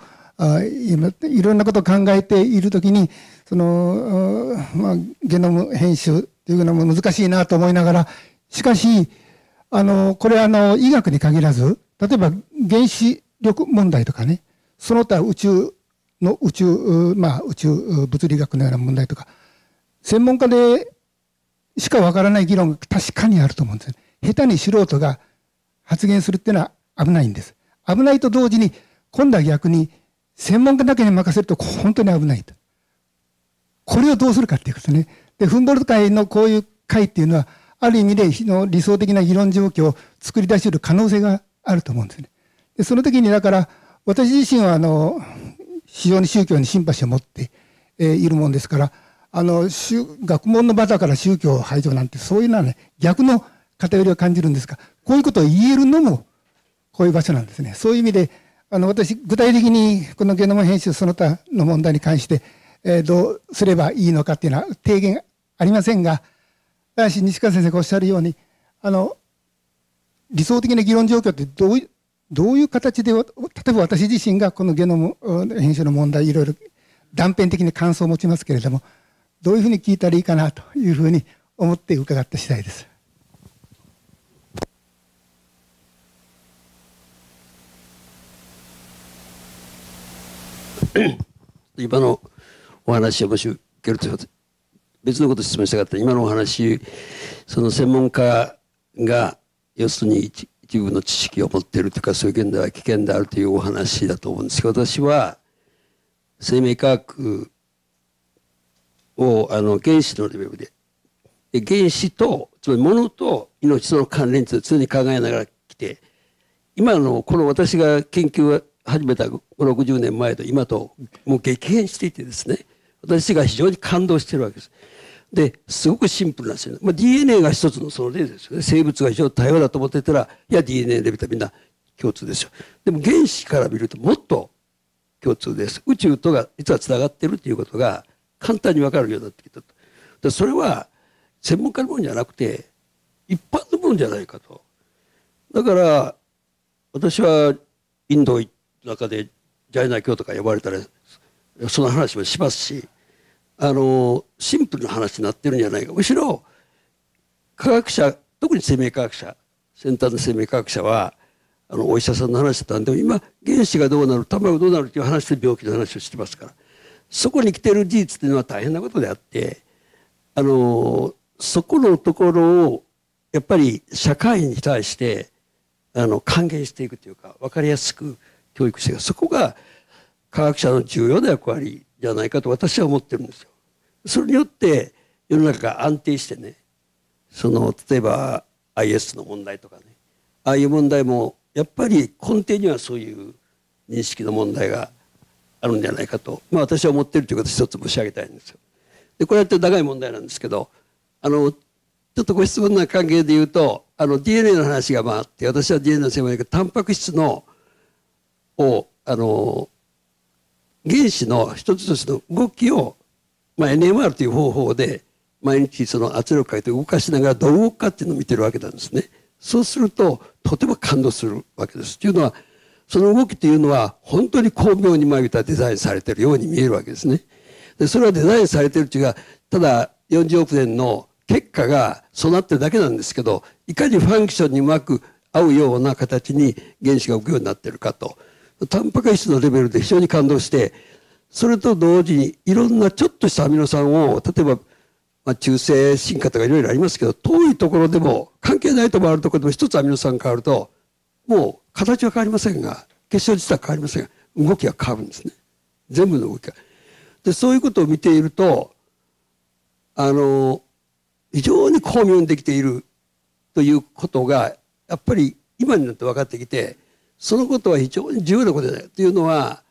いろんなことを考えているときに、その、まあ、ゲノム編集というのも難しいなと思いながら、しかし、あの、これはあの、医学に限らず、例えば原子力問題とかね、その他宇宙の宇宙、まあ宇宙物理学のような問題とか、専門家でしかわからない議論が確かにあると思うんですよね。下手に素人が発言するっていうのは危ないんです。危ないと同時に、今度は逆に専門家だけに任せると本当に危ないと。これをどうするかっていうことね。で、フンボルト会のこういう会っていうのは、ある意味で理想的な議論状況を作り出し得る可能性があると思うんですね。で、その時にだから私自身はあの非常に宗教にシンパシーを持って、えー、いるもんですから、あの学問の場だから宗教排除なんてそういうのはね、逆の偏りを感じるんですが、こういうことを言えるのもこういう場所なんですね。そういう意味であの私具体的にこのゲノム編集その他の問題に関して、えー、どうすればいいのかっていうのは提言ありませんが、ただし西川先生がおっしゃるようにあの理想的な議論状況ってどういう、どういう形で、例えば私自身がこのゲノム編集の問題いろいろ断片的に感想を持ちますけれども、どういうふうに聞いたらいいかなというふうに思って伺った次第です。今のお話をもし受けると別のことを質問したかった。今のお話、その専門家が要するに一部の知識を持っているとかそういう現代は危険であるというお話だと思うんですけど、私は生命科学をあの原子のレベルで原子とつまり物と命との関連と常に考えながら来て、今のこの私が研究を始めたごじゅうろくじゅうねんまえと今ともう激変していてですね、私が非常に感動しているわけです。ですごくシンプルなんですよね。まあ、ディーエヌエー が一つのその例ですよね。生物が非常に多様だと思っていたら、いや ディーエヌエー レベルはみんな共通ですよ。でも原子から見るともっと共通です。宇宙とが実はつながっているということが簡単に分かるようになってきたと。それは専門家のものじゃなくて一般のものじゃないかと。だから私はインドの中でジャイナ教とか呼ばれたらその話もしますし、あのシンプルな話になってるんじゃないか。むしろ科学者、特に生命科学者、先端の生命科学者はあのお医者さんの話だったんで、今原子がどうなる、卵がどうなるという話で病気の話をしてますから、そこに来ている事実というのは大変なことであって、あのそこのところをやっぱり社会に対してあの還元していくというか、分かりやすく教育していく、そこが科学者の重要な役割じゃないかと私は思ってるんですよ。それによって世の中が安定してね、その例えば アイエス の問題とかね、ああいう問題もやっぱり根底にはそういう認識の問題があるんじゃないかと、まあ、私は思っているということを一つ申し上げたいんですよ。でこれやって長い問題なんですけど、あのちょっとご質問の関係で言うと、あの ディーエヌエー の話が回って、私は ディーエヌエー の専門家でタンパク質のをあの原子の一つ一つの動きを、まあ、エヌエムアール という方法で毎日その圧力かけて動かしながらどう動くかっていうのを見てるわけなんですね。そうするととても感動するわけです。というのはその動きというのは本当に巧妙にまいたデザインされているように見えるわけですね。でそれはデザインされているというか、ただよんじゅうおくねんの結果がそうなってるだけなんですけど、いかにファンクションにうまく合うような形に原子が動くようになっているかと。タンパク質のレベルで非常に感動して、それと同時にいろんなちょっとしたアミノ酸を、例えばまあ中性進化とかいろいろありますけど、遠いところでも関係ないところあるところでも一つアミノ酸変わるともう形は変わりませんが、結晶自体は変わりませんが動きが変わるんですね、全部の動きが。でそういうことを見ていると、あの非常に巧妙にできているということがやっぱり今になって分かってきて、そのことは非常に重要なことだよというのは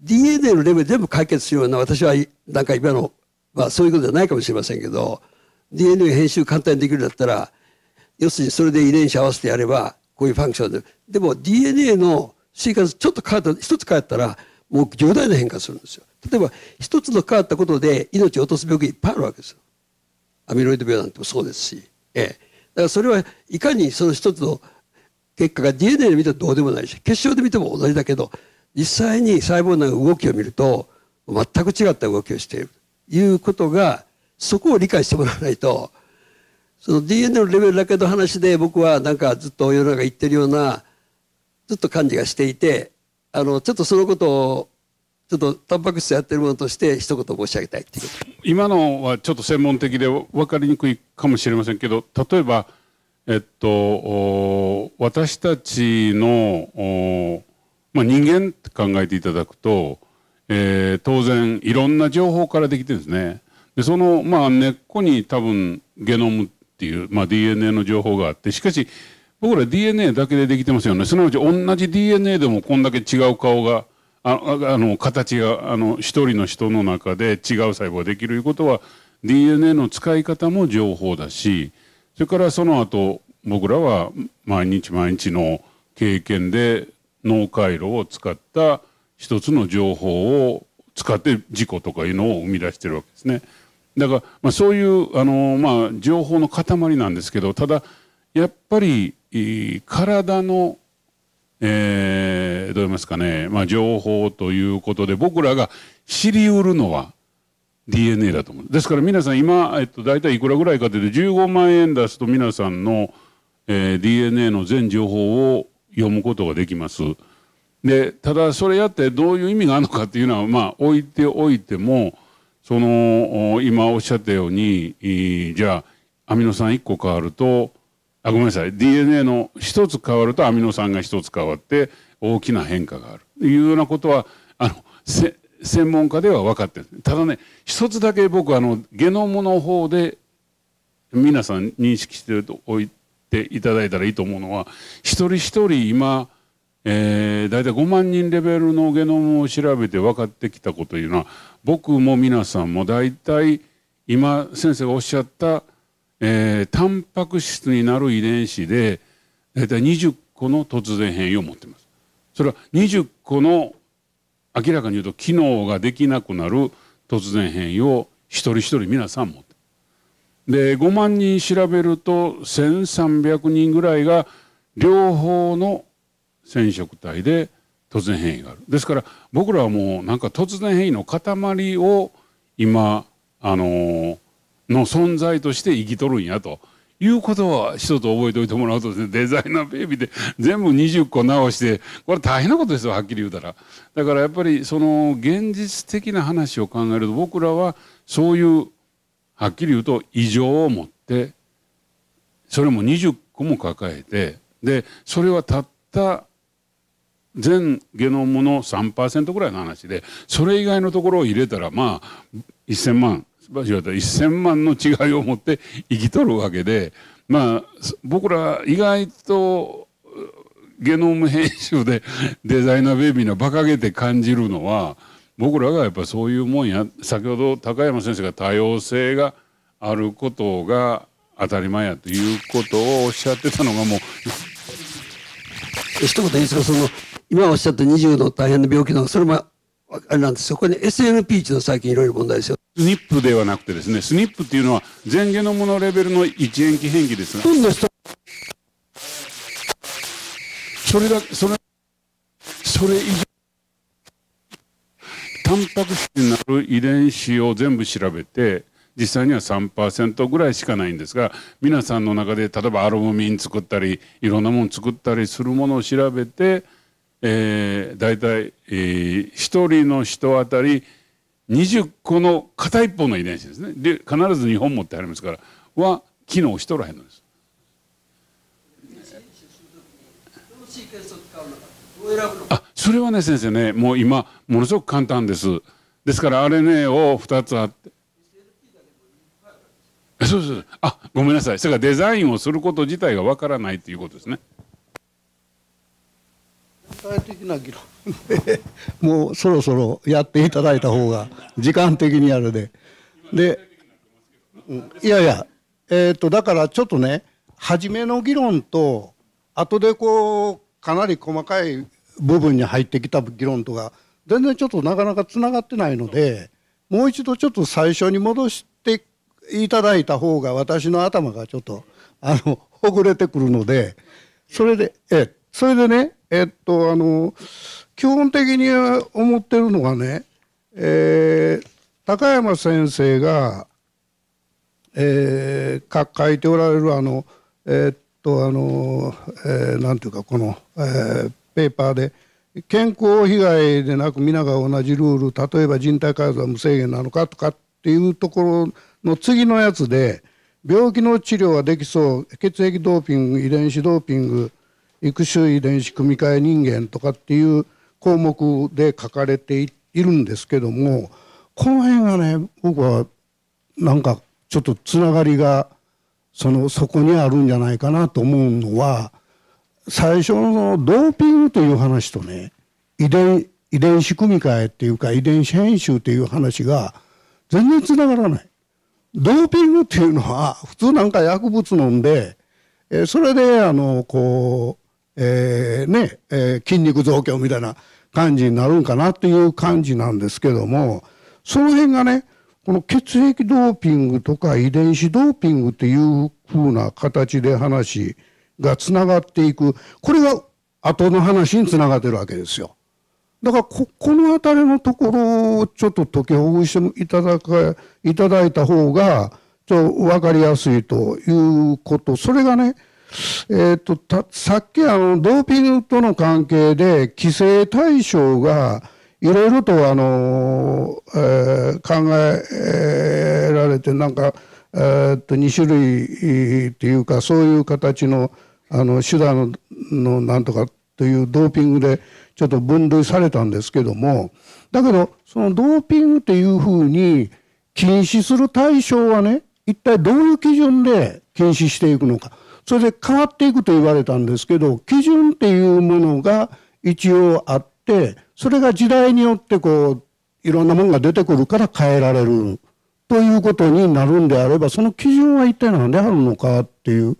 ディーエヌエー のレベルで全部解決するような、私はなんか今のまあそういうことじゃないかもしれませんけど、 ディーエヌエー 編集簡単にできるんだったら、要するにそれで遺伝子合わせてやればこういうファンクションで、でも ディーエヌエー のシーカンスちょっと変わった、一つ変わったらもう重大な変化するんですよ。例えば一つの変わったことで命を落とす病気いっぱいあるわけですよ。アミロイド病なんてもそうですし、ええ、だからそれはいかにその一つの結果が ディーエヌエー で見てもどうでもないし、結晶で見ても同じだけど、実際に細胞の動きを見ると全く違った動きをしているいうことが、そこを理解してもらわないと、その ディーエヌエー のレベルだけの話で僕はなんかずっと世の中言ってるようなずっと感じがしていて、あのちょっとそのことをちょっとタンパク質やってるものとして一言申し上げたいっていうこと。今のはちょっと専門的で分かりにくいかもしれませんけど、例えば、えっと、私たちの、まあ、人間って考えていただくと、えー、当然いろんな情報からできてですね、でその、まあ、根っこに多分ゲノムっていう、まあ、ディーエヌエー の情報があって、しかし僕ら ディーエヌエー だけでできてますよね。すなわち同じ ディーエヌエー でもこんだけ違う顔がああの形があの一人の人の中で違う細胞ができるいうことは ディーエヌエー の使い方も情報だし、それからその後僕らは毎日毎日の経験で脳回路を使った一つの情報を使って事故とかいうのを生み出してるわけですね。だから、まあ、そういうあの、まあ、情報の塊なんですけど、ただやっぱり体の、えー、どう言いますかね、まあ、情報ということで僕らが知りうるのは ディーエヌエー だと思う。ですから皆さん今、えっと、大体いくらぐらいかというとじゅうごまんえん出すと皆さんの、えー、ディーエヌエー の全情報を読むことができます。でただそれやってどういう意味があるのかっていうのは、まあ置いておいても、その今おっしゃったように、じゃあアミノ酸いっこ変わると、あごめんなさい ディーエヌエー のひとつ変わるとアミノ酸がひとつ変わって大きな変化があるというようなことはあの専門家では分かってる。ただね、ひとつだけ僕あのゲノムの方で皆さん認識しておいていただいたらいいと思うのは、一人一人今えー、大体ごまんにんレベルのゲノムを調べて分かってきたことというのは、僕も皆さんも大体今先生がおっしゃった、えー、タンパク質になる遺伝子で大体にじゅっこの突然変異を持っています。それはにじゅっこの明らかに言うと機能ができなくなる突然変異を一人一人皆さん持っていでごまんにん調べるとせんさんびゃくにんぐらいが両方の染色体で突然変異がある。ですから僕らはもうなんか突然変異の塊を今あのー、の存在として生きとるんやということは一つ覚えておいてもらうとですね、デザイナーベイビーで全部にじゅっこ直してこれ大変なことですよ、はっきり言うたら。だからやっぱりその現実的な話を考えると僕らはそういうはっきり言うと異常を持ってそれもにじゅっこも抱えてでそれはたった全ゲノムの さんパーセント ぐらいの話でそれ以外のところを入れたらまあいっせんまんいっせんまんの違いを持って生きとるわけで、まあ僕ら意外とゲノム編集でデザイナーベイビーの馬鹿げて感じるのは僕らがやっぱそういうもんや。先ほど高山先生が多様性があることが当たり前やということをおっしゃってたのがもう一言いいですか。その今おっしゃったにじゅうの大変な病気のそれもあれなんですよ。これね エスエヌピー 値の最近いろいろ問題ですよ。スニップではなくてですね、スニップっていうのは全ゲノムのレベルの一塩基変異ですが、それだけそれそれ以上タンパク質になる遺伝子を全部調べて実際には さんパーセント ぐらいしかないんですが、皆さんの中で例えばアルブミン作ったりいろんなもの作ったりするものを調べて、えー、大体、えー、ひとりの人あたりにじゅっこの片一方の遺伝子ですね。で必ずにほん持ってありますからは機能しとらへんのです。あ、それはね先生ね、もう今ものすごく簡単です。ですから アールエヌエー をふたつあってそうそう、あ、ごめんなさい。それからデザインをすること自体がわからないということですね。具体的な議論でもうそろそろやっていただいた方が時間的にあるでで、うん、いやいや、えー、とだからちょっとね初めの議論と後でこうかなり細かい部分に入ってきた議論とか全然ちょっとなかなかつながってないので、もう一度ちょっと最初に戻していただいた方が私の頭がちょっとあのほぐれてくるので、それでえそれでねえっとあの基本的に思ってるのがね、えー、高山先生が、えー、書いておられるあのえっとあの、えー、なんていうかこの、えー、ペーパーで「健康被害でなく皆が同じルール、例えば人体改造は無制限なのか」とかっていうところの次のやつで「病気の治療はできそう、血液ドーピング、遺伝子ドーピング、育種遺伝子組み換え人間」とかっていう項目で書かれているんですけども、この辺がね僕はなんかちょっとつながりが そのそこにあるんじゃないかなと思うのは、最初のドーピングという話とね遺伝、遺伝子組み換えっていうか遺伝子編集っていう話が全然つながらない。ドーピングっていうのは普通なんか薬物飲んで、えー、それであのこう、えーねえー、筋肉増強みたいな感じになるんかなっていう感じなんですけども、その辺がねこの血液ドーピングとか遺伝子ドーピングっていうふうな形で話がつながっていく、これが後の話につながってるわけですよ。だから こ, この辺りのところをちょっと解きほぐしていただか、いただいた方がちょっと分かりやすいということ。それがね、えー、とたさっきあのドーピングとの関係で規制対象がいろいろとあの、えー、考えられて、なんか、えー、とにしゅるいっていうかそういう形 の, あの手段 の, のなんとかというドーピングでちょっと分類されたんですけども、だけどそのドーピングっていうふうに禁止する対象はね一体どういう基準で禁止していくのか、それで変わっていくと言われたんですけど、基準っていうものが一応あって、それが時代によってこういろんなものが出てくるから変えられるということになるんであれば、その基準は一体何であるのかっていう、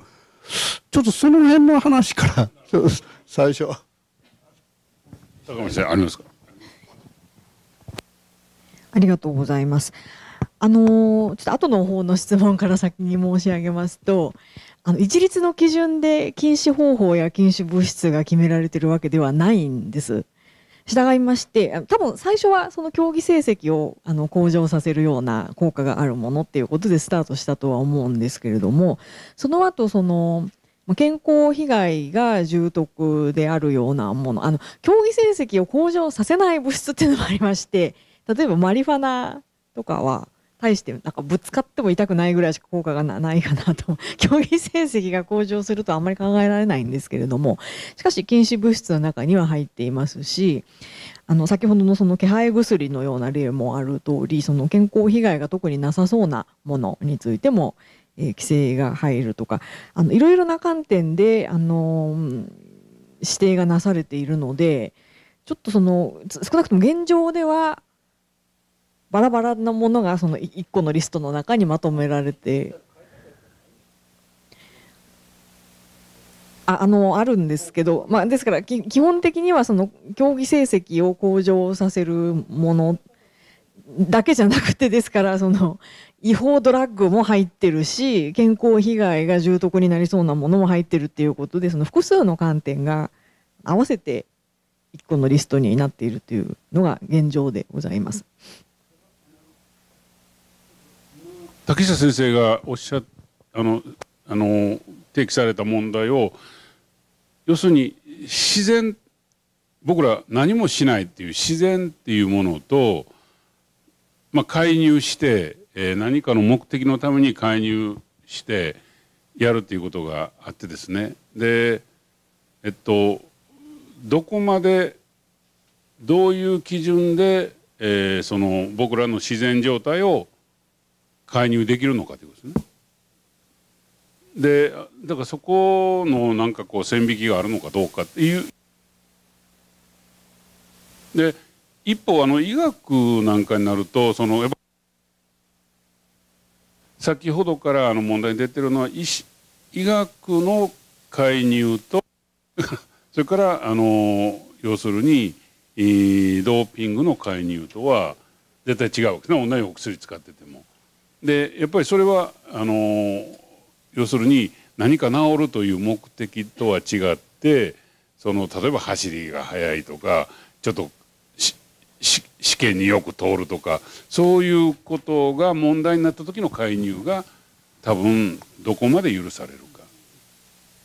ちょっとその辺の話から最初。高山先生、ありますか。ありがとうございます。あのー、ちょっと後の方の質問から先に申し上げますと、あの一律の基準で禁止方法や禁止物質が決められているわけではないんです。従いまして、多分最初はその競技成績をあの向上させるような効果があるものっていうことでスタートしたとは思うんですけれども、その後その健康被害が重篤であるようなもの、あの競技成績を向上させない物質っていうのもありまして、例えばマリファナとかは対してなんかぶつかっても痛くないぐらいしか効果がないかなと、競技成績が向上するとあんまり考えられないんですけれども、しかし禁止物質の中には入っていますし、あの先ほどのその気配薬のような例もある通り、その健康被害が特になさそうなものについても、えー、規制が入るとか、あのいろいろな観点で、あのー、指定がなされているので、ちょっとその少なくとも現状ではバラバラなものがそのいっこのリストの中にまとめられて あ, あのあるんですけど、まあ、ですから基本的にはその競技成績を向上させるものだけじゃなくて、ですからその違法ドラッグも入ってるし、健康被害が重篤になりそうなものも入ってるっていうことで、その複数の観点が合わせていっこのリストになっているというのが現状でございます。竹下先生がおっしゃあのあの提起された問題を、要するに自然、僕ら何もしないっていう自然っていうものと、まあ、介入して、えー、何かの目的のために介入してやるっていうことがあってですね、でえっとどこまでどういう基準で、えー、その僕らの自然状態を介入できるのかということですね。で、だからそこのなんかこう線引きがあるのかどうかっていう。で、一方あの医学なんかになると、そのやっぱ先ほどからあの問題に出てるのは医師、医学の介入とそれからあの要するにドーピングの介入とは絶対違うわけですね。同じお薬使ってても。でやっぱりそれはあの要するに何か治るという目的とは違って、その例えば走りが速いとかちょっとしし試験によく通るとか、そういうことが問題になった時の介入が多分どこまで許されるか。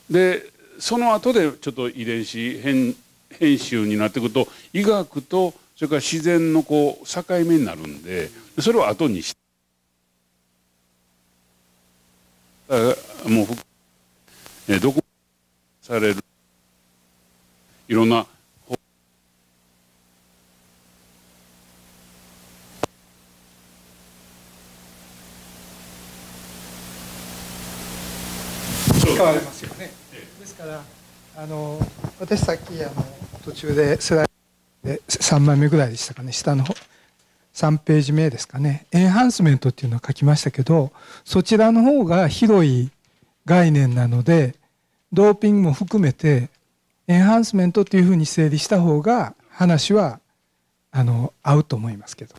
でその後でちょっと遺伝子編編集になってくると、医学とそれから自然のこう境目になるんで、それを後にして、もうどこされるいろんな変わりますよね。ですからあの私さっきあの途中でスライドでさんまいめぐらいでしたかね、下の方。さんページめですかね、エンハンスメントっていうのを書きましたけど、そちらの方が広い概念なので、ドーピングも含めてエンハンスメントっていうふうに整理した方が話はあの合うと思いますけど。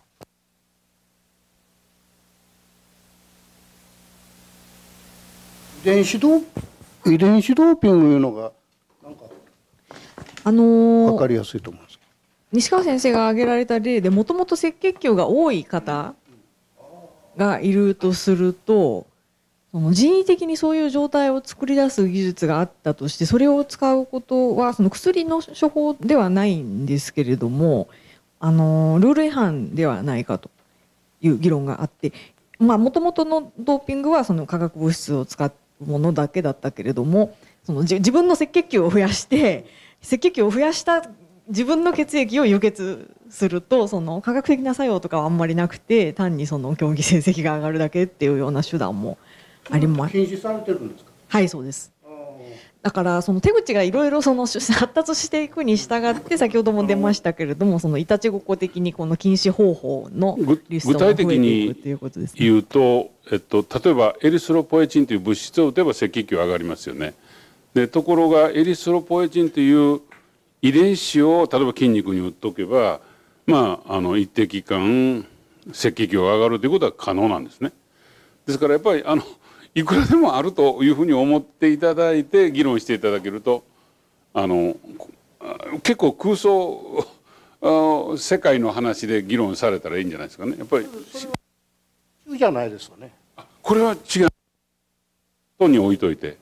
遺伝子ドーピングいうのがなんか、あのー、分かりやすいと思います。西川先生が挙げられた例で、もともと赤血球が多い方がいるとすると、その人為的にそういう状態を作り出す技術があったとして、それを使うことはその薬の処方ではないんですけれども、あのルール違反ではないかという議論があって、もともとのドーピングはその化学物質を使うものだけだったけれども、その自分の赤血球を増やして赤血球を増やした自分の血液を輸血すると、その科学的な作用とかはあんまりなくて、単にその競技成績が上がるだけっていうような手段もあります。禁止されてるんですか？はい、そうです。だからその手口がいろいろその発達していくに従って、先ほども出ましたけれども、そのいたちごっこ的にこの禁止方法のリストが増えていくということですね。具体的に言うと、えっと例えばエリスロポエチンという物質を打てば赤血球上がりますよね。でところがエリスロポエチンという遺伝子を例えば筋肉に打っとけば、まあ、あの一定期間、え赤血球が上がるということは可能なんですね。ですからやっぱりあのいくらでもあるというふうに思っていただいて議論していただけると、あの結構空想世界の話で議論されたらいいんじゃないですかね。やっぱりじゃないですかね。これは違うとに置いといて。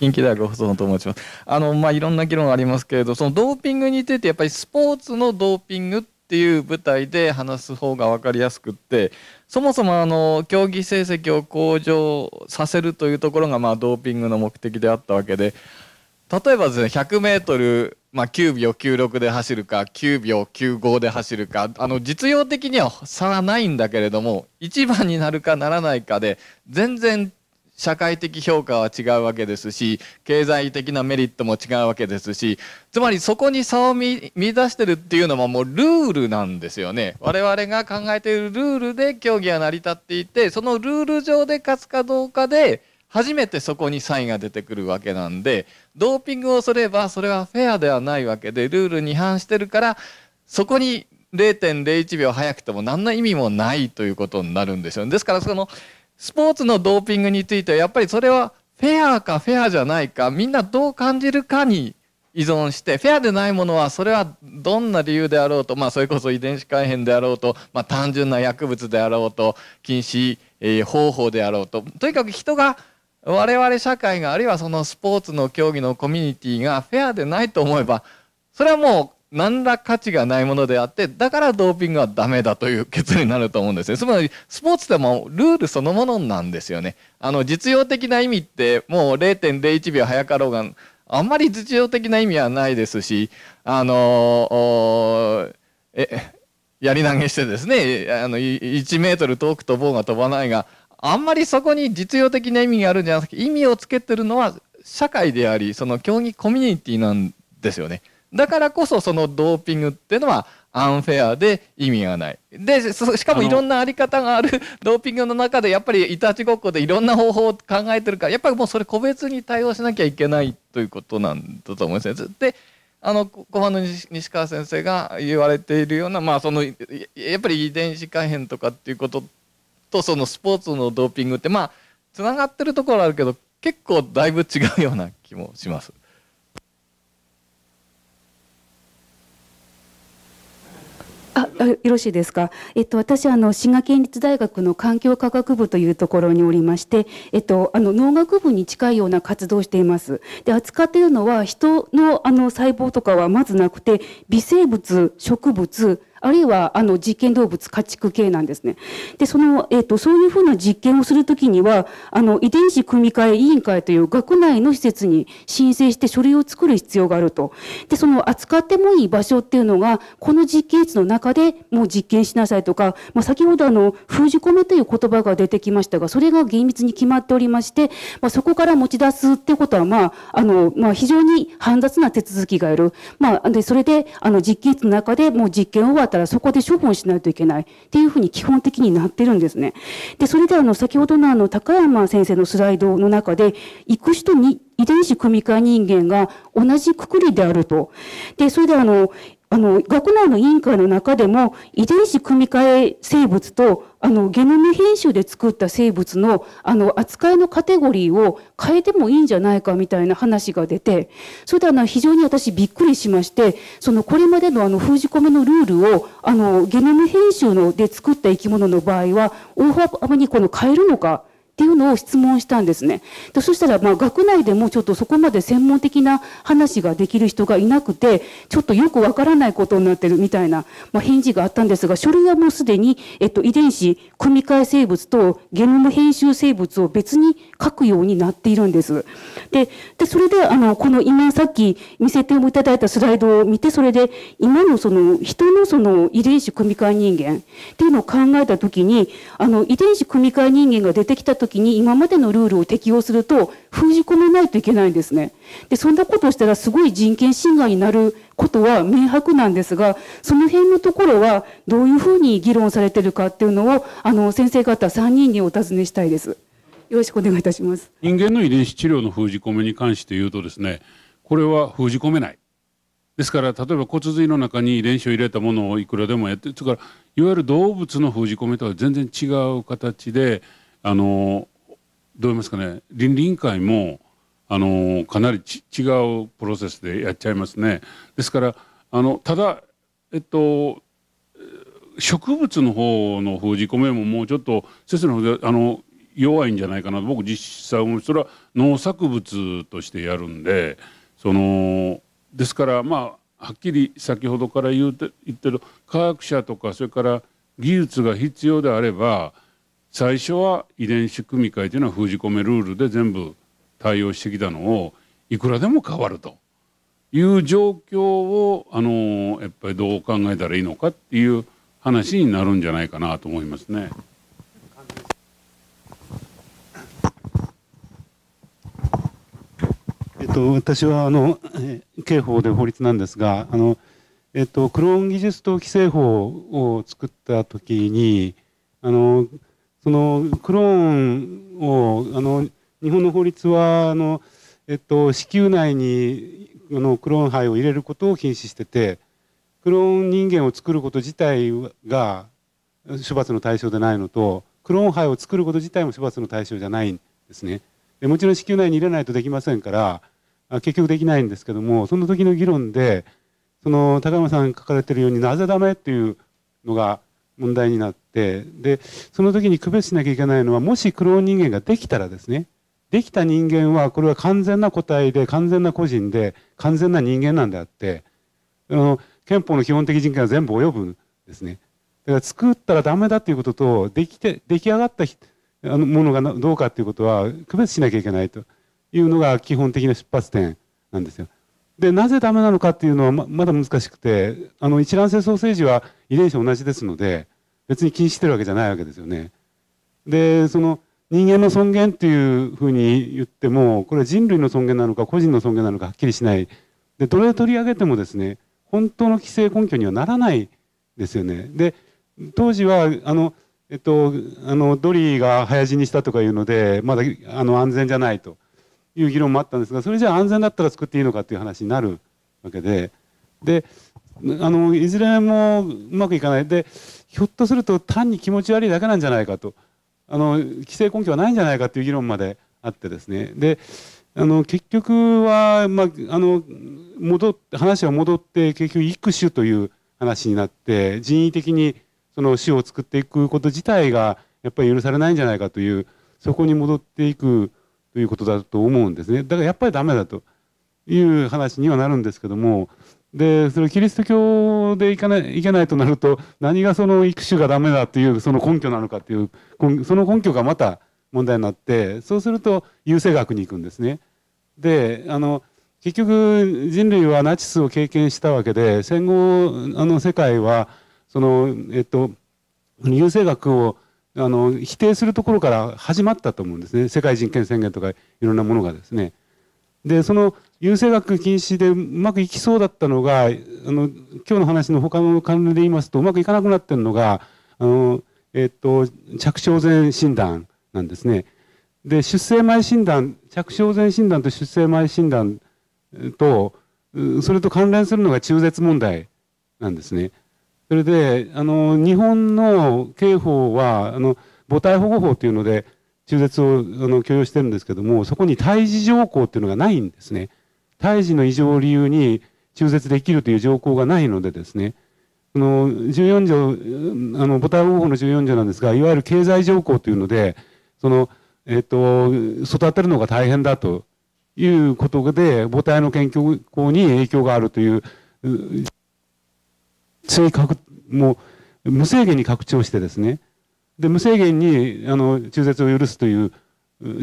近畿大学細野と申します。あのまあいろんな議論ありますけれど、そのドーピングについてやっぱりスポーツのドーピングっていう舞台で話す方が分かりやすくって、そもそもあの競技成績を向上させるというところがまあドーピングの目的であったわけで、例えばですね ひゃくメートル、まあ、きゅうびょうきゅうろくで走るかきゅうびょうきゅうごで走るか、あの実用的には差はないんだけれどもいちばんになるかならないかで全然社会的評価は違うわけですし、経済的なメリットも違うわけですし、つまりそこに差を 見, 見出してるっていうのはもうルールなんですよね。我々が考えているルールで競技は成り立っていて、そのルール上で勝つかどうかで初めてそこに差異が出てくるわけなんで、ドーピングをすればそれはフェアではないわけで、ルールに違反してるからそこに れいてんれいいちびょう早くても何の意味もないということになるんですよね。ですからそのスポーツのドーピングについてはやっぱりそれはフェアかフェアじゃないか、みんなどう感じるかに依存して、フェアでないものはそれはどんな理由であろうと、まあそれこそ遺伝子改変であろうと、まあ単純な薬物であろうと、禁止方法であろうと、とにかく人が我々社会があるいはそのスポーツの競技のコミュニティがフェアでないと思えばそれはもう何ら価値がないものであって、だからドーピングはダメだという結論になると思うんですね。つまりスポーツでもルールそのものなんですよね。あの実用的な意味ってもう れいてんれいいちびょう早かろうがあんまり実用的な意味はないですし、あのえやり投げしてですね、あのいちメートル遠く飛ぼうが飛ばないがあんまりそこに実用的な意味があるんじゃなくて、意味をつけてるのは社会でありその競技コミュニティなんですよね。だからこそそのドーピングっていうのはアンフェアで意味がないで、しかもいろんなあり方があるドーピングの中でやっぱりいたちごっこでいろんな方法を考えてるから、やっぱりもうそれ個別に対応しなきゃいけないということなんだと思いますね。で、あの後半の西川先生が言われているような、まあ、そのやっぱり遺伝子改変とかっていうこととそのスポーツのドーピングってまあつながってるところはあるけど結構だいぶ違うような気もします。あ、あ、よろしいですか。えっと、私あの滋賀県立大学の環境科学部というところにおりまして、えっと、あの農学部に近いような活動をしています。で、扱っているのは人の、あの細胞とかはまずなくて微生物、植物、あるいはあの実験動物、家畜系なんですね。で、その、えっと、そういうふうな実験をするときには、あの遺伝子組み換え委員会という学内の施設に申請して書類を作る必要があると。で、その扱ってもいい場所っていうのが、この実験室の中でもう実験しなさいとか、まあ、先ほどあの、封じ込めという言葉が出てきましたが、それが厳密に決まっておりまして、まあ、そこから持ち出すってことは、まあ、あの、まあ、非常に煩雑な手続きがいる。まあ、で、それで、あの、実験室の中でもう実験を終わたらそこで処分しないといけないっていうふうに基本的になってるんですね。で、それであの先ほどのあの高山先生のスライドの中で育種とに遺伝子組み換え人間が同じくくりであると。で、それであのあの学内の委員会の中でも遺伝子組み換え生物とあのゲノム編集で作った生物のあの扱いのカテゴリーを変えてもいいんじゃないかみたいな話が出て、それであの非常に私びっくりしまして、そのこれまでのあの封じ込めのルールをあのゲノム編集ので作った生き物の場合は大幅にこの変えるのかっていうのを質問したんですね。で、そしたら、まあ、学内でもちょっとそこまで専門的な話ができる人がいなくて、ちょっとよくわからないことになってるみたいな、まあ、返事があったんですが、書類はもうすでに、えっと、遺伝子組み換え生物とゲノム編集生物を別に書くようになっているんです。で、で、それで、あの、この今さっき見せていただいたスライドを見て、それで、今のその、人のその遺伝子組み換え人間っていうのを考えたときに、あの、遺伝子組み換え人間が出てきたときに今までのルールを適用すると封じ込めないといけないんですね。で、そんなことをしたらすごい人権侵害になることは明白なんですが、その辺のところはどういうふうに議論されているかっていうのをあの先生方さんにんにお尋ねしたいです。よろしくお願いいたします。人間の遺伝子治療の封じ込めに関して言うとですね、これは封じ込めない。ですから例えば骨髄の中に遺伝子を入れたものをいくらでもやって、それからいわゆる動物の封じ込めとは全然違う形で、あのどう言いますかね、倫理委員会もあのかなりち違うプロセスでやっちゃいますね。ですからあのただ、えっと、植物の方の封じ込めももうちょっと先生の方であの弱いんじゃないかなと。僕実際それは農作物としてやるんで、そのですからまあはっきり先ほどから言うて言ってる科学者とかそれから技術が必要であれば、最初は遺伝子組み換えというのは封じ込めルールで全部対応してきたのをいくらでも変わるという状況をあのやっぱりどう考えたらいいのかっていう話になるんじゃないかなと思いますね。えっと、私はあの刑法で法律なんですが、あの、えっと、クローン技術等規制法を作った時にあのそのクローンをあの日本の法律はあの、えっと、子宮内にあのクローン胚を入れることを禁止してて、クローン人間を作ること自体が処罰の対象でないのと、クローン胚を作ること自体も処罰の対象じゃないんですね。でもちろん子宮内に入れないとできませんから結局できないんですけども、その時の議論でその高山さんが書かれているようになぜダメっていうのが問題になって、でその時に区別しなきゃいけないのは、もしクローン人間ができたらですね、できた人間はこれは完全な個体で完全な個人で完全な人間なんであって、あの憲法の基本的人権は全部及ぶんですね。だから作ったらダメだということとできて出来上がったあのものがどうかということは区別しなきゃいけないというのが基本的な出発点なんですよ。でなぜダメなのかっていうのは ま, まだ難しくて、あの一卵性双生児は遺伝子同じですので別に禁止してるわけじゃないわけですよね。でその人間の尊厳っていうふうに言っても、これは人類の尊厳なのか個人の尊厳なのかはっきりしない。でどれ取り上げてもですね本当の規制根拠にはならないですよね。で当時はあのえっと、あのドリーが早死にしたとかいうのでまだあの安全じゃないという議論もあったんですが、それじゃあ安全だったら作っていいのかという話になるわけで、であのいずれもうまくいかないで、ひょっとすると単に気持ち悪いだけなんじゃないかと、あの規制根拠はないんじゃないかという議論まであってですね、であの結局は、まあ、あの戻って話は戻って結局育種という話になって、人為的にその種を作っていくこと自体がやっぱり許されないんじゃないかという、そこに戻っていくということだと思うんですね。だからやっぱりダメだという話にはなるんですけども、でそれキリスト教でいかない、いけないとなると、何がその育種がダメだというその根拠なのかというその根拠がまた問題になって、そうすると優生学に行くんですね。であの結局人類はナチスを経験したわけで、戦後あの世界はそのえっと、優生学をあの否定するところから始まったと思うんですね。世界人権宣言とかいろんなものがですね。でその優生学禁止でうまくいきそうだったのが、あの今日の話の他の関連で言いますとうまくいかなくなってるのがあの、えっと、着床前診断なんですね。で出生前診断、着床前診断と出生前診断とそれと関連するのが中絶問題なんですね。それであの日本の刑法はあの母体保護法というので中絶をあの許容してるんですけども、そこに胎児条項というのがないんですね。胎児の異常を理由に中絶できるという条項がないのでですね、あのじゅうよん条あの母体保護法のじゅうよん条なんですが、いわゆる経済条項というのでその、えっと、育てるのが大変だということで母体の健康に影響があるという。もう無制限に拡張してですね、で無制限にあの中絶を許すという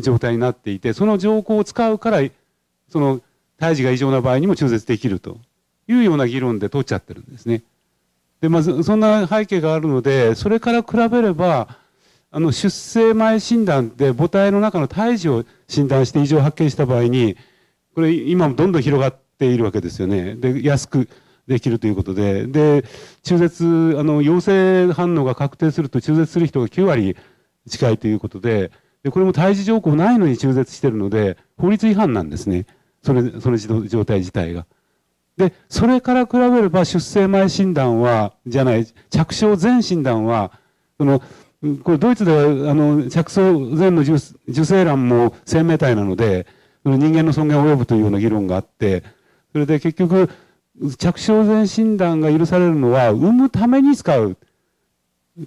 状態になっていて、その条項を使うからその胎児が異常な場合にも中絶できるというような議論で通っちゃってるんですね。でまずそんな背景があるので、それから比べればあの出生前診断で母体の中の胎児を診断して異常を発見した場合に、これ今どんどん広がっているわけですよね。で安くできるということで、で中絶あの陽性反応が確定すると中絶する人がきゅう割近いということで、でこれも胎児条項ないのに中絶してるので法律違反なんですね。それその状態自体が。で、それから比べれば出生前診断は、じゃない、着床前診断は、その、これドイツでは、あの、着床前の受精卵も生命体なので、人間の尊厳を及ぶというような議論があって、それで結局、着床前診断が許されるのは、産むために使う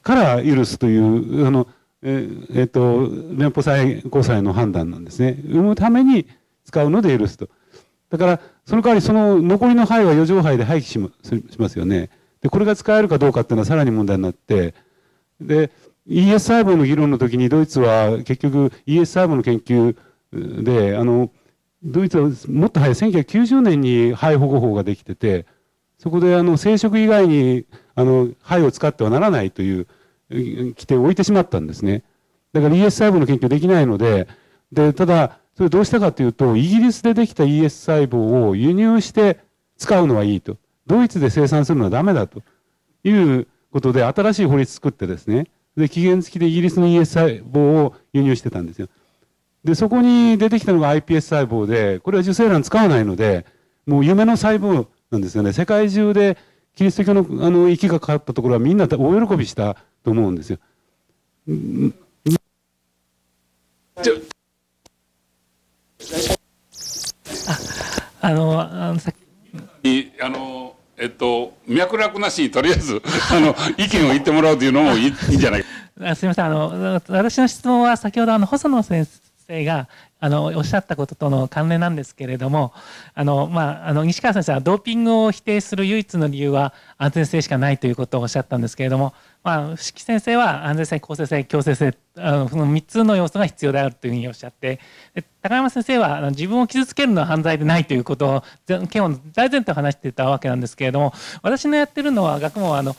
から許すという、あの、ええっと、連邦最高裁の判断なんですね。産むために使うので許すと。だから、その代わりその残りの胚は余剰胚で廃棄しますよね。で、これが使えるかどうかっていうのはさらに問題になって、で、イーエス 細胞の議論の時にドイツは結局 イーエス 細胞の研究で、あの、ドイツはもっと早いせんきゅうひゃくきゅうじゅうねんに胚保護法ができてて、そこであの生殖以外にあの胚を使ってはならないという規定を置いてしまったんですね。だから イーエス 細胞の研究できないので、で、ただ、それどうしたかというと、イギリスでできた イーエス 細胞を輸入して使うのはいいと。ドイツで生産するのはダメだということで、新しい法律作ってですね。で、期限付きでイギリスの イーエス 細胞を輸入してたんですよ。で、そこに出てきたのが アイピーエス 細胞で、これは受精卵使わないので、もう夢の細胞なんですよね。世界中でキリスト教のあの息がかかったところはみんな大喜びしたと思うんですよ。んちょあのあのさっきあのえっと脈絡なしとりあえずあの意見を言ってもらうというのもいいんじゃないか。すみません、あの私の質問は先ほどあの細野先生があのおっしゃったこととの関連なんですけれども、あのまああの西川先生はドーピングを否定する唯一の理由は安全性しかないということをおっしゃったんですけれども、まあ伏木先生は安全性、公正性、強制性、あのそのみっつの要素が必要であるというふうにおっしゃって、で高山先生はあの自分を傷つけるのは犯罪でないということを県を大前提を話していたわけなんですけれども、私のやってるのは学問はあの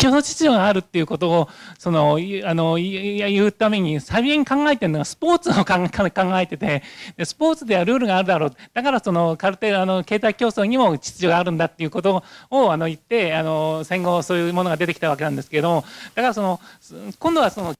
共同秩序があるっていうことをそのあの言うために最初に考えてるのがスポーツを考えてて、スポーツではルールがあるだろう、だからそのカルテあの経済競争にも秩序があるんだっていうことをあの言って、あの戦後そういうものが出てきたわけなんですけれども、だからその今度はその。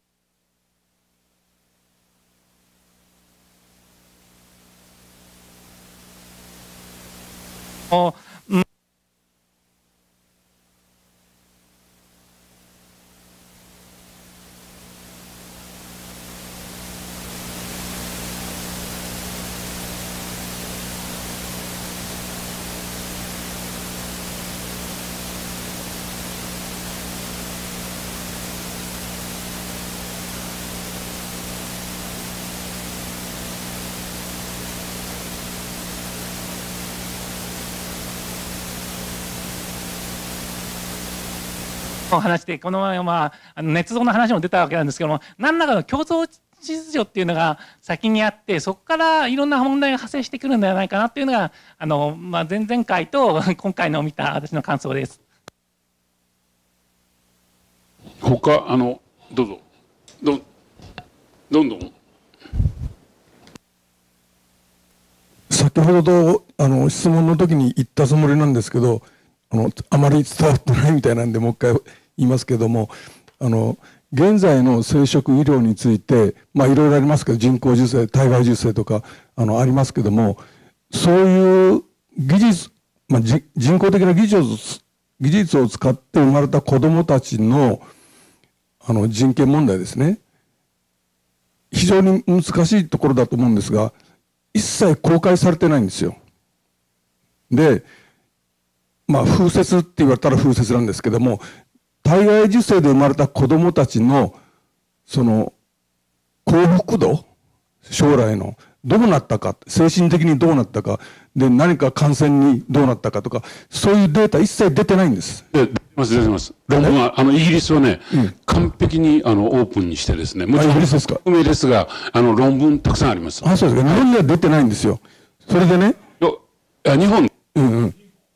の話でこの前、まあ、あの捏造の話も出たわけなんですけども、何らかの共同秩序っていうのが先にあって、そこからいろんな問題が発生してくるんではないかなっていうのがあの、まあ、前々回と今回の見た私の感想です。他あのどうぞどどんどん先ほどあの質問の時に言ったつもりなんですけど。あの、あまり伝わってないみたいなんで、もう一回言いますけども、あの、現在の生殖医療について、まあいろいろありますけど、人工授精、体外受精とか、あの、ありますけども、そういう技術、まあ、じ人工的な技術、技術を使って生まれた子供たちの、あの、人権問題ですね。非常に難しいところだと思うんですが、一切公開されてないんですよ。で、まあ、風説って言われたら風説なんですけども、体外受精で生まれた子供たちの、その、幸福度、将来の、どうなったか、精神的にどうなったか、で、何か感染にどうなったかとか、そういうデータ一切出てないんです。出てます、出てます。論文は、あの、イギリスはね、うん、完璧に、あの、オープンにしてですね、もちろん、有名ですが、あの、論文たくさんあります。あ、そうですか。日本では出てないんですよ。それでね。いや、日本。うんうん。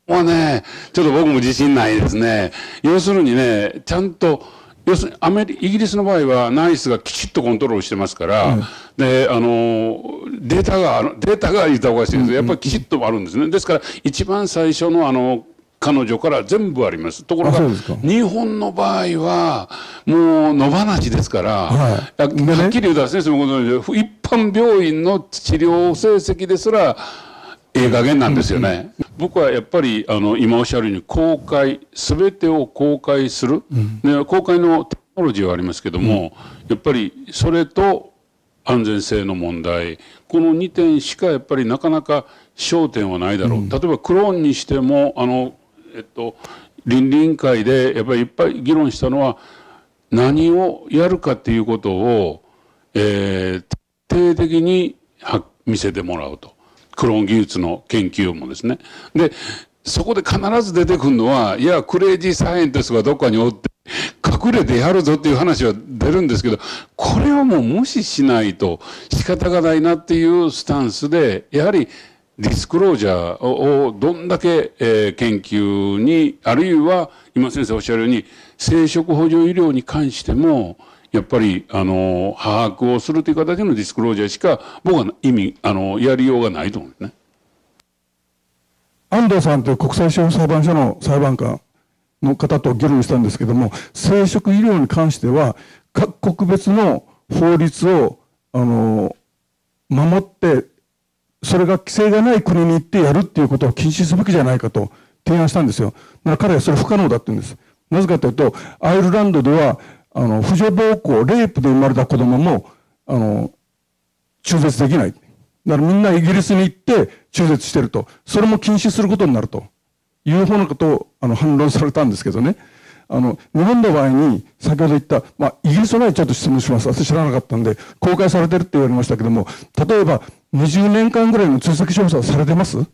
はね、ちょっと僕も自信ないですね。要するにね、ちゃんと要するにアメリイギリスの場合はナイスがきちっとコントロールしてますから、うん、であのデータがデータが言ったらおかしいですけど、やっぱりきちっとあるんですね。ですから一番最初のあの彼女から全部あります。ところが日本の場合はもう野放しですから、はい、はっきり言うと先生もご存知一般病院の治療成績ですらええ加減なんですよね。うん、僕はやっぱりあの今おっしゃるように公開、全てを公開する、うん、で公開のテクノロジーはありますけども、うん、やっぱりそれと安全性の問題、このにてんしかやっぱりなかなか焦点はないだろう。うん、例えばクローンにしてもあのえっと、倫理委員会でやっぱりいっぱい議論したのは何をやるかっていうことを、えー、徹底的に見せてもらうと。クローン技術の研究もですね。でそこで必ず出てくるのはいやクレイジーサイエンティストがどっかにおって隠れてやるぞっていう話は出るんですけど、これはもう無視しないと仕方がないなっていうスタンスで、やはりディスクロージャーをどんだけ研究に、あるいは今先生おっしゃるように生殖補助医療に関してもやっぱりあの把握をするという形のディスクロージャーしか僕は意味あのやりようがないと思うんですね。安藤さんという国際司法裁判所の裁判官の方と議論したんですけども、生殖医療に関しては各国別の法律をあの守ってそれが規制がない国に行ってやるっていうことを禁止すべきじゃないかと提案したんですよ。だから彼はそれ不可能だって言うんです。なぜかというと、アイルランドでは、あの、婦女暴行、レイプで生まれた子供も、あの、中絶できない。だからみんなイギリスに行って中絶してると。それも禁止することになるという方のことを、あの、反論されたんですけどね。あの、日本の場合に、先ほど言った、まあ、イギリスの場合ちょっと質問します。私知らなかったんで、公開されてるって言われましたけども、例えば、にじゅうねんかんぐらいの追跡調査されてます？あ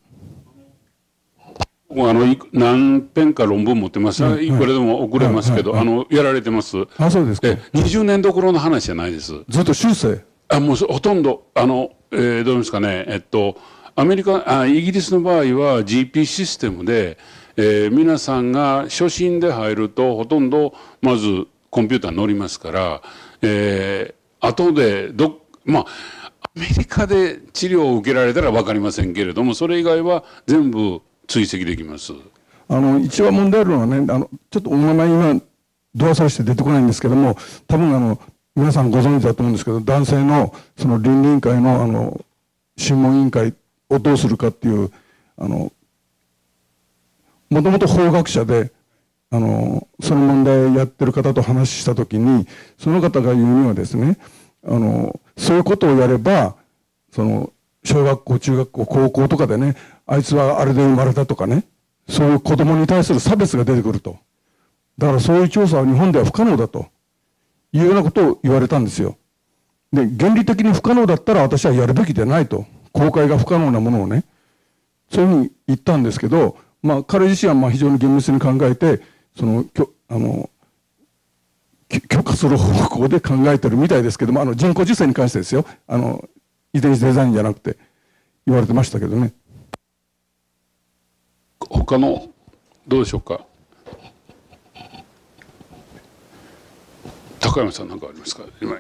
の何編か論文持ってます、うん、いくらでも遅れますけど、あのやられてます。あ、そうですか。え、にじゅうねんどころの話じゃないです。ずっと修正。あ、もうほとんどあの、えー、どういうんですかね。えっとアメリカ、あ、イギリスの場合は ジーピー システムで、えー、皆さんが初診で入るとほとんどまずコンピューターに乗りますから、えー、後でどまあ。アメリカで治療を受けられたら分かりませんけれども、それ以外は全部追跡できます。あの一番問題あるのはね、あのちょっとお名前今ドアさして出てこないんですけども、多分あの皆さんご存知だと思うんですけど、男性のその倫理委員会のあの審問委員会をどうするかっていう、あのもともと法学者であのその問題やってる方と話した時に、その方が言うにはですね、あのそういうことをやれば、その小学校、中学校、高校とかでね、あいつはあれで生まれたとかね、そういう子供に対する差別が出てくると。だからそういう調査は日本では不可能だというようなことを言われたんですよ。で、原理的に不可能だったら私はやるべきでないと。公開が不可能なものをね、そういうふうに言ったんですけど、まあ彼自身はまあ非常に厳密に考えて、その、あの、許可する方向で考えてるみたいですけども、あの人工授精に関してですよ、あの遺伝子デザインじゃなくて言われてましたけどね。他のどうでしょうか。高山さん何かありますか。今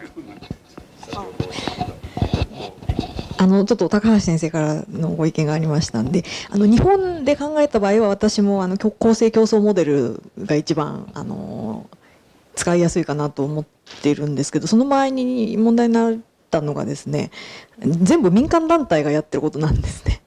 あのちょっと高橋先生からのご意見がありましたんで、あの日本で考えた場合は私もあの公正競争モデルが一番あの使いやすいかなと思ってるんですけど、その前に問題になったのがですね、全部民間団体がやってることなんですね。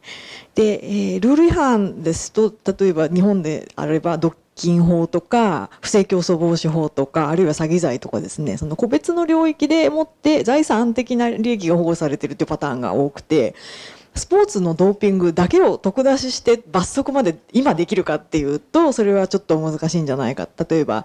で、えー、ルール違反ですと、例えば日本であれば独禁法とか不正競争防止法とか、あるいは詐欺罪とかですね、その個別の領域でもって財産的な利益が保護されているというパターンが多くて、スポーツのドーピングだけを特出しして罰則まで今できるかっていうと、それはちょっと難しいんじゃないか。例えば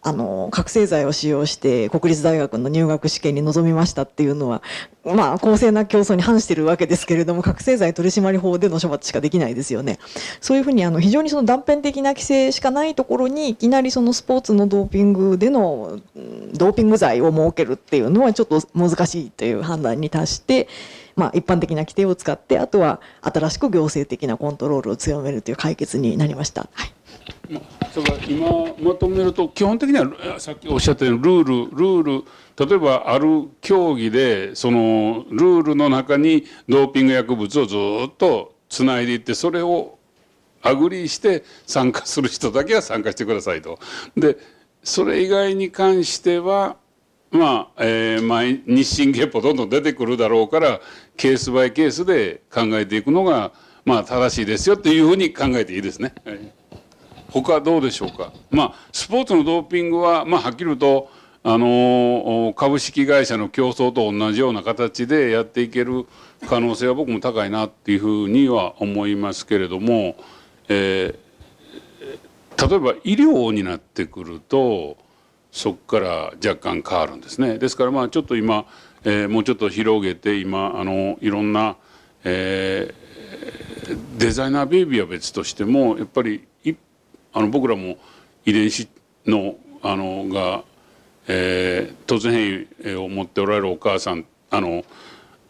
あの覚醒剤を使用して国立大学の入学試験に臨みましたっていうのは、まあ公正な競争に反してるわけですけれども、覚醒剤取締法での処罰しかできないですよね。そういうふうにあの非常にその断片的な規制しかないところに、いきなりそのスポーツのドーピングでのドーピング罪を設けるっていうのはちょっと難しいという判断に達して、まあ一般的な規定を使って、あとは新しく行政的なコントロールを強めるという解決になりました。はい。それは今まとめると基本的にはさっきおっしゃったようにルールルール例えばある競技でそのルールの中にドーピング薬物をずっとつないでいってそれをアグリーして参加する人だけは参加してくださいと。でそれ以外に関してはまあ、えー、毎日進月歩どんどん出てくるだろうからケースバイケースで考えていくのがまあ正しいですよというふうに考えていいですね。他どうでしょうか。まあスポーツのドーピングは、まあ、はっきり言うとあの株式会社の競争と同じような形でやっていける可能性は僕も高いなっていうふうには思いますけれども、えー、例えば医療になってくるとそこから若干変わるんですね。ですからまあちょっと今、えー、もうちょっと広げて今あのいろんな、えー、デザイナーベイビーは別としてもやっぱりあの僕らも遺伝子のあのが、えー、突然変異を持っておられるお母さんあの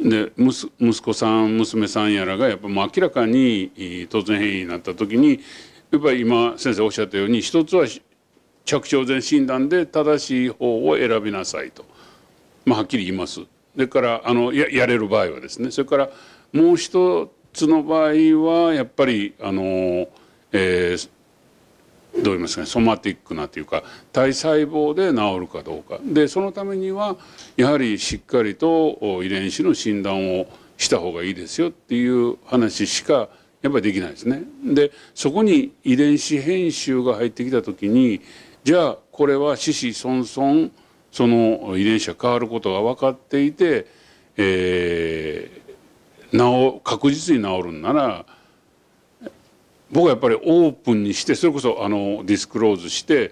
で 息, 息子さん娘さんやらがやっぱもう明らかに突然変異になった時にやっぱり今先生おっしゃったように一つは着床前診断で正しい方を選びなさいと、まあ、はっきり言います。でからあの や, やれる場合はですねそれからもう一つの場合はやっぱりあの、えーどう言いますかね、ソマティックなというか体細胞で治るかどうかでそのためにはやはりしっかりと遺伝子の診断をした方がいいですよっていう話しかやっぱりできないですね。でそこに遺伝子編集が入ってきた時にじゃあこれは子々孫々その遺伝子が変わることが分かっていて、えー、治確実に治るんなら僕はやっぱりオープンにしてそれこそあのディスクローズして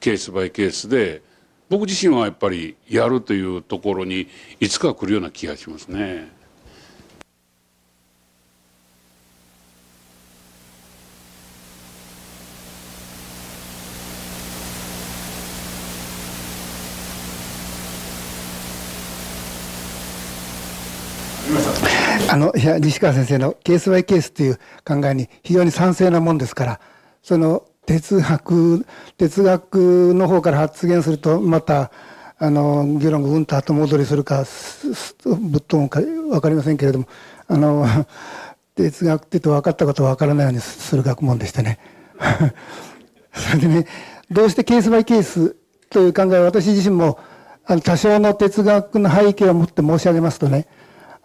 ケースバイケースで僕自身はやっぱりやるというところにいつか来るような気がしますね。あのいや西川先生のケースバイケースという考えに非常に賛成なもんですからその哲学哲学の方から発言するとまたあの議論がうんと後戻りするかぶっ飛ぶか分かりませんけれどもあの哲学って言うと分かったことは分からないようにする学問でしてねそれでねどうしてケースバイケースという考えは私自身もあの多少の哲学の背景を持って申し上げますとね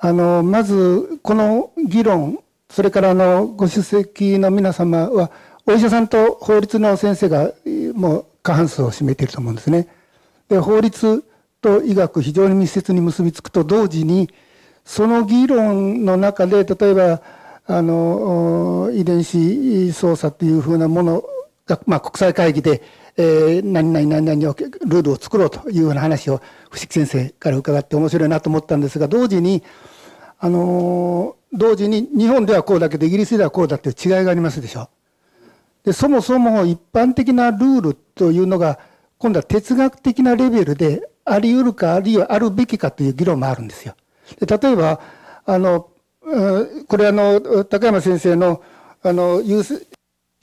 あのまずこの議論それからあのご出席の皆様はお医者さんと法律の先生がもう過半数を占めていると思うんですね。で法律と医学非常に密接に結びつくと同時にその議論の中で例えばあの遺伝子操作というふうなものが、まあ、国際会議で、えー、何々何々をルールを作ろうというような話を伏木先生から伺って面白いなと思ったんですが同時にあのー、同時に日本ではこうだけどイギリスではこうだっていう違いがありますでしょ。でそもそも一般的なルールというのが今度は哲学的なレベルであり得るかあるいはあるべきかという議論もあるんですよ。で例えばあのこれあの高山先生のあの優勢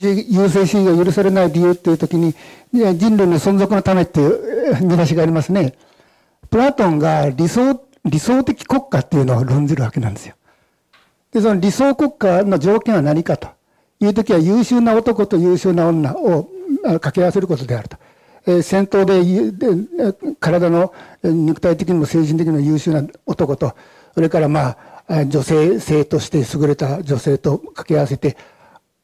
主義が許されない理由という時に人類の存続のためという見出しがありますね。プラトンが理想理想的国家っていうのを論じるわけなんですよ。で、その理想国家の条件は何かというときは優秀な男と優秀な女を掛け合わせることであると。えー、戦闘で、で体の肉体的にも精神的にも優秀な男と、それからまあ、女性性として優れた女性と掛け合わせて、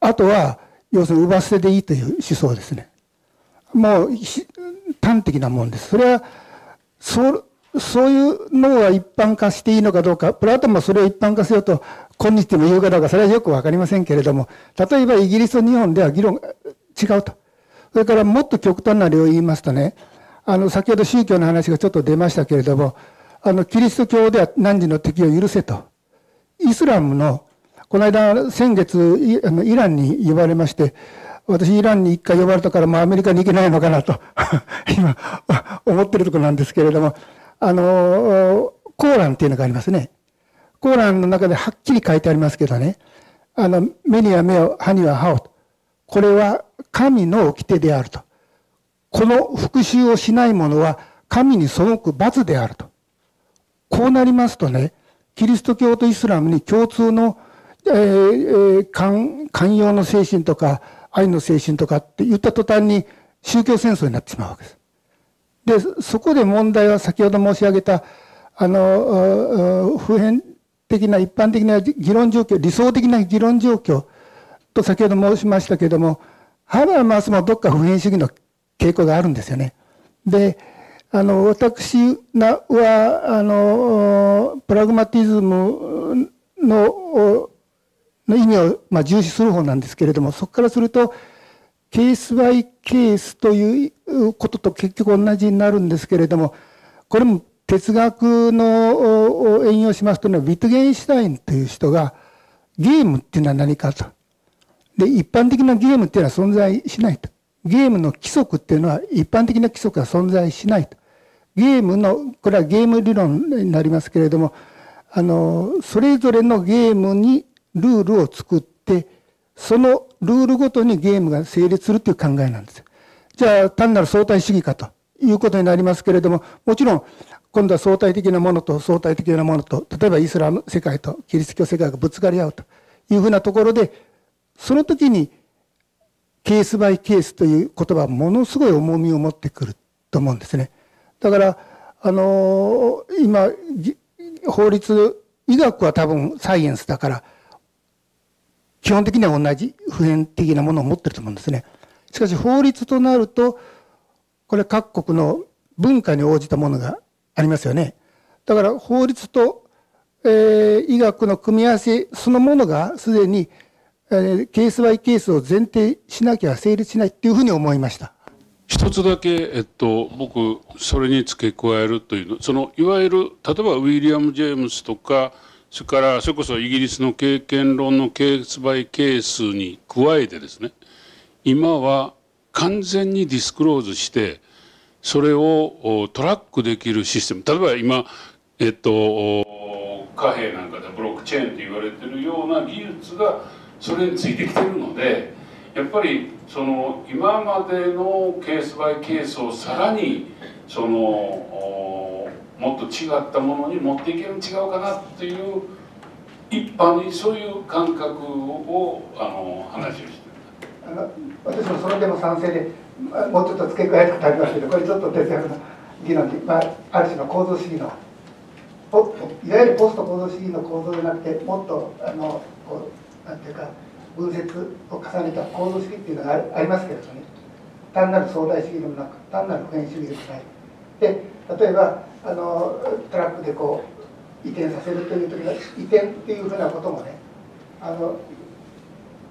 あとは、要するに奪わせでいいという思想ですね。もう、端的なもんです。それは、そう、そういうのは一般化していいのかどうか、プラトンもそれを一般化せよと、今日も言うかどうか、それはよくわかりませんけれども、例えばイギリスと日本では議論が違うと。それからもっと極端な例を言いますとね、あの、先ほど宗教の話がちょっと出ましたけれども、あの、キリスト教では何時の敵を許せと。イスラムの、この間、先月、あの、イランに呼ばれまして、私イランに一回呼ばれたから、もうアメリカに行けないのかなと、今、思ってるところなんですけれども、あの、コーランっていうのがありますね。コーランの中ではっきり書いてありますけどね。あの、目には目を、歯には歯を。これは神の掟であると。この復讐をしない者は神に背く罰であると。こうなりますとね、キリスト教とイスラムに共通の、えー、寛容の精神とか愛の精神とかって言った途端に宗教戦争になってしまうわけです。で、そこで問題は先ほど申し上げた、あの、普遍的な一般的な議論状況、理想的な議論状況と先ほど申しましたけれども、ハーバーマスもどっか普遍主義の傾向があるんですよね。で、あの、私は、あの、プラグマティズムの、の意味を、まあ、重視する方なんですけれども、そこからすると、ケースバイケースということと結局同じになるんですけれども、これも哲学の援用しますとね、ビトゲンシュタインという人が、ゲームっていうのは何かと。で、一般的なゲームっていうのは存在しないと。ゲームの規則っていうのは一般的な規則が存在しないと。ゲームの、これはゲーム理論になりますけれども、あの、それぞれのゲームにルールを作って、そのルールごとにゲームが成立するという考えなんです。じゃあ単なる相対主義かということになりますけれども、もちろん今度は相対的なものと相対的なものと、例えばイスラム世界とキリスト教世界がぶつかり合うというふうなところで、その時にケースバイケースという言葉はものすごい重みを持ってくると思うんですね。だから、あのー、今、法律、医学は多分サイエンスだから、基本的には同じ普遍的なものを持ってると思うんですね。しかし法律となると、これ各国の文化に応じたものがありますよね。だから法律と、えー、医学の組み合わせそのものがすでに、えー、ケースバイケースを前提しなきゃ成立しないっていうふうに思いました。一つだけ、えっと、僕、それに付け加えるというの、その、いわゆる、例えばウィリアム・ジェームスとか、それから、それこそイギリスの経験論のケースバイケースに加えてですね、今は完全にディスクローズして、それをトラックできるシステム。例えば今、えっと、貨幣なんかでブロックチェーンって言われてるような技術がそれについてきてるので、やっぱりその今までのケースバイケースをさらにその、もっと違ったものに持っていけるん違うかなっていう、一般にそういう感覚をあの話をしてる。あの、私もそれでも賛成で、もうちょっと付け加えることありますけど、これちょっと哲学の議論で、まあ、ある種の構造主義の、いわゆるポスト構造主義の構造じゃなくて、もっとあのこうなんていうか分節を重ねた構造主義っていうのが あ, ありますけれどね、単なる相対主義でもなく単なる普遍主義でもない。で、例えばあのトラックでこう移転させるという時の移転っていうふうなこともね、あの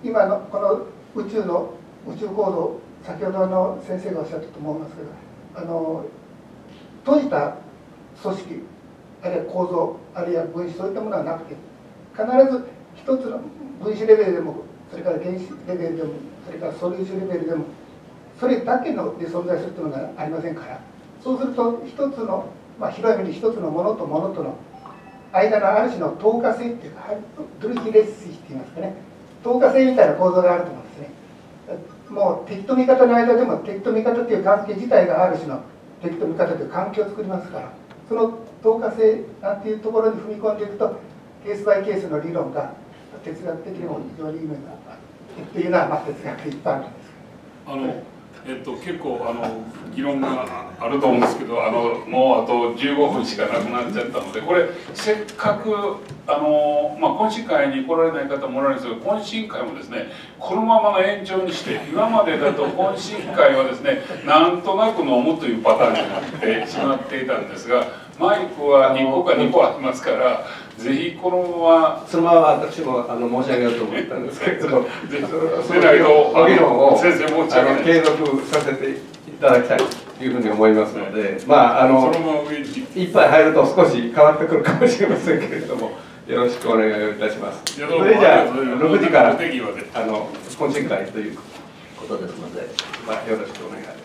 今のこの宇宙の宇宙行動、先ほどの先生がおっしゃったと思いますけど、あの閉じた組織あるいは構造あるいは分子、そういったものはなくて、必ず一つの分子レベルでも、それから原子レベルでも、それから素粒子レベルでも、それだけので存在するというのがありませんから、そうすると一つの、まあ、広い意味で一つのものとものとの間のある種の等価性っていうか、ドルヒレッシーって言いますかね、等価性みたいな構造があると思うんですね。もう敵と味方の間でも、敵と味方っていう関係自体がある種の敵と味方という関係を作りますから、その等価性なんていうところに踏み込んでいくと、ケースバイケースの理論が哲学的にも非常にいい面があるっていうのは、まあ哲学一般なんですけど。あの、えっと、結構あの議論があると思うんですけど、あのもうあとじゅうごふんしかなくなっちゃったので、これせっかくあの、まあ、懇親会に来られない方もおられるんですけど、懇親会もですね、このままの延長にして、今までだと懇親会はですね、なんとなく飲むというパターンになってしまっていたんですが、マイクはにこかにこありますから、ぜひこのまま、そのまま私もあの申し上げようと思ったんですけれども、ぜひそれなりの議論を先生も継続させていただきたいというふうに思いますので、まああの一杯入ると少し変わってくるかもしれませんけれども、よろしくお願いをいたします。それじゃあろくじからあの懇親会ということですので、まあよろしくお願いします。